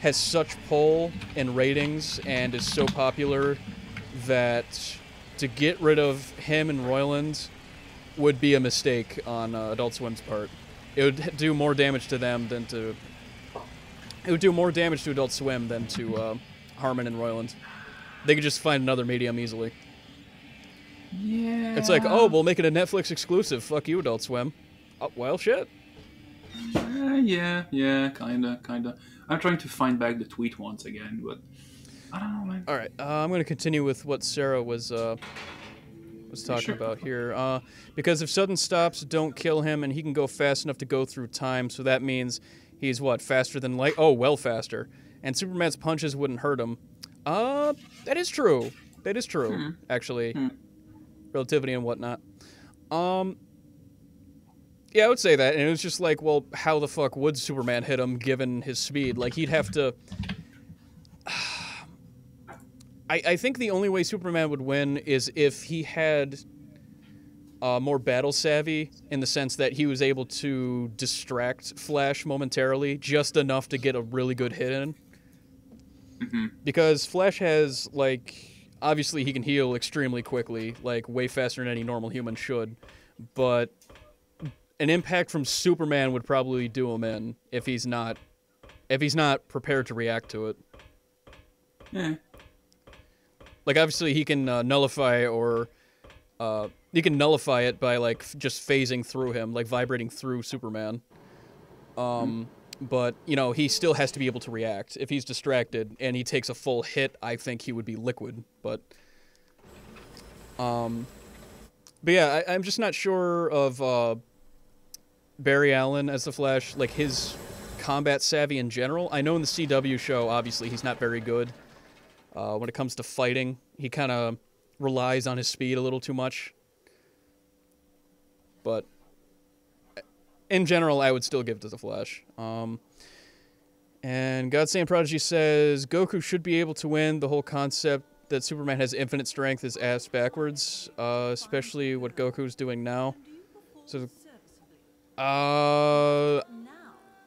has such pull and ratings and is so popular that to get rid of him and Roiland would be a mistake on Adult Swim's part. It would do more damage to them than to... It would do more damage to Adult Swim than to Harmon and Roiland. They could just find another medium easily. Yeah. It's like, oh, we'll make it a Netflix exclusive. Fuck you, Adult Swim. Oh, well, shit. Yeah, kinda. I'm trying to find back the tweet once again, but I don't know, man. All right, I'm gonna continue with what Sarah was talking about here. Because if sudden stops don't kill him, and he can go fast enough to go through time, so that means he's what, faster than light? Oh, well, faster. And Superman's punches wouldn't hurt him. That is true. Actually. Relativity and whatnot. Yeah, I would say that. And it was just like, well, how the fuck would Superman hit him given his speed? Like, he'd have to... I think the only way Superman would win is if he had more battle savvy, in the sense that he was able to distract Flash momentarily just enough to get a really good hit in. Mm-hmm. Because Flash has, like... Obviously, he can heal extremely quickly, like, way faster than any normal human should. But an impact from Superman would probably do him in if he's not prepared to react to it. Yeah. Like, obviously, he can nullify or... he can nullify it by, like, just phasing through him, like, vibrating through Superman. But, you know, he still has to be able to react. If he's distracted and he takes a full hit, I think he would be liquid, but yeah, I'm just not sure of, Barry Allen as the Flash, like, his combat savvy in general. I know in the CW show, obviously, he's not very good. When it comes to fighting, he kind of relies on his speed a little too much. But... in general, I would still give it to the Flash. And Godsam Prodigy says, Goku should be able to win. The whole concept that Superman has infinite strength is ass backwards, especially what Goku's doing now. So,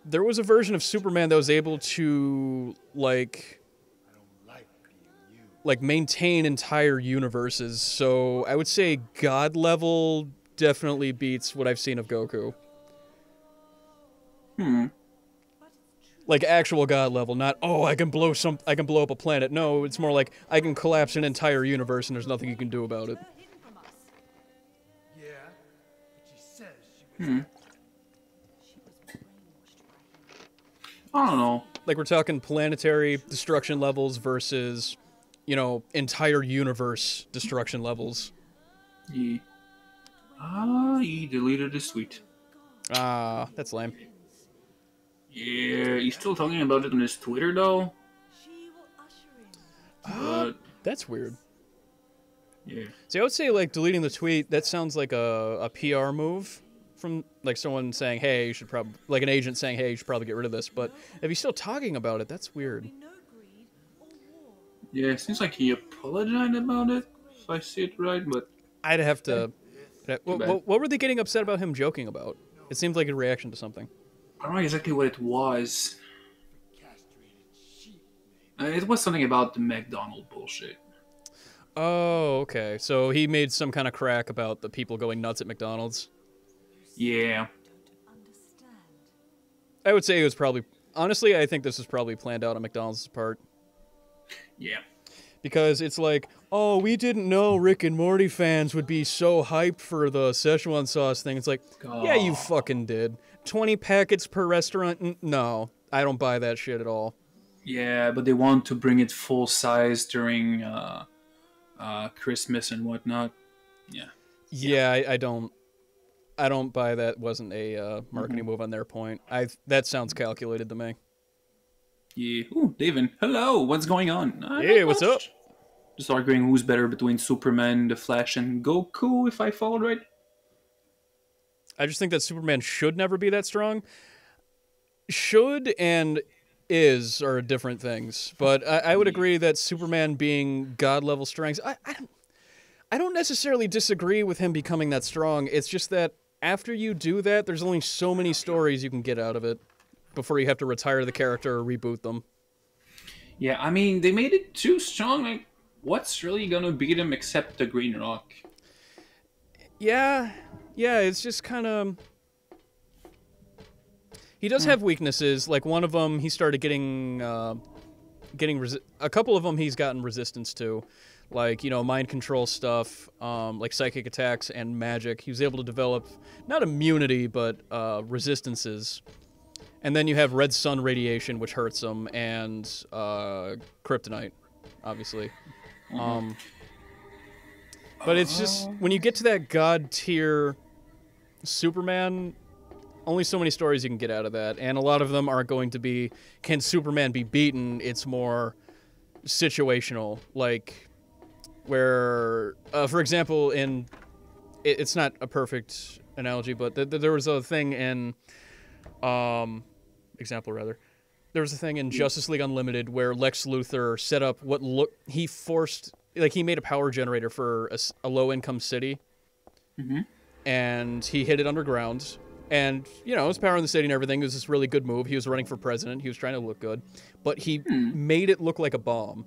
there was a version of Superman that was able to, like maintain entire universes. So I would say God level definitely beats what I've seen of Goku. Like actual God level, not oh I can blow up a planet. No, it's more like I can collapse an entire universe and there's nothing you can do about it. Yeah. But she says she was I don't know. Like we're talking planetary destruction levels versus, you know, entire universe destruction levels. Yeah. Ah, he deleted his tweet. Ah, that's lame. Yeah, he's still talking about it on his Twitter, though. That's weird. Yeah. See, I would say, like, deleting the tweet, that sounds like a PR move from, like, someone saying, hey, you should probably... like, an agent saying, hey, you should probably get rid of this. But if he's still talking about it, that's weird. Yeah, it seems like he apologized about it, if I see it right, but... I'd have to... What were they getting upset about him joking about? It seems like a reaction to something. I don't know exactly what it was. It was something about the McDonald's bullshit. Oh, okay. So he made some kind of crack about the people going nuts at McDonald's. Yeah. I would say it was probably... honestly, I think this was probably planned out on McDonald's part. Yeah. Because it's like, oh, we didn't know Rick and Morty fans would be so hyped for the Szechuan sauce thing. It's like, oh. Yeah, you fucking did. 20 packets per restaurant? No, I don't buy that shit at all. Yeah, but they want to bring it full size during Christmas and whatnot. Yeah. Yeah, yeah. I don't buy that wasn't a marketing move on their point. That sounds calculated to me. Yeah. Ooh, David. Hello. What's going on? Hey, what's up? Just arguing who's better between Superman, The Flash, and Goku, if I followed right. I just think that Superman should never be that strong. Should and is are different things. But I would agree that Superman being God-level strength... I don't necessarily disagree with him becoming that strong. It's just that after you do that, there's only so many stories you can get out of it before you have to retire the character or reboot them. Yeah, I mean, they made it too strong. Like, what's really going to beat him except the Green Rock? Yeah... yeah, it's just kind of... he does have weaknesses. Like, one of them, he started getting... a couple of them he's gotten resistance to. Like, you know, mind control stuff, like psychic attacks and magic. He was able to develop, not immunity, but resistances. And then you have red sun radiation, which hurts him, and kryptonite, obviously. But it's just, when you get to that god tier... Superman, only so many stories you can get out of that, and a lot of them aren't going to be, can Superman be beaten? It's more situational, like, where, for example, in, it's not a perfect analogy, but there was a thing in, there was a thing in Justice League Unlimited where Lex Luthor set up what he made a power generator for a low-income city. And he hid it underground, and, you know, it was powering the city and everything. It was this really good move. He was running for president. He was trying to look good, but he made it look like a bomb.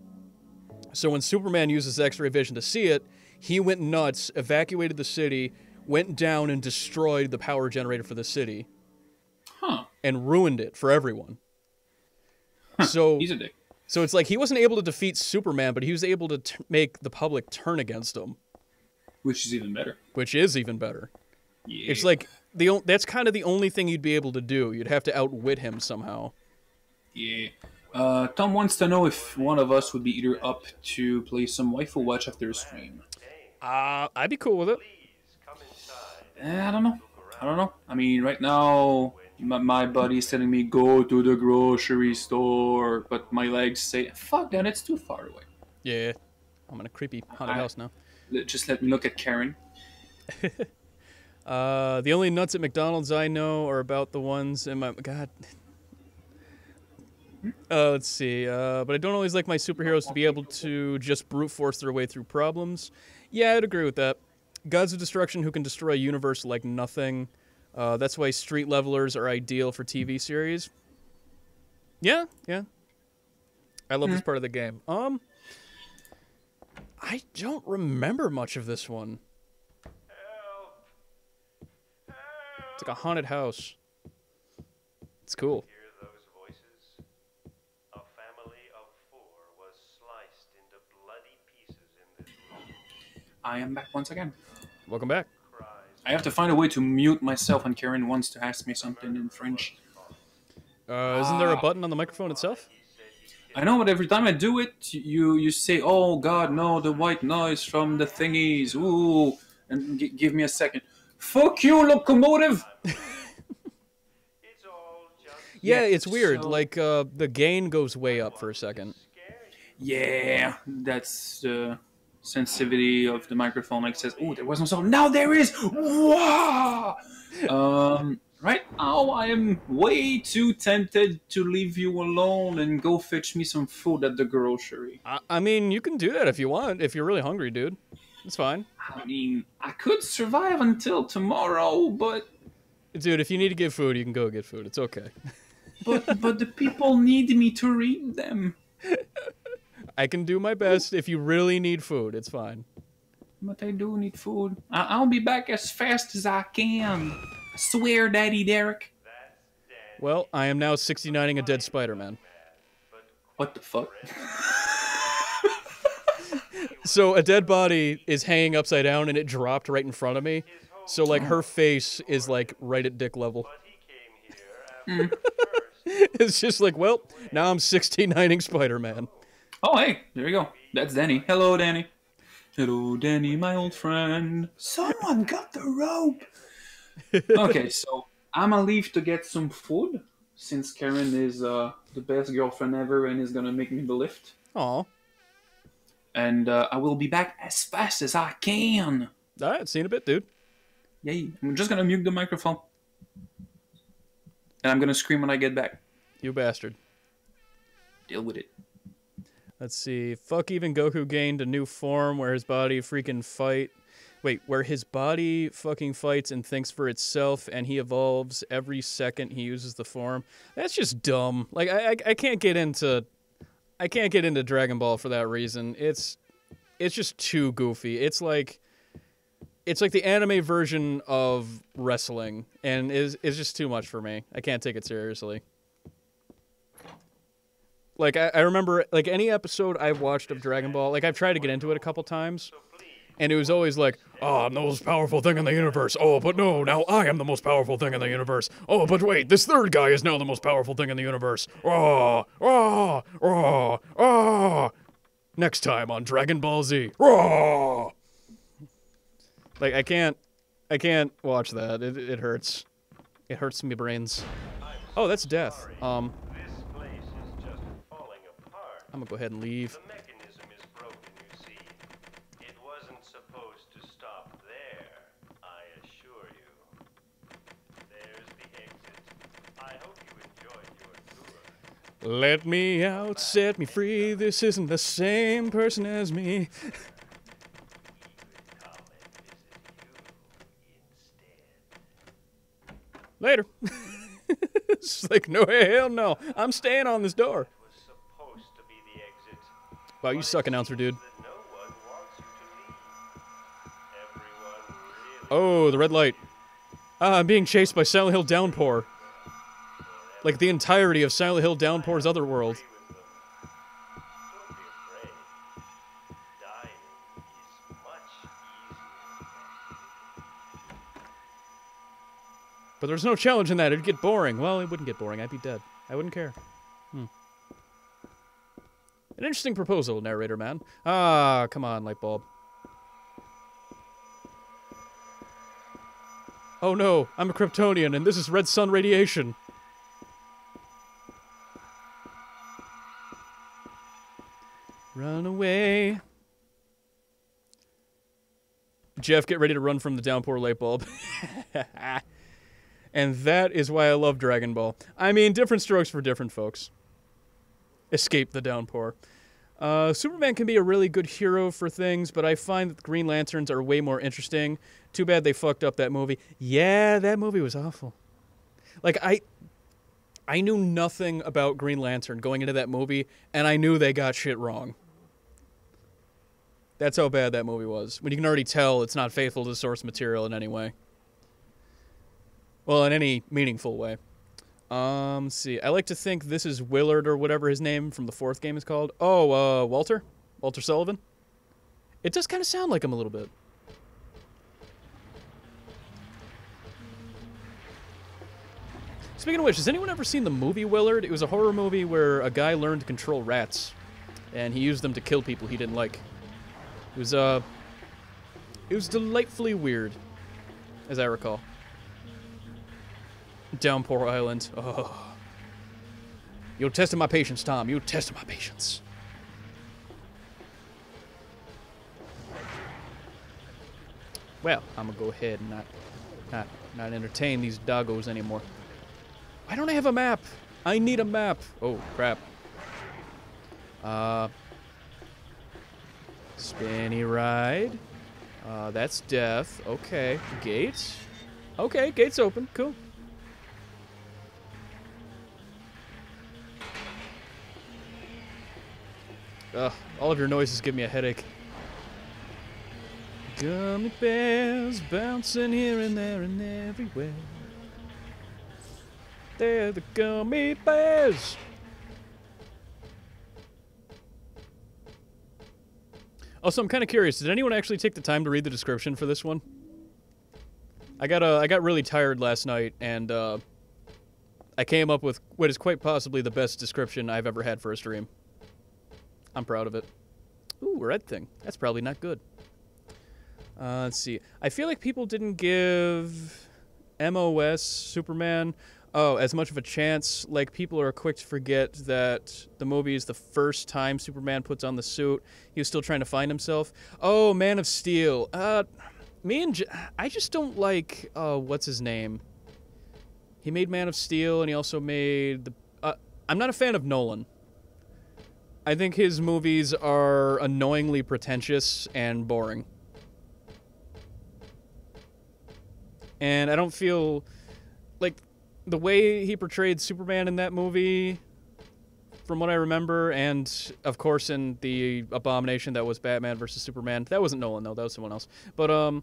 So when Superman uses X-ray vision to see it, he went nuts, evacuated the city, went down and destroyed the power generator for the city. And ruined it for everyone. So he's a dick. So it's like he wasn't able to defeat Superman, but he was able to make the public turn against him. Which is even better. Which is even better. Yeah. It's like, that's kind of the only thing you'd be able to do. You'd have to outwit him somehow. Yeah. Tom wants to know if one of us would be either up to play some Waifu Watch after a stream. I'd be cool with it. I don't know. I mean, right now, my buddy's telling me, go to the grocery store, but my legs say, fuck that, it's too far away. Yeah. I'm in a creepy haunted house now. Just let me look at Karen. The only nuts at McDonald's I know are about the ones in my... God. Let's see. But I don't always like my superheroes to be able to just brute force their way through problems. Yeah, I'd agree with that. Gods of Destruction who can destroy a universe like nothing. That's why street levelers are ideal for TV series. Yeah, yeah. I love this part of the game. I don't remember much of this one. It's like a haunted house. It's cool. I am back once again. Welcome back. I have to find a way to mute myself when Karen wants to ask me something in French. Isn't there a button on the microphone itself? I know, but every time I do it, you say, oh god, no, the white noise from the thingies, ooh, and give me a second. Fuck you, locomotive! Yeah, it's weird, so... like, the gain goes way up for a second. Yeah, that's the... sensitivity of the microphone, like, says, oh, there was no sound. Now there is! Wow! Right now, I am way too tempted to leave you alone and go fetch me some food at the grocery. I mean, you can do that if you want, if you're really hungry, dude. It's fine. I mean, I could survive until tomorrow, but... Dude, if you need to get food, you can go get food. It's okay. But the people need me to read them. I can do my best if you really need food. It's fine. But I do need food. I'll be back as fast as I can. I swear, Daddy Derek. Well, I am now 69ing a dead Spider-Man. What the fuck? So a dead body is hanging upside down and it dropped right in front of me. So, like, her face is, like, right at dick level. It's just like, well, now I'm 69ing Spider-Man. Oh, hey, there you go. That's Danny. Hello, Danny. Hello, Danny, my old friend. Someone got the rope. Okay, so I'm going to leave to get some food since Karen is the best girlfriend ever and is going to make me the lift. Aw. And I will be back as fast as I can. All right, see you in a bit, dude. Yay. I'm just going to mute the microphone. And I'm going to scream when I get back. You bastard. Deal with it. Let's see. Fuck, even Goku gained a new form where his body fucking fights and thinks for itself, and he evolves every second he uses the form. That's just dumb. Like, I can't get into, Dragon Ball for that reason. It's just too goofy. It's like the anime version of wrestling, and is just too much for me. I can't take it seriously. Like, I remember, like, any episode I've watched of Dragon Ball, like, I've tried to get into it a couple times, and it was always like, oh, I'm the most powerful thing in the universe. Oh, but no, now I am the most powerful thing in the universe. Oh, but wait, this third guy is now the most powerful thing in the universe. Oh, oh, oh, oh. Next time on Dragon Ball Z. Oh. Like, I can't watch that. It hurts. It hurts my brains. Oh, that's death. I'm gonna go ahead and leave. The mechanism is broken, you see. It wasn't supposed to stop there, I assure you. There's the exit. I hope you enjoyed your tour. Let me out, set me free. This isn't the same person as me. Later. It's like, no, hell no. I'm staying on this door. Wow, you suck, announcer, dude. Oh, the red light. I'm being chased by Silent Hill Downpour. Like the entirety of Silent Hill Downpour's other world. But there's no challenge in that. It'd get boring. Well, it wouldn't get boring. I'd be dead. I wouldn't care. An interesting proposal, narrator man. Ah, come on, light bulb. Oh no, I'm a Kryptonian, and this is red sun radiation. Run away. Jeff, get ready to run from the downpour, light bulb. And that is why I love Dragon Ball. I mean, different strokes for different folks. Escape the downpour. Superman can be a really good hero for things, but I find that the Green Lanterns are way more interesting. Too bad they fucked up that movie. Yeah, that movie was awful. Like, I knew nothing about Green Lantern going into that movie, and I knew they got shit wrong. That's how bad that movie was. When you can already tell it's not faithful to the source material in any way. Well, in any meaningful way. Let's see. I like to think this is Willard or whatever his name from the fourth game is called. Oh, Walter? Walter Sullivan? It does kind of sound like him a little bit. Speaking of which, has anyone ever seen the movie Willard? It was a horror movie where a guy learned to control rats, and he used them to kill people he didn't like. It was delightfully weird, as I recall. Downpour Island. Oh. You're testing my patience, Tom. You're testing my patience. Well, I'm gonna go ahead and not entertain these doggos anymore. Why don't I have a map? I need a map. Oh, crap. Spinny ride. That's death. Okay. Gate. Okay, gate's open. Cool. Ugh, all of your noises give me a headache. Gummy bears bouncing here and there and everywhere. They're the gummy bears! Also, I'm kind of curious, did anyone actually take the time to read the description for this one? I got really tired last night, and I came up with what is quite possibly the best description I've ever had for a stream. I'm proud of it. Ooh, a red thing. That's probably not good. Let's see. I feel like people didn't give MOS, Superman, as much of a chance. Like, people are quick to forget that the movie is the first time Superman puts on the suit. He was still trying to find himself. Oh, Man of Steel. I just don't like, what's his name? He made Man of Steel, and he also made the... I'm not a fan of Nolan. I think his movies are annoyingly pretentious and boring. And I don't feel... Like, the way he portrayed Superman in that movie, from what I remember, and, of course, in the abomination that was Batman versus Superman. That wasn't Nolan, though. That was someone else. But,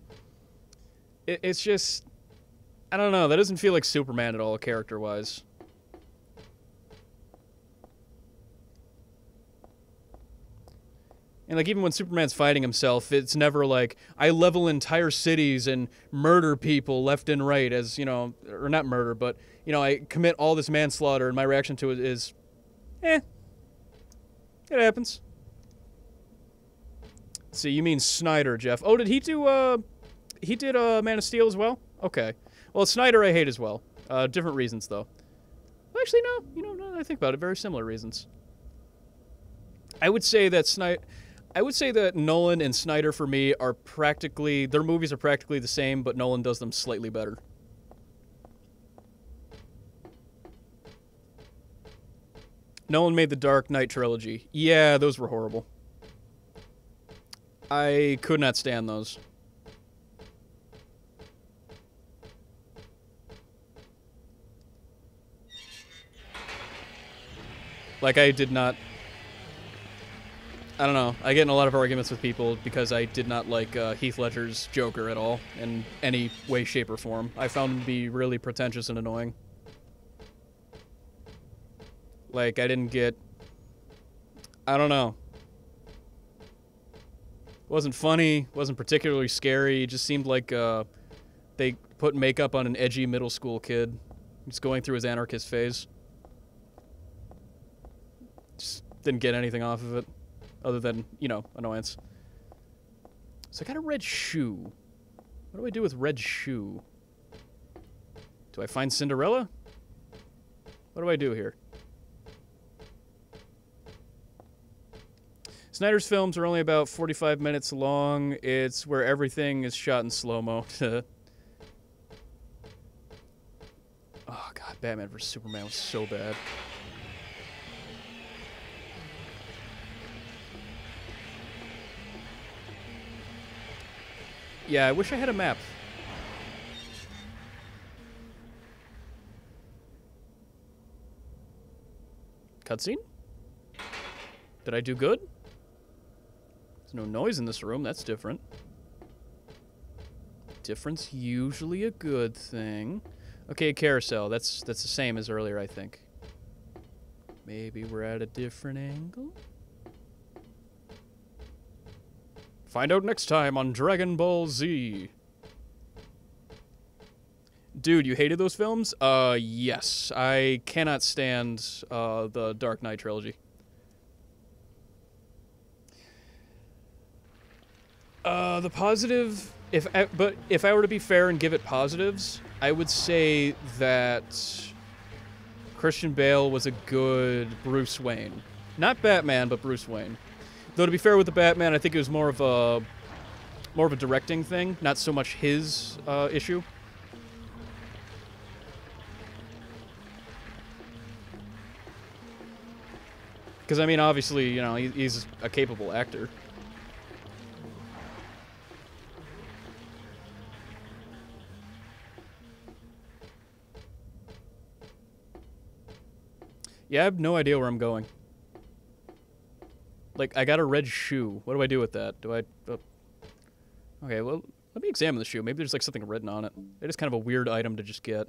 it's just... I don't know. That doesn't feel like Superman at all, character-wise. And, like, even when Superman's fighting himself, it's never like, I level entire cities and murder people left and right as, you know, or not murder, but, you know, I commit all this manslaughter, and my reaction to it is, it happens. Let's see, you mean Snyder, Jeff. Oh, did he do, he did, Man of Steel as well? Okay. Well, Snyder I hate as well. Different reasons, though. Well, actually, no, you know, now that I think about it, very similar reasons. I would say that Nolan and Snyder, for me, are practically... Their movies are practically the same, but Nolan does them slightly better. Nolan made the Dark Knight trilogy. Yeah, those were horrible. I could not stand those. Like, I did not... I don't know. I get in a lot of arguments with people because I did not like Heath Ledger's Joker at all in any way, shape, or form. I found him to be really pretentious and annoying. Like, I didn't get... I don't know. It wasn't funny. Wasn't particularly scary. It just seemed like they put makeup on an edgy middle school kid. He's going through his anarchist phase. Just didn't get anything off of it other than, you know, annoyance. So I got a red shoe. What do I do with red shoe? Do I find Cinderella? What do I do here? Snyder's films are only about 45 minutes long. It's where everything is shot in slow-mo. Oh, God, Batman vs. Superman was so bad. Yeah, I wish I had a map. Cutscene? Did I do good? There's no noise in this room. That's different. Difference usually a good thing. Okay, carousel. That's the same as earlier, I think. Maybe we're at a different angle? Find out next time on Dragon Ball Z. Dude, you hated those films? Yes. I cannot stand the Dark Knight trilogy. The positive, if I were to be fair and give it positives, I would say that Christian Bale was a good Bruce Wayne. Not Batman, but Bruce Wayne. Though to be fair with the Batman, I think it was more of a directing thing, not so much his issue. Because I mean, obviously, you know, he's a capable actor. Yeah, I have no idea where I'm going. Like, I got a red shoe. What do I do with that? Do I... okay, well, let me examine the shoe. Maybe there's, like, something written on it. It is kind of a weird item to just get.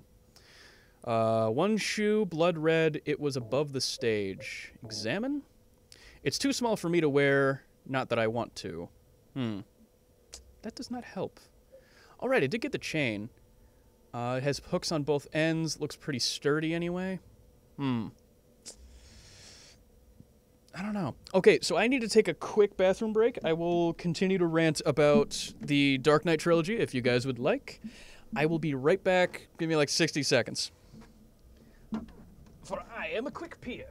One shoe, blood red. It was above the stage. Examine? It's too small for me to wear. Not that I want to. That does not help. All right, I did get the chain. It has hooks on both ends. Looks pretty sturdy anyway. I don't know. Okay, so I need to take a quick bathroom break. I will continue to rant about the Dark Knight trilogy if you guys would like. I will be right back. Give me like 60 seconds. For I am a quick peer.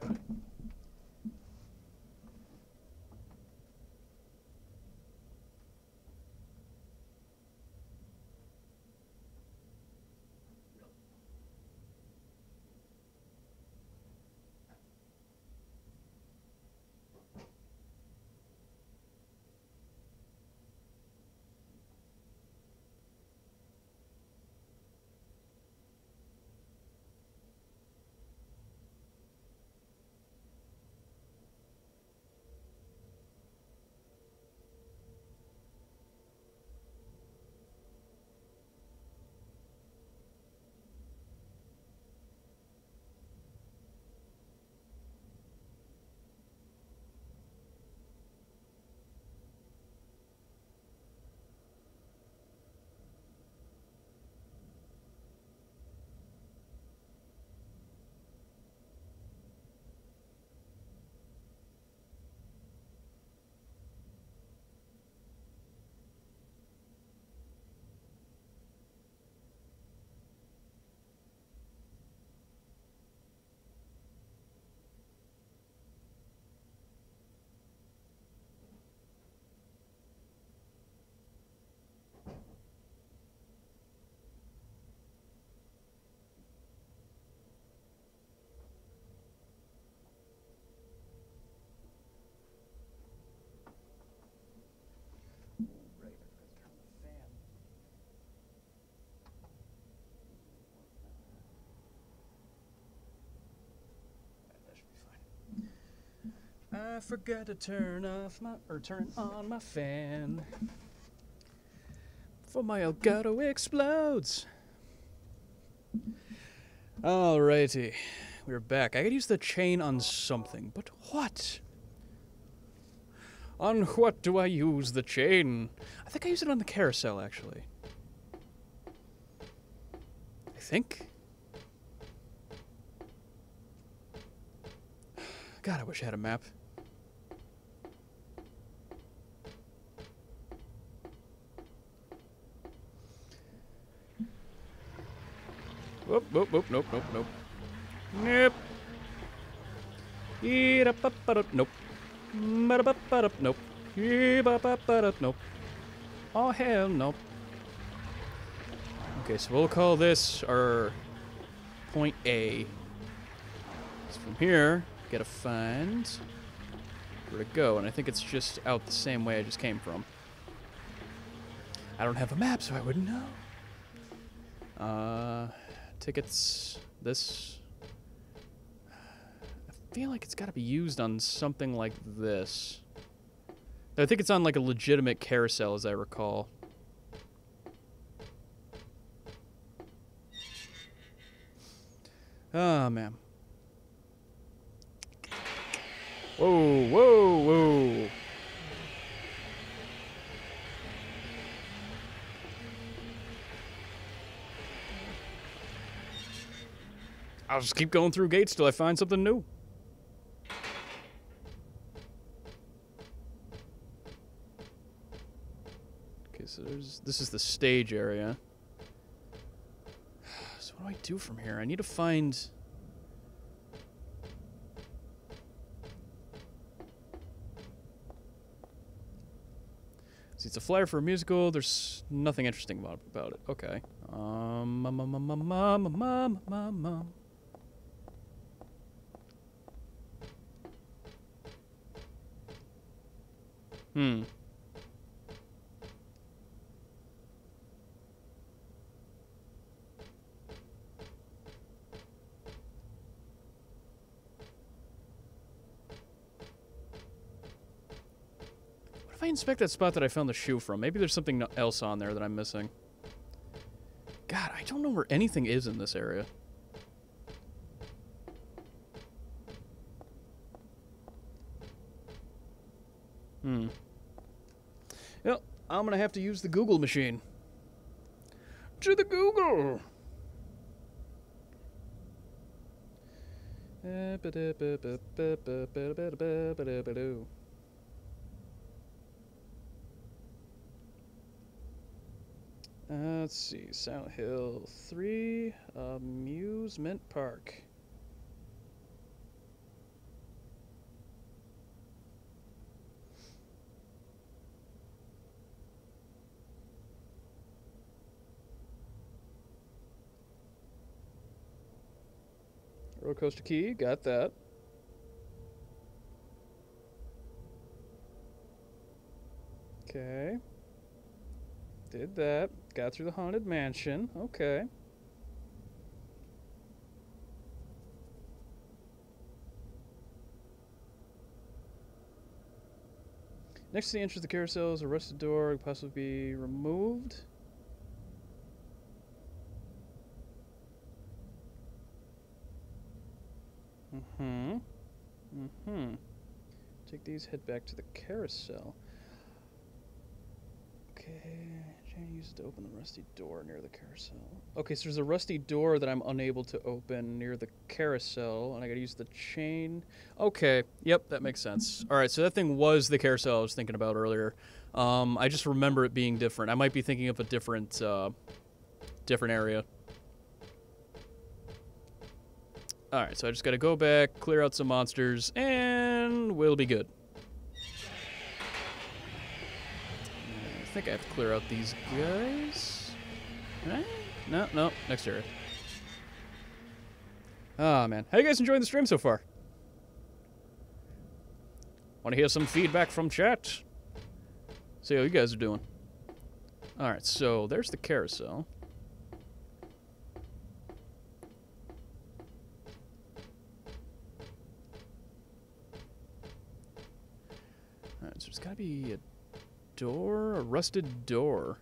I forgot to turn on my fan. For my Elgato explodes. Alrighty, we're back. I could use the chain on something, but what? On what do I use the chain? I think I use it on the carousel, actually. think. God, I wish I had a map. Whoop, whoop, whoop, nope, nope, nope. Nope. Eat up, up, up, nope. Nope. Nope. Nope. Oh, hell no. Okay, so we'll call this our point A. So from here, gotta find where to go, and I think it's just out the same way I just came from. I don't have a map, so I wouldn't know. Tickets, this. I feel like it's gotta be used on something like this. I think it's on like a legitimate carousel, as I recall. Ah, oh, man. Whoa, whoa, whoa. I'll just keep going through gates till I find something new. Okay, so this is the stage area. So what do I do from here? I need to find... See, it's a flyer for a musical. There's nothing interesting about it. Okay. Hmm. If I inspect that spot that I found the shoe from, maybe there's something else on there that I'm missing. God, I don't know where anything is in this area. Hmm. Well, I'm gonna have to use the Google machine. To the Google! Let's see, Silent Hill 3, Amusement Park. Roller coaster key, got that. Okay. Did that. Got through the haunted mansion. Okay. Next to the entrance of the carousel is a rusted door. It could possibly be removed. Mm-hmm. Mm-hmm. Take these, head back to the carousel. Okay. Use it to open the rusty door near the carousel. Okay, so there's a rusty door that I'm unable to open near the carousel, and I gotta use the chain. Okay, yep, that makes sense. All right, so that thing was the carousel I was thinking about earlier. I just remember it being different. I might be thinking of a different, different area. All right, so I just gotta go back, clear out some monsters, and we'll be good. I think I have to clear out these guys. Can I? No, no, next area. Ah, man. How you guys enjoying the stream so far? Want to hear some feedback from chat? See how you guys are doing. Alright, so there's the carousel. Alright, so there's gotta be a door, a rusted door.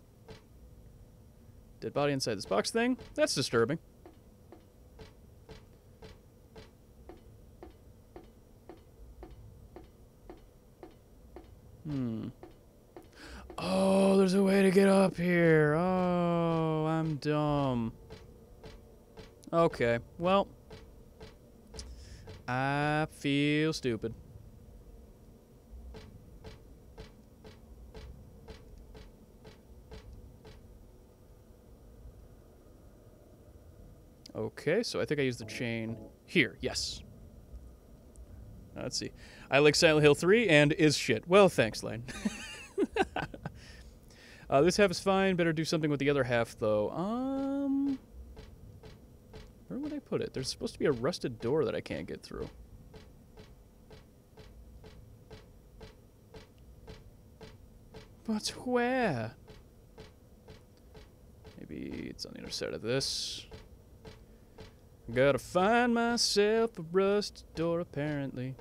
Dead body inside this box thing? That's disturbing. Hmm. Oh, there's a way to get up here. Oh, I'm dumb. Okay, well, I feel stupid. Okay, so I think I used the chain here. Yes. Let's see. I like Silent Hill 3 and is shit. Well, thanks, Lane. This half is fine. Better do something with the other half, though. Where would I put it? There's supposed to be a rusted door that I can't get through. But where? Maybe it's on the other side of this. Gotta find myself a rusted door, apparently.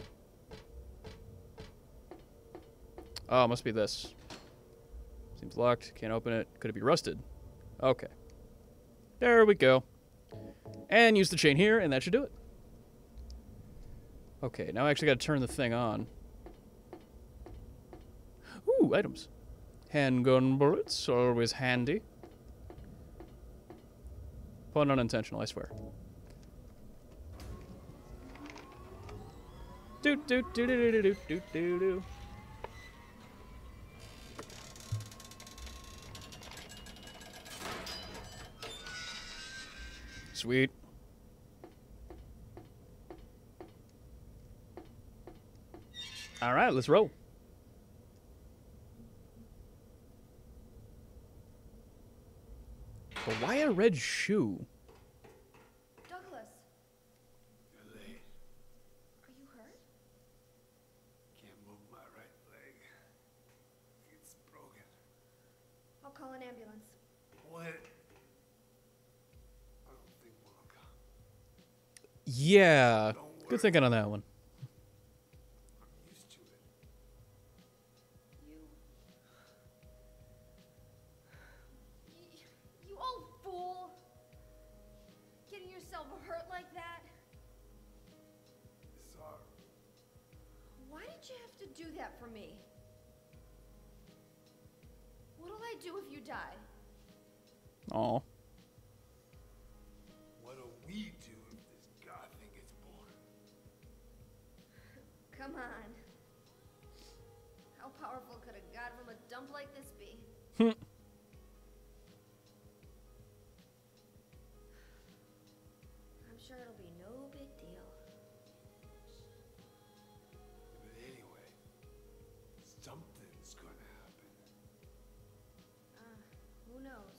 Oh, it must be this. Seems locked. Can't open it. Could it be rusted? Okay. There we go. And use the chain here, and that should do it. Okay, now I actually gotta turn the thing on. Ooh, items. Handgun bullets, always handy. Pun unintentional, I swear. Do-do-do-do-do-do-do-do-do. Sweet. All right, let's roll. But why a red shoe? Douglas. You're late. Are you hurt? Can't move my right leg. It's broken. I'll call an ambulance. What? Yeah, good thinking on that one. I'm used to it. You old fool! Getting yourself hurt like that? Sorry. Why did you have to do that for me? What'll I do if you die? Aw. What'll we do? Come on. How powerful could a god from a dump like this be? I'm sure it'll be no big deal. But anyway, something's gonna happen. Who knows?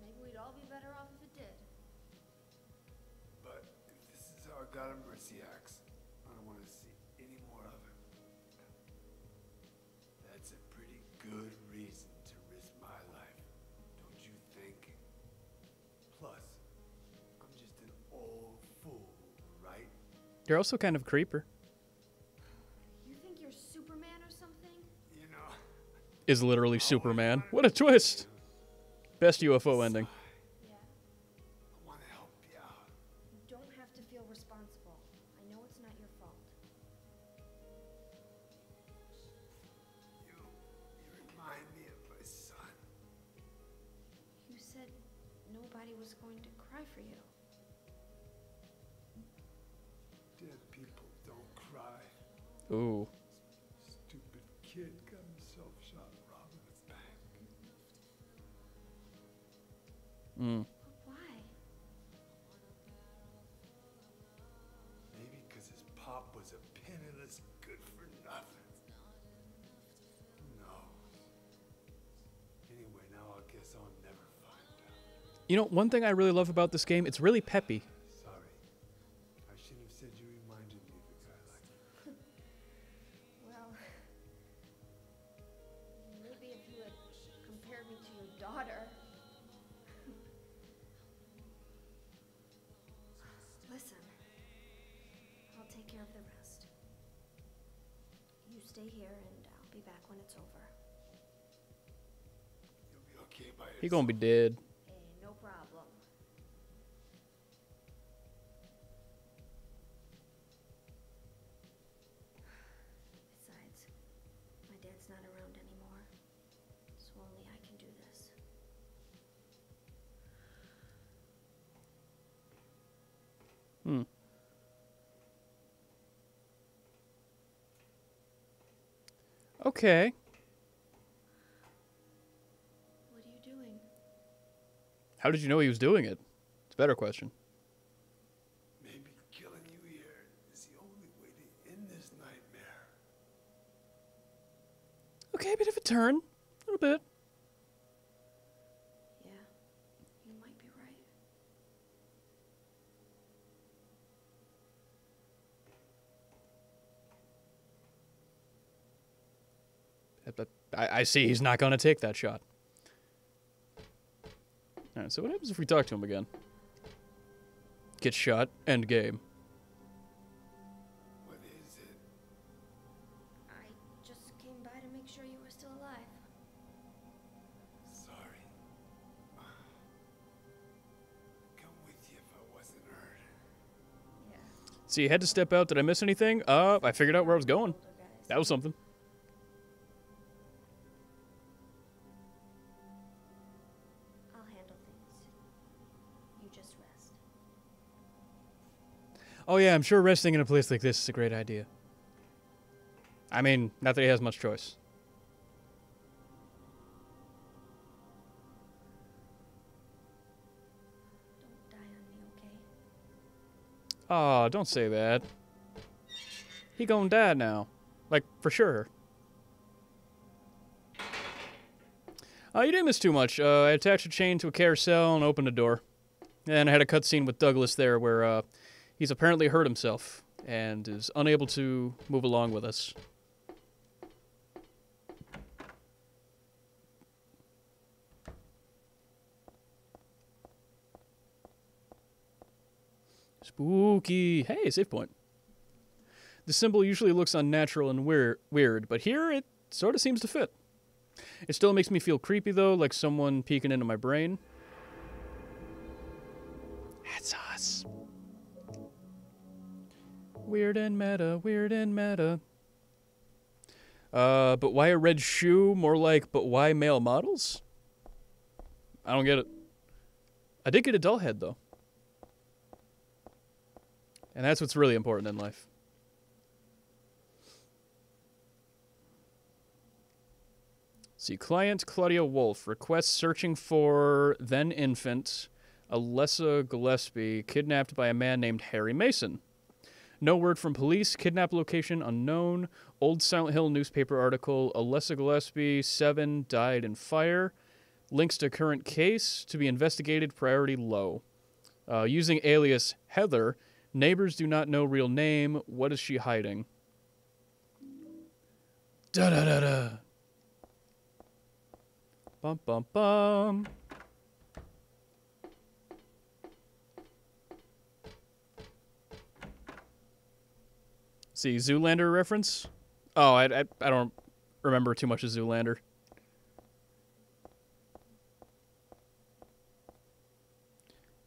Maybe we'd all be better off if it did. But if this is our God of Mercy acts, I don't want to see any more of it. That's a pretty good reason to risk my life, don't you think? Plus, I'm just an old fool, right? You're also kind of a creeper. You think you're Superman or something? You know. Is literally Superman. What a twist! Best UFO ending. Was going to cry for you. Dead people don't cry. Ooh. Stupid kid got himself shot robbing his bank. Mm. But why? Maybe because his pop was a penniless good for nothing. Who knows? Anyway, now I guess I'll never. You know, one thing I really love about this game, it's really peppy. Sorry. I shouldn't have said you reminded me of a guy like that. Well, maybe if you had compared me to your daughter. Listen, I'll take care of the rest. You stay here and I'll be back when it's over. You'll be okay by yourself. You're gonna be dead. Okay. What are you doing? How did you know he was doing it? It's a better question. Maybe killing you here is the only way to end this nightmare. Okay, a bit of a turn. A little bit. But I see he's not going to take that shot. All right, so what happens if we talk to him again? Get shot, end game. What is it? I just came by to make sure you were still alive. Sorry. Come with you if I wasn't hurt. Yeah. See, you had to step out. Did I miss anything? I figured out where I was going. That was something. Oh yeah, I'm sure resting in a place like this is a great idea. I mean, not that he has much choice. Don't die on me, okay? Aw, don't say that. He gonna die now. Like, for sure. You didn't miss too much. I attached a chain to a carousel and opened a door. And I had a cutscene with Douglas there where, he's apparently hurt himself and is unable to move along with us. Spooky. Hey, save point. The symbol usually looks unnatural and weird, but here it sort of seems to fit. It still makes me feel creepy, though, like someone peeking into my brain. That's us. Weird and meta, weird and meta. But why a red shoe? More like, but why male models? I don't get it. I did get a doll head, though. And that's what's really important in life. See, client Claudia Wolf requests searching for then-infant Alessa Gillespie, kidnapped by a man named Harry Mason. No word from police. Kidnap location unknown. Old Silent Hill newspaper article. Alessa Gillespie, 7, died in fire. Links to current case. To be investigated. Priority low. Using alias Heather. Neighbors do not know real name. What is she hiding? Da-da-da-da. Bum-bum-bum. See, Zoolander reference? Oh, I don't remember too much of Zoolander.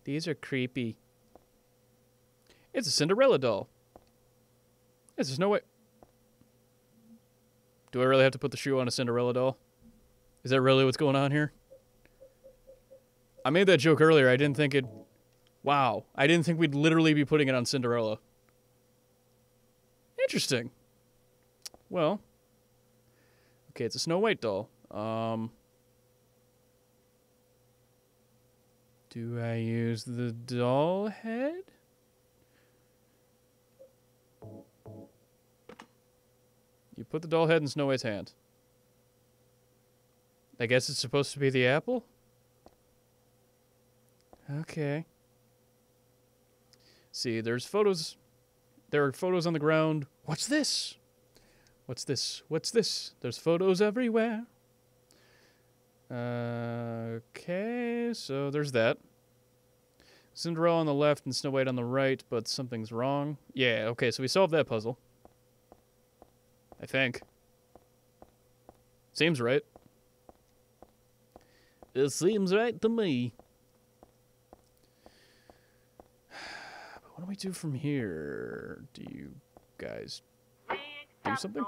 These are creepy. It's a Cinderella doll. Yes, there's no way. Do I really have to put the shoe on a Cinderella doll? Is that really what's going on here? I made that joke earlier. I didn't think it... Wow. I didn't think we'd literally be putting it on Cinderella. Interesting. Well, okay, it's a Snow White doll. Do I use the doll head? You put the doll head in Snow White's hand. I guess it's supposed to be the apple? Okay. See, there's photos. There are photos on the ground. What's this? What's this? What's this? There's photos everywhere. Okay, so there's that. Cinderella on the left and Snow White on the right, but something's wrong. Yeah, okay, so we solved that puzzle. I think. Seems right. It seems right to me. What do we do from here? Do you guys do something?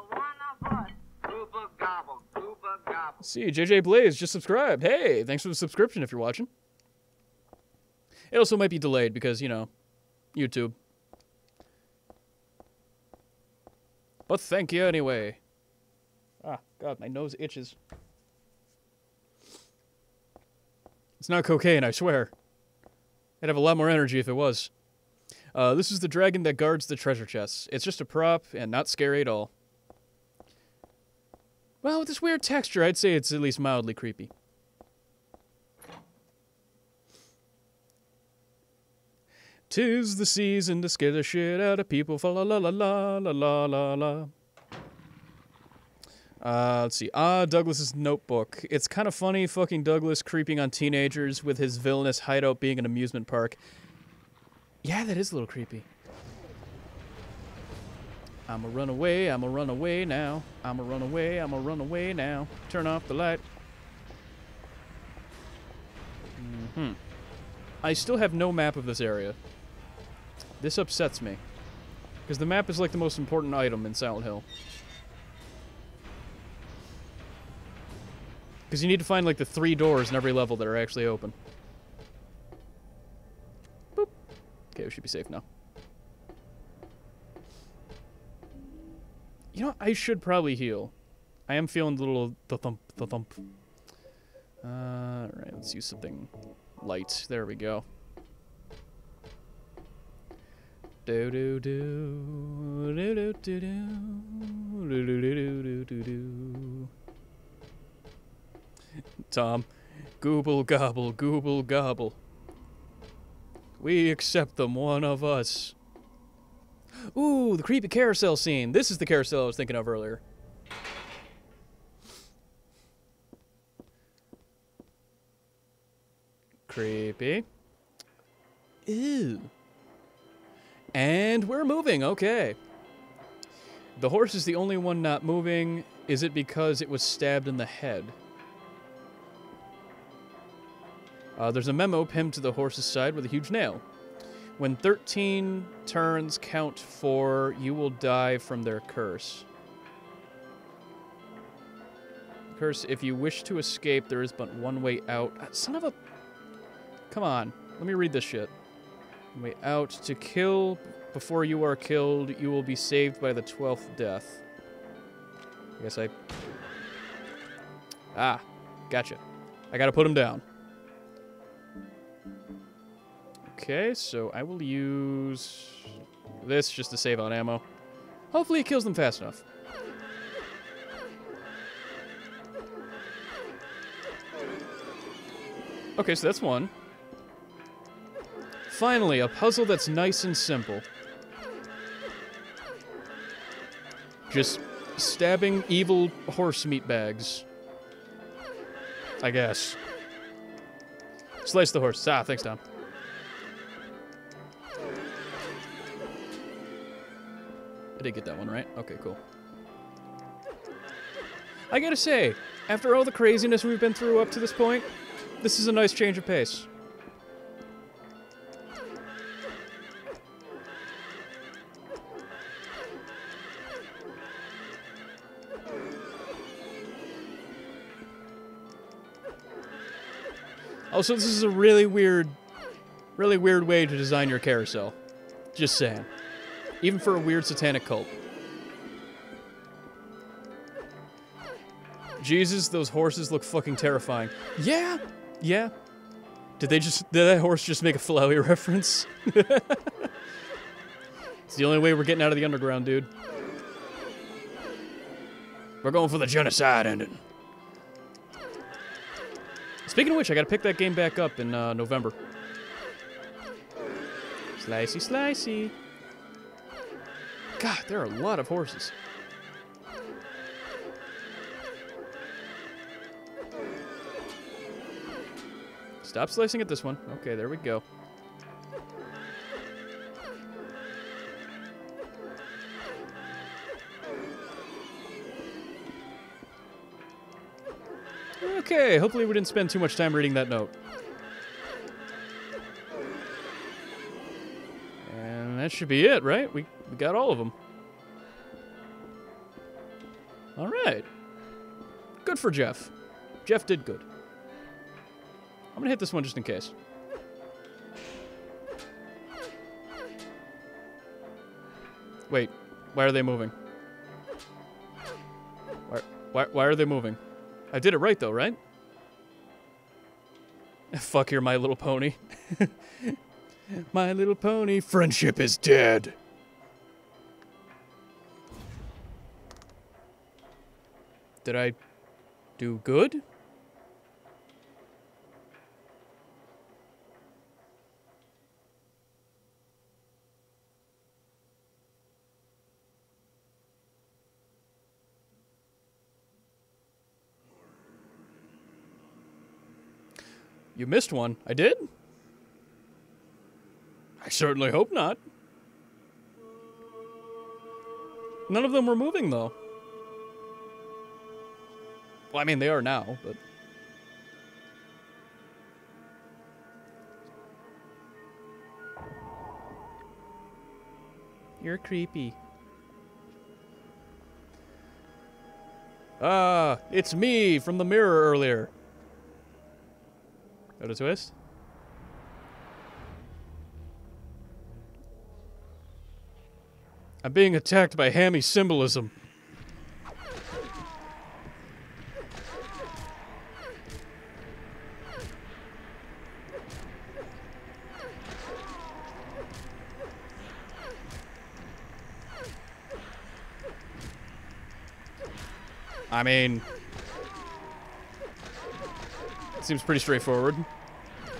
See, JJ Blaze just subscribed. Hey, thanks for the subscription if you're watching. It also might be delayed because, you know, YouTube. But thank you anyway. Ah. God, my nose itches. It's not cocaine, I swear. I'd have a lot more energy if it was. This is the dragon that guards the treasure chests. It's just a prop and not scary at all. Well, with this weird texture, I'd say it's at least mildly creepy. Tis the season to scare the shit out of people. Fa la la la la la la la. Let's see. Ah, Douglas's notebook. It's kind of funny, fucking Douglas creeping on teenagers with his villainous hideout being an amusement park. Yeah, that is a little creepy. I'm a runaway. I'm a runaway now. I'm a runaway. I'm a runaway now. Turn off the light. Mm-hmm. I still have no map of this area. This upsets me, because the map is like the most important item in Silent Hill. Because you need to find like the 3 doors in every level that are actually open. Boop. Okay, we should be safe now. You know what? I should probably heal. I am feeling a little thump, the thump. Alright, let's use something light. There we go. Do do do do do do do do do do do do. Tom, gooble gobble, gooble gobble. We accept them, one of us. Ooh, the creepy carousel scene. This is the carousel I was thinking of earlier. Creepy. Ew. And we're moving, okay. The horse is the only one not moving. Is it because it was stabbed in the head? There's a memo pinned to the horse's side with a huge nail. When 13 turns count 4, you will die from their curse. Curse, if you wish to escape, there is but one way out. Son of a... Come on. Let me read this shit. Way out. To kill before you are killed, you will be saved by the 12th death. I guess I... Ah. Gotcha. I gotta put him down. Okay, so I will use this just to save on ammo. Hopefully it kills them fast enough. Okay, so that's one. Finally, a puzzle that's nice and simple. Just stabbing evil horse meat bags. I guess. Slice the horse. Ah, thanks, Tom. I did get that one right. Okay, cool. I gotta say, after all the craziness we've been through up to this point, this is a nice change of pace. Also, this is a really weird way to design your carousel. Just saying. Even for a weird satanic cult. Jesus, those horses look fucking terrifying. Yeah, yeah. Did that horse just make a flowy reference? It's the only way we're getting out of the underground, dude. We're going for the genocide ending. Speaking of which, I gotta pick that game back up in November. Slicey, slicey. God, there are a lot of horses. Stop slicing at this one. Okay, there we go. Okay, hopefully we didn't spend too much time reading that note. And that should be it, right? We got all of them. All right. Good for Jeff. Jeff did good. I'm gonna hit this one just in case. Wait, why are they moving? Why are they moving? I did it right though, right? Fuck, you're My Little Pony. My Little Pony, friendship is dead. Did I do good? You missed one. I did? I certainly hope not. None of them were moving, though. Well, I mean, they are now, but... You're creepy. Ah, it's me from the mirror earlier. Go to twist. I'm being attacked by hammy symbolism. I mean... Seems pretty straightforward.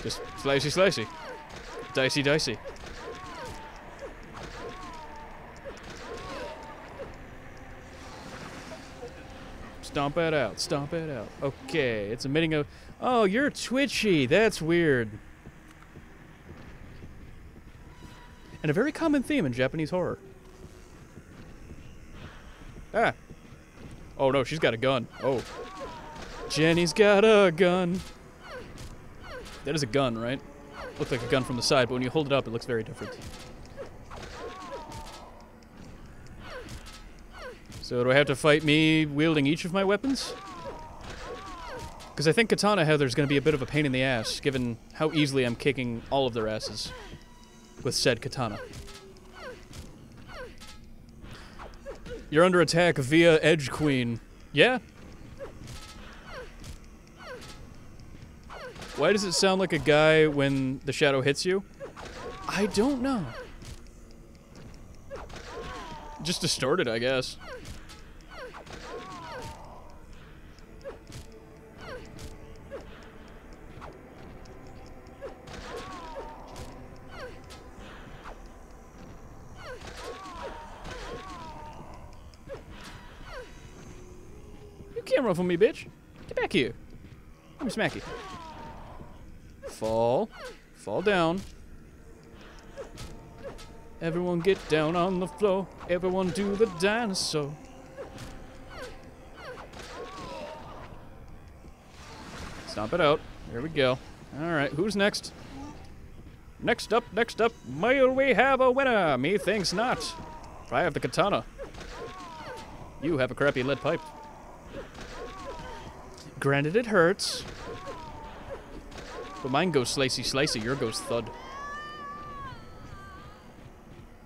Just slicey, slicey. Dicey, dicey. Stomp it out. Stomp it out. Okay, it's emitting a... Oh, you're twitchy. That's weird. And a very common theme in Japanese horror. Ah. Oh, no, she's got a gun. Oh. Jenny's got a gun. That is a gun, right? Looks like a gun from the side, but when you hold it up, it looks very different. So do I have to fight me wielding each of my weapons? Because I think Katana Heather's going to be a bit of a pain in the ass, given how easily I'm kicking all of their asses with said katana. You're under attack via Edge Queen. Yeah? Why does it sound like a guy when the shadow hits you? I don't know. Just distorted, I guess. You can't run from me, bitch. Get back here. Let me smack you. Fall. Fall down. Everyone get down on the floor. Everyone do the dinosaur. Stomp it out. There we go. Alright, who's next? Next up. May we have a winner? Me thinks not. I have the katana. You have a crappy lead pipe. Granted, it hurts. But mine goes slicey slicey, your goes thud.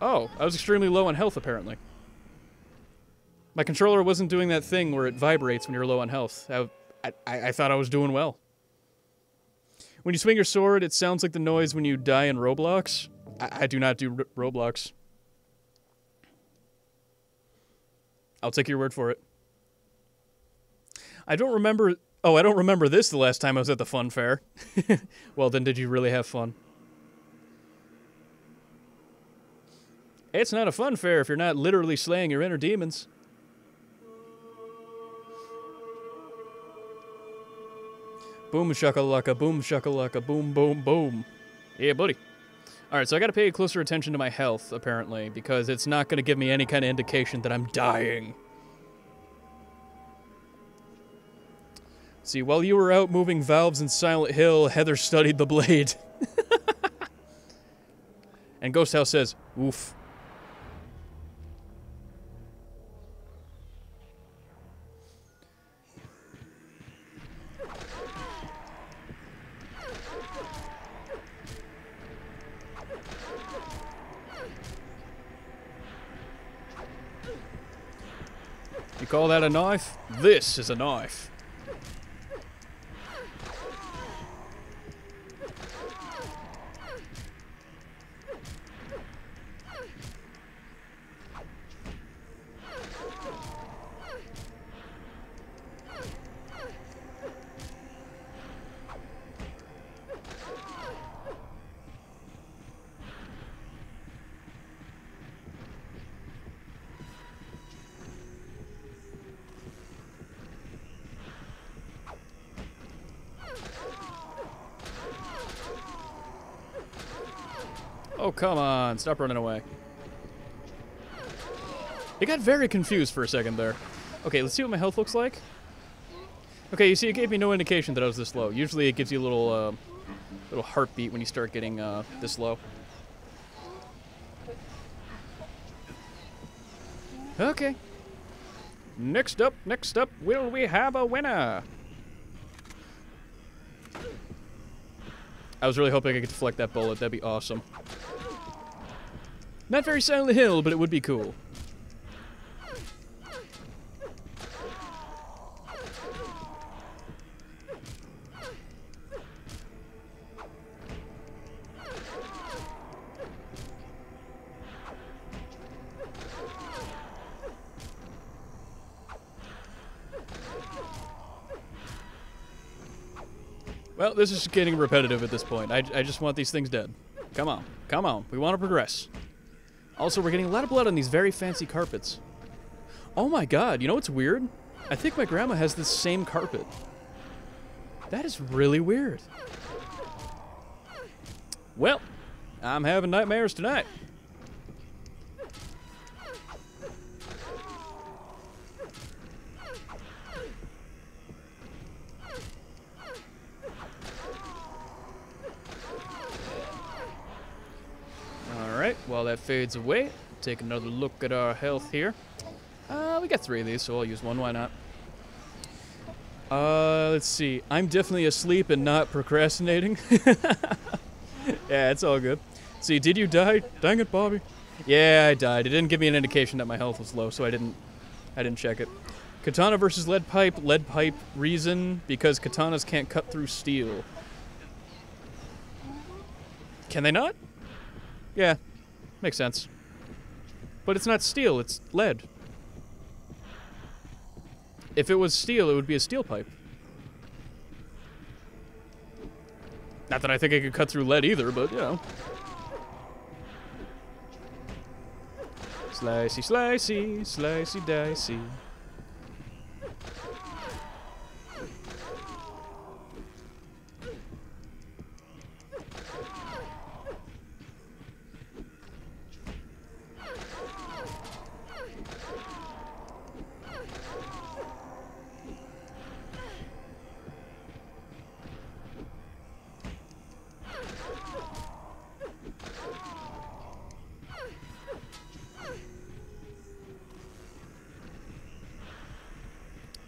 Oh, I was extremely low on health apparently. My controller wasn't doing that thing where it vibrates when you're low on health. I thought I was doing well. When you swing your sword, it sounds like the noise when you die in Roblox. I do not do Roblox. I'll take your word for it. I don't remember... Oh, I don't remember this the last time I was at the fun fair. Well, then did you really have fun? It's not a fun fair if you're not literally slaying your inner demons. Boom shakalaka, boom shakalaka, boom boom boom. Yeah, buddy. Alright, so I gotta pay closer attention to my health, apparently, because it's not gonna give me any kind of indication that I'm dying. See, while you were out moving valves in Silent Hill, Heather studied the blade. And Ghost House says, oof. You call that a knife? This is a knife. Oh, come on. Stop running away. It got very confused for a second there. Okay, let's see what my health looks like. Okay, you see, it gave me no indication that I was this low. Usually it gives you a little, little heartbeat when you start getting this low. Okay. Next up, will we have a winner? I was really hoping I could deflect that bullet. That'd be awesome. Not very Silent Hill, but it would be cool. Well, this is getting repetitive at this point. I just want these things dead. Come on. Come on. We want to progress. Also, we're getting a lot of blood on these very fancy carpets. Oh my god, you know what's weird? I think my grandma has this same carpet. That is really weird. Well, I'm having nightmares tonight. While that fades away, take another look at our health here. We got three of these, so I'll use one. Why not? Let's see. I'm definitely asleep and not procrastinating. Yeah, it's all good. See, did you die? Dang it, Bobby. Yeah, I died. It didn't give me an indication that my health was low, so I didn't check it. Katana versus lead pipe. Lead pipe reason because katanas can't cut through steel. Can they not? Yeah. Makes sense. But it's not steel, it's lead. If it was steel, it would be a steel pipe. Not that I think I could cut through lead either, but, you know. Slicey, slicey, slicey, dicey.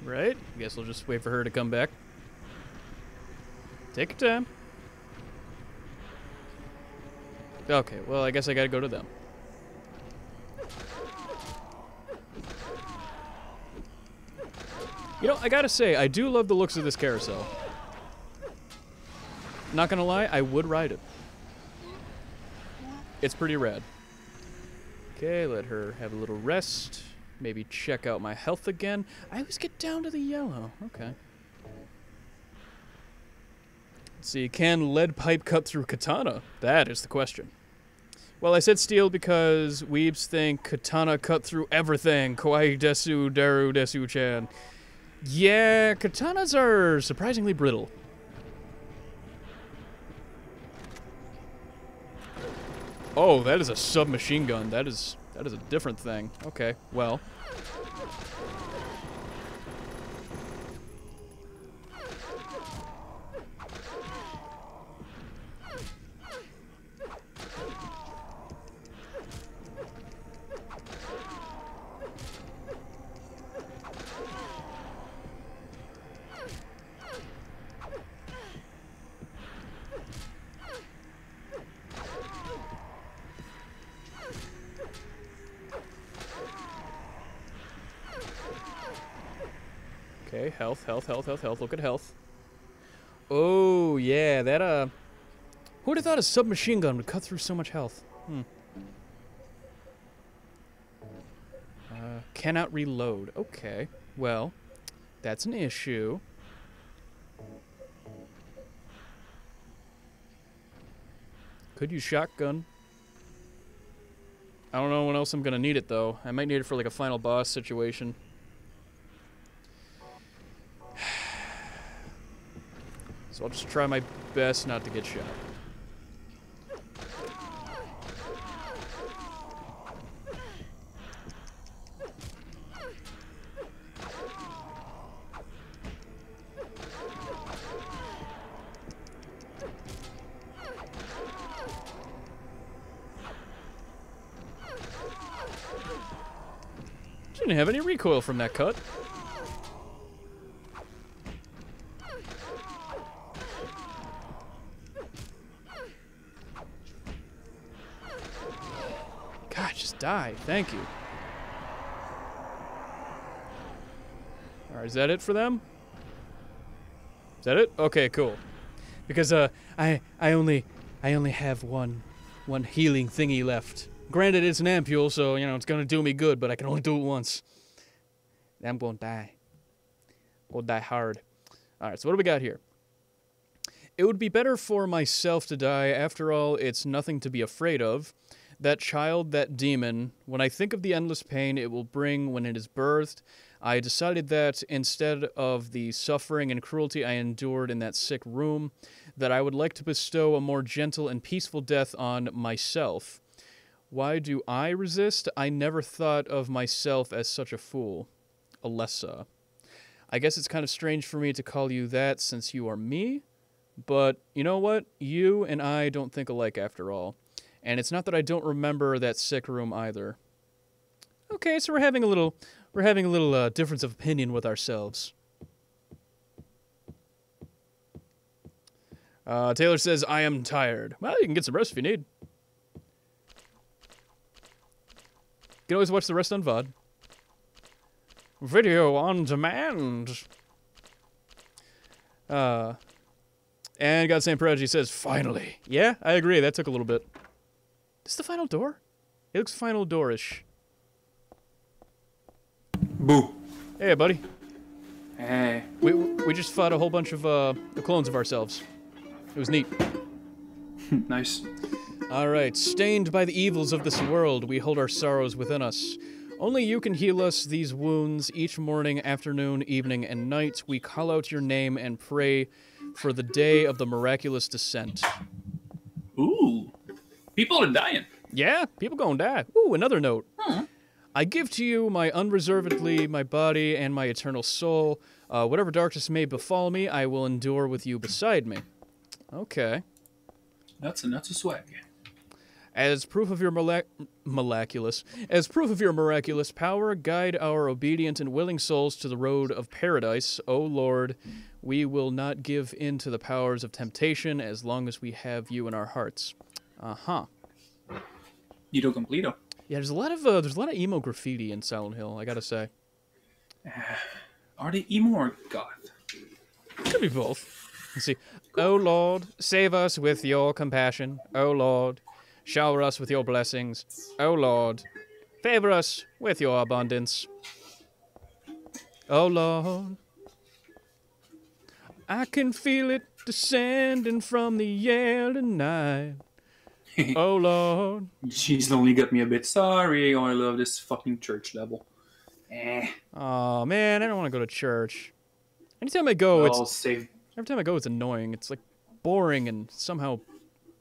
Right, I guess we'll just wait for her to come back. Take your time. Okay, well, I guess I gotta go to them. You know, I gotta say, I do love the looks of this carousel. Not gonna lie, I would ride it. It's pretty rad. Okay, let her have a little rest. Maybe check out my health again. I always get down to the yellow. Okay. Let's see, can lead pipe cut through katana? That is the question. Well, I said steel because weebs think katana cut through everything. Kawaii desu, daru desu chan. Yeah, katanas are surprisingly brittle. Oh, that is a submachine gun. That is a different thing. Okay, well. Okay, health, health, health, health, health. Look at health. Oh, yeah, that, who would have thought a submachine gun would cut through so much health? Hmm. Cannot reload. Okay, well, that's an issue. Could use shotgun. I don't know when else I'm gonna need it, though. I might need it for, like, a final boss situation. So I'll just try my best not to get shot. She didn't have any recoil from that cut. Die. Thank you. Alright, is that it for them? Is that it? Okay, cool. Because I only have one healing thingy left. Granted, it's an ampule, so you know it's gonna do me good, but I can only do it once. I'm gonna die. I'm gonna die hard. Alright, so what do we got here? It would be better for myself to die. After all, it's nothing to be afraid of. That child, that demon, when I think of the endless pain it will bring when it is birthed, I decided that instead of the suffering and cruelty I endured in that sick room, that I would like to bestow a more gentle and peaceful death on myself. Why do I resist? I never thought of myself as such a fool. Alessa. I guess it's kind of strange for me to call you that since you are me, but you know what? You and I don't think alike after all. And it's not that I don't remember that sick room either. Okay, so we're having a little difference of opinion with ourselves. Taylor says, I am tired. Well, you can get some rest if you need. You can always watch the rest on VOD. Video on demand. And God Sam Prodigy says, finally. Yeah, I agree. That took a little bit. Is this the final door? It looks final door-ish. Boo. Hey, buddy. Hey. We just fought a whole bunch of the clones of ourselves. It was neat. Nice. All right. Stained by the evils of this world, we hold our sorrows within us. Only you can heal us these wounds. Each morning, afternoon, evening, and night, we call out your name and pray for the day of the miraculous descent. Ooh. People are dying. Yeah, people gonna die. Ooh, another note. Huh. I give to you my unreservedly, my body, and my eternal soul. Whatever darkness may befall me, I will endure with you beside me. Okay. That's a swag. As proof of your miraculous power, guide our obedient and willing souls to the road of paradise. O Lord, we will not give in to the powers of temptation as long as we have you in our hearts. Uh-huh. You do completo. Yeah, there's a lot of emo graffiti in Silent Hill, I gotta say. Are they emo or goth? Could be both. Let's see. Oh Lord, save us with your compassion. Oh Lord, shower us with your blessings. Oh Lord, favor us with your abundance. Oh Lord, I can feel it descending from the air tonight. Oh Lord, she's only got me a bit. Sorry, I love this fucking church level. Eh. Oh man, I don't want to go to church. Anytime I go, every time I go, it's annoying. It's like boring and somehow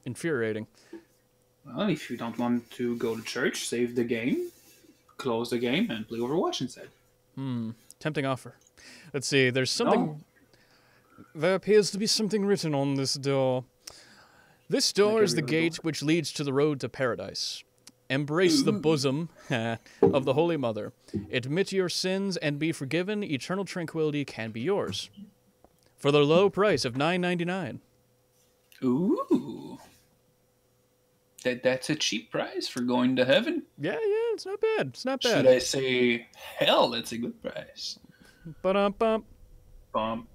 infuriating. Well, if you don't want to go to church, save the game, close the game, and play Overwatch instead. Hmm, tempting offer. Let's see. There's something. No. There appears to be something written on this door. This door is the gate which leads to the road to paradise. Embrace the bosom of the Holy Mother. Admit your sins and be forgiven. Eternal tranquility can be yours. For the low price of $9.99. Ooh. That's a cheap price for going to heaven? Yeah, it's not bad. Should I say, hell, that's a good price. Ba-dum-bum. Bomb.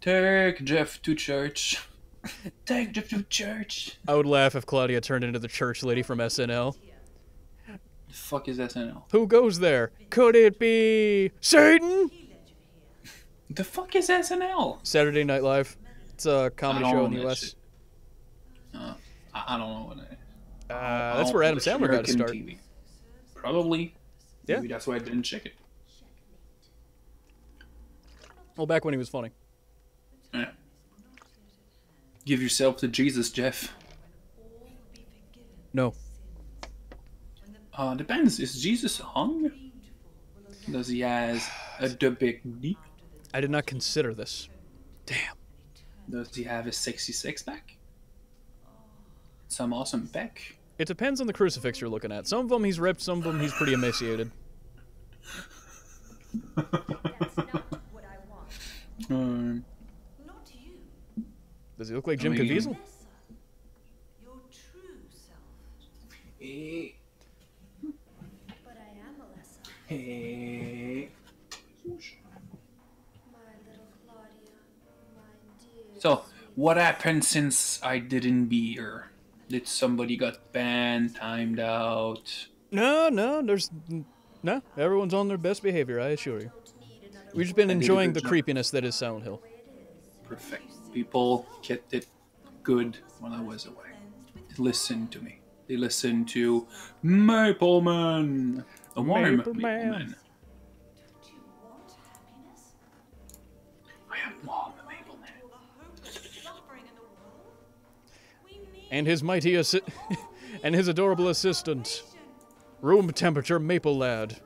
Take Jeff to church. Take Jeff to church. I would laugh if Claudia turned into the church lady from SNL. The fuck is SNL? Who goes there? Could it be Satan? The fuck is SNL? Saturday Night Live. It's a comedy show in the US. I don't know what it is. That's where Adam Sandler got to start. TV. Probably. Yeah. Maybe that's why I didn't check it. Well, back when he was funny. Yeah. Give yourself to Jesus, Jeff. No. Depends. Is Jesus hung? Does he has a big knee? I did not consider this. Damn. Does he have a sexy six pack? Some awesome back? It depends on the crucifix you're looking at. Some of them he's ripped, some of them he's pretty emaciated. That's not what I want. Not you. Does he look like Jim Caviezel? Your true self. Hey. But I am a lesser. Hey. So, what happened since I didn't be here? Did somebody got banned, timed out? No, no, everyone's on their best behavior, I assure you. We've just been enjoying the creepiness that is Silent Hill. Perfect. People kept it good when I was away. They listened to me. They listened to Maple Man. A Warm Maple Man. I am Warm Maple Man. And his mighty and his adorable assistant, room temperature Maple Lad.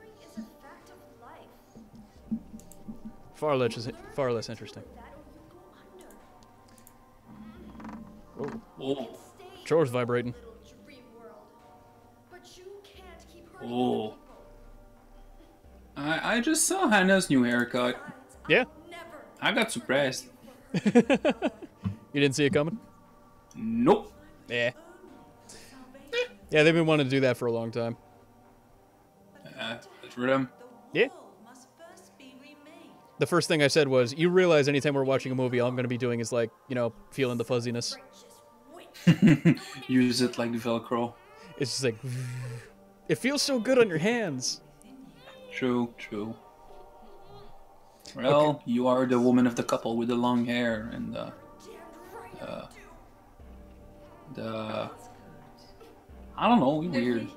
Far less interesting. Oh, chores vibrating. Oh, I just saw Hannah's new haircut. Yeah, I got surprised. You didn't see it coming? Nope. Yeah. Yeah, they've been wanting to do that for a long time. That's for them. Yeah. The first thing I said was, you realize anytime we're watching a movie, all I'm going to be doing is, like, you know, feeling the fuzziness. Use it like Velcro. It's just like, it feels so good on your hands. True, true. Well, okay. You are the woman of the couple with the long hair and the I don't know, weird.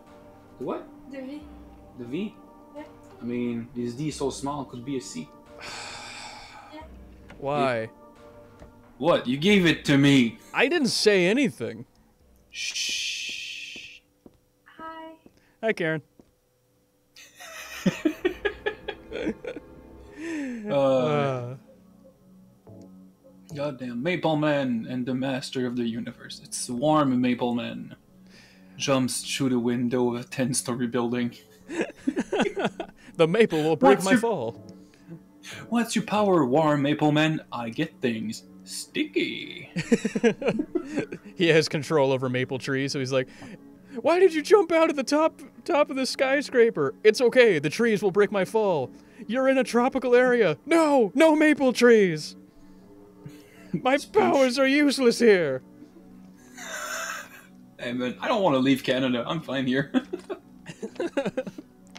The what? The V. The V? Yeah. I mean, this D is so small, it could be a C. Yeah. Why? It, what? You gave it to me. I didn't say anything. Shh. Hi. Hi, Karen. Goddamn, Maple Man and the Master of the Universe. It's Warm Maple Man. Jumps through the window of a 10-story building. The maple will break my fall. What's your power, Warm Maple Man? I get things sticky. He has control over maple trees, so he's like, why did you jump out of the top of the skyscraper? It's okay, the trees will break my fall. You're in a tropical area. No, no maple trees. My powers are useless here. Hey man, I don't want to leave Canada. I'm fine here.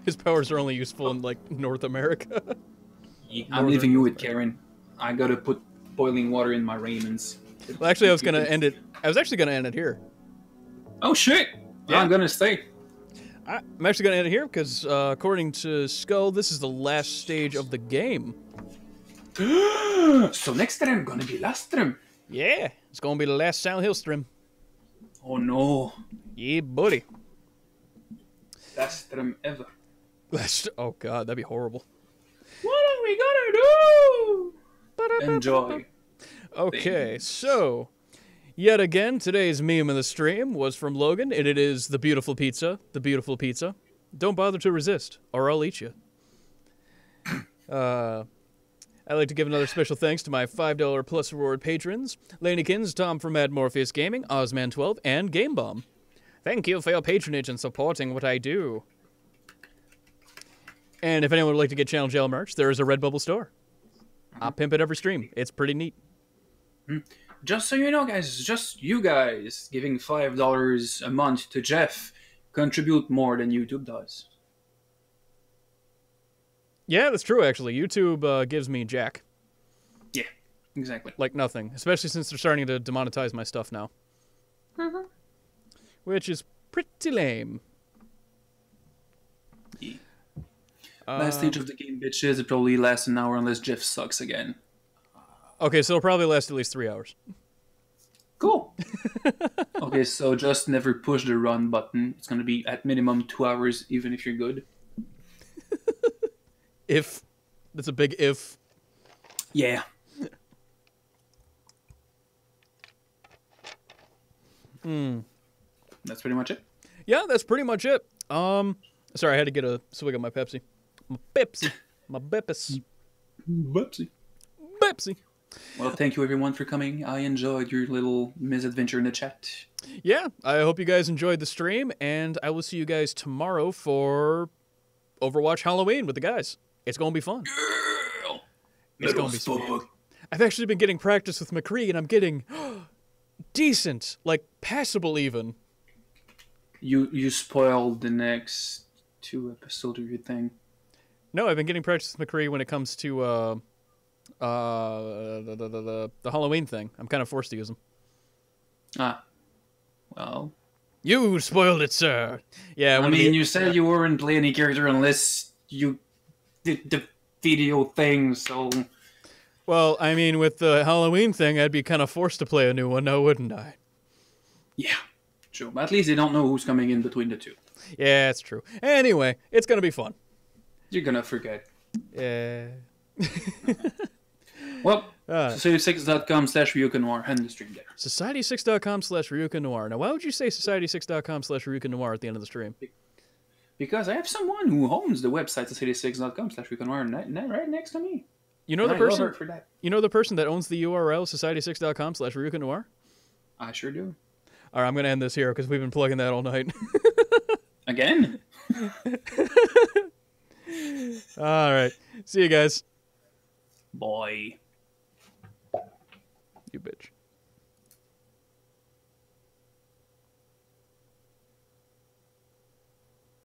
His powers are only useful in, like, North America. Yeah, I'm leaving you with Karen. I gotta put boiling water in my ramens. Well, actually, I was actually gonna end it here. Oh shit! Yeah. I'm gonna stay. I'm actually gonna end it here because, according to Skull, this is the last stage of the game. So next stream gonna be last stream. Yeah, it's gonna be the last Silent Hill stream. Oh no. Yeah, buddy. Last stream ever. Oh god, that'd be horrible. What are we gonna do? Enjoy. Okay, so yet again, today's meme of the stream was from Logan, and it is the beautiful pizza. The beautiful pizza. Don't bother to resist, or I'll eat you. I'd like to give another special thanks to my $5 plus reward patrons, Laneykins, Tom from AdMorpheus Gaming, Ozman12, and Gamebomb. Thank you for your patronage and supporting what I do. And if anyone would like to get Channel Jail merch, there is a Redbubble store. I pimp it every stream. It's pretty neat. Just so you know, guys, just you guys giving $5 a month to Jeff contribute more than YouTube does. Yeah, that's true, actually. YouTube gives me jack. Yeah, exactly. Like nothing, especially since they're starting to demonetize my stuff now. Mm-hmm. Which is pretty lame. Yeah. Last stage of the game, bitches. It probably lasts an hour unless Jeff sucks again. Okay, so it'll probably last at least 3 hours. Cool. Okay, so just never push the run button. It's going to be at minimum 2 hours, even if you're good. If. That's a big if. Yeah. Hmm. That's pretty much it? Yeah, that's pretty much it. Sorry, I had to get a swig of my Pepsi. My Pepsi. My Bepis. Bepsi. Pepsi. Well, thank you everyone for coming. I enjoyed your little misadventure in the chat. Yeah, I hope you guys enjoyed the stream, and I will see you guys tomorrow for Overwatch Halloween with the guys. It's going to be fun. Girl, it's going to be fun. I've actually been getting practice with McCree, and I'm getting decent, like passable even. You spoiled the next 2 episodes of your thing. No, I've been getting practice with McCree when it comes to... the Halloween thing. I'm kind of forced to use them. Ah. Well. You spoiled it, sir. Yeah. I mean, you said you weren't playing any character unless you did the video thing, so... Well, I mean, with the Halloween thing, I'd be kind of forced to play a new one now, wouldn't I? Yeah. True. But at least they don't know who's coming in between the two. Yeah, it's true. Anyway, it's gonna be fun. You're gonna forget. Yeah. Well, society6.com/Ryukanoir and the stream there. Society6.com/Ryukanoir. Now, why would you say society6.com/Ryukanoir at the end of the stream? Because I have someone who owns the website society6.com/Ryukanoir right next to me. You know and the person. For that. You know the person that owns the URL society6.com/Ryukanoir. I sure do. All right, I'm gonna end this here because we've been plugging that all night. Again. All right. See you guys. Boy.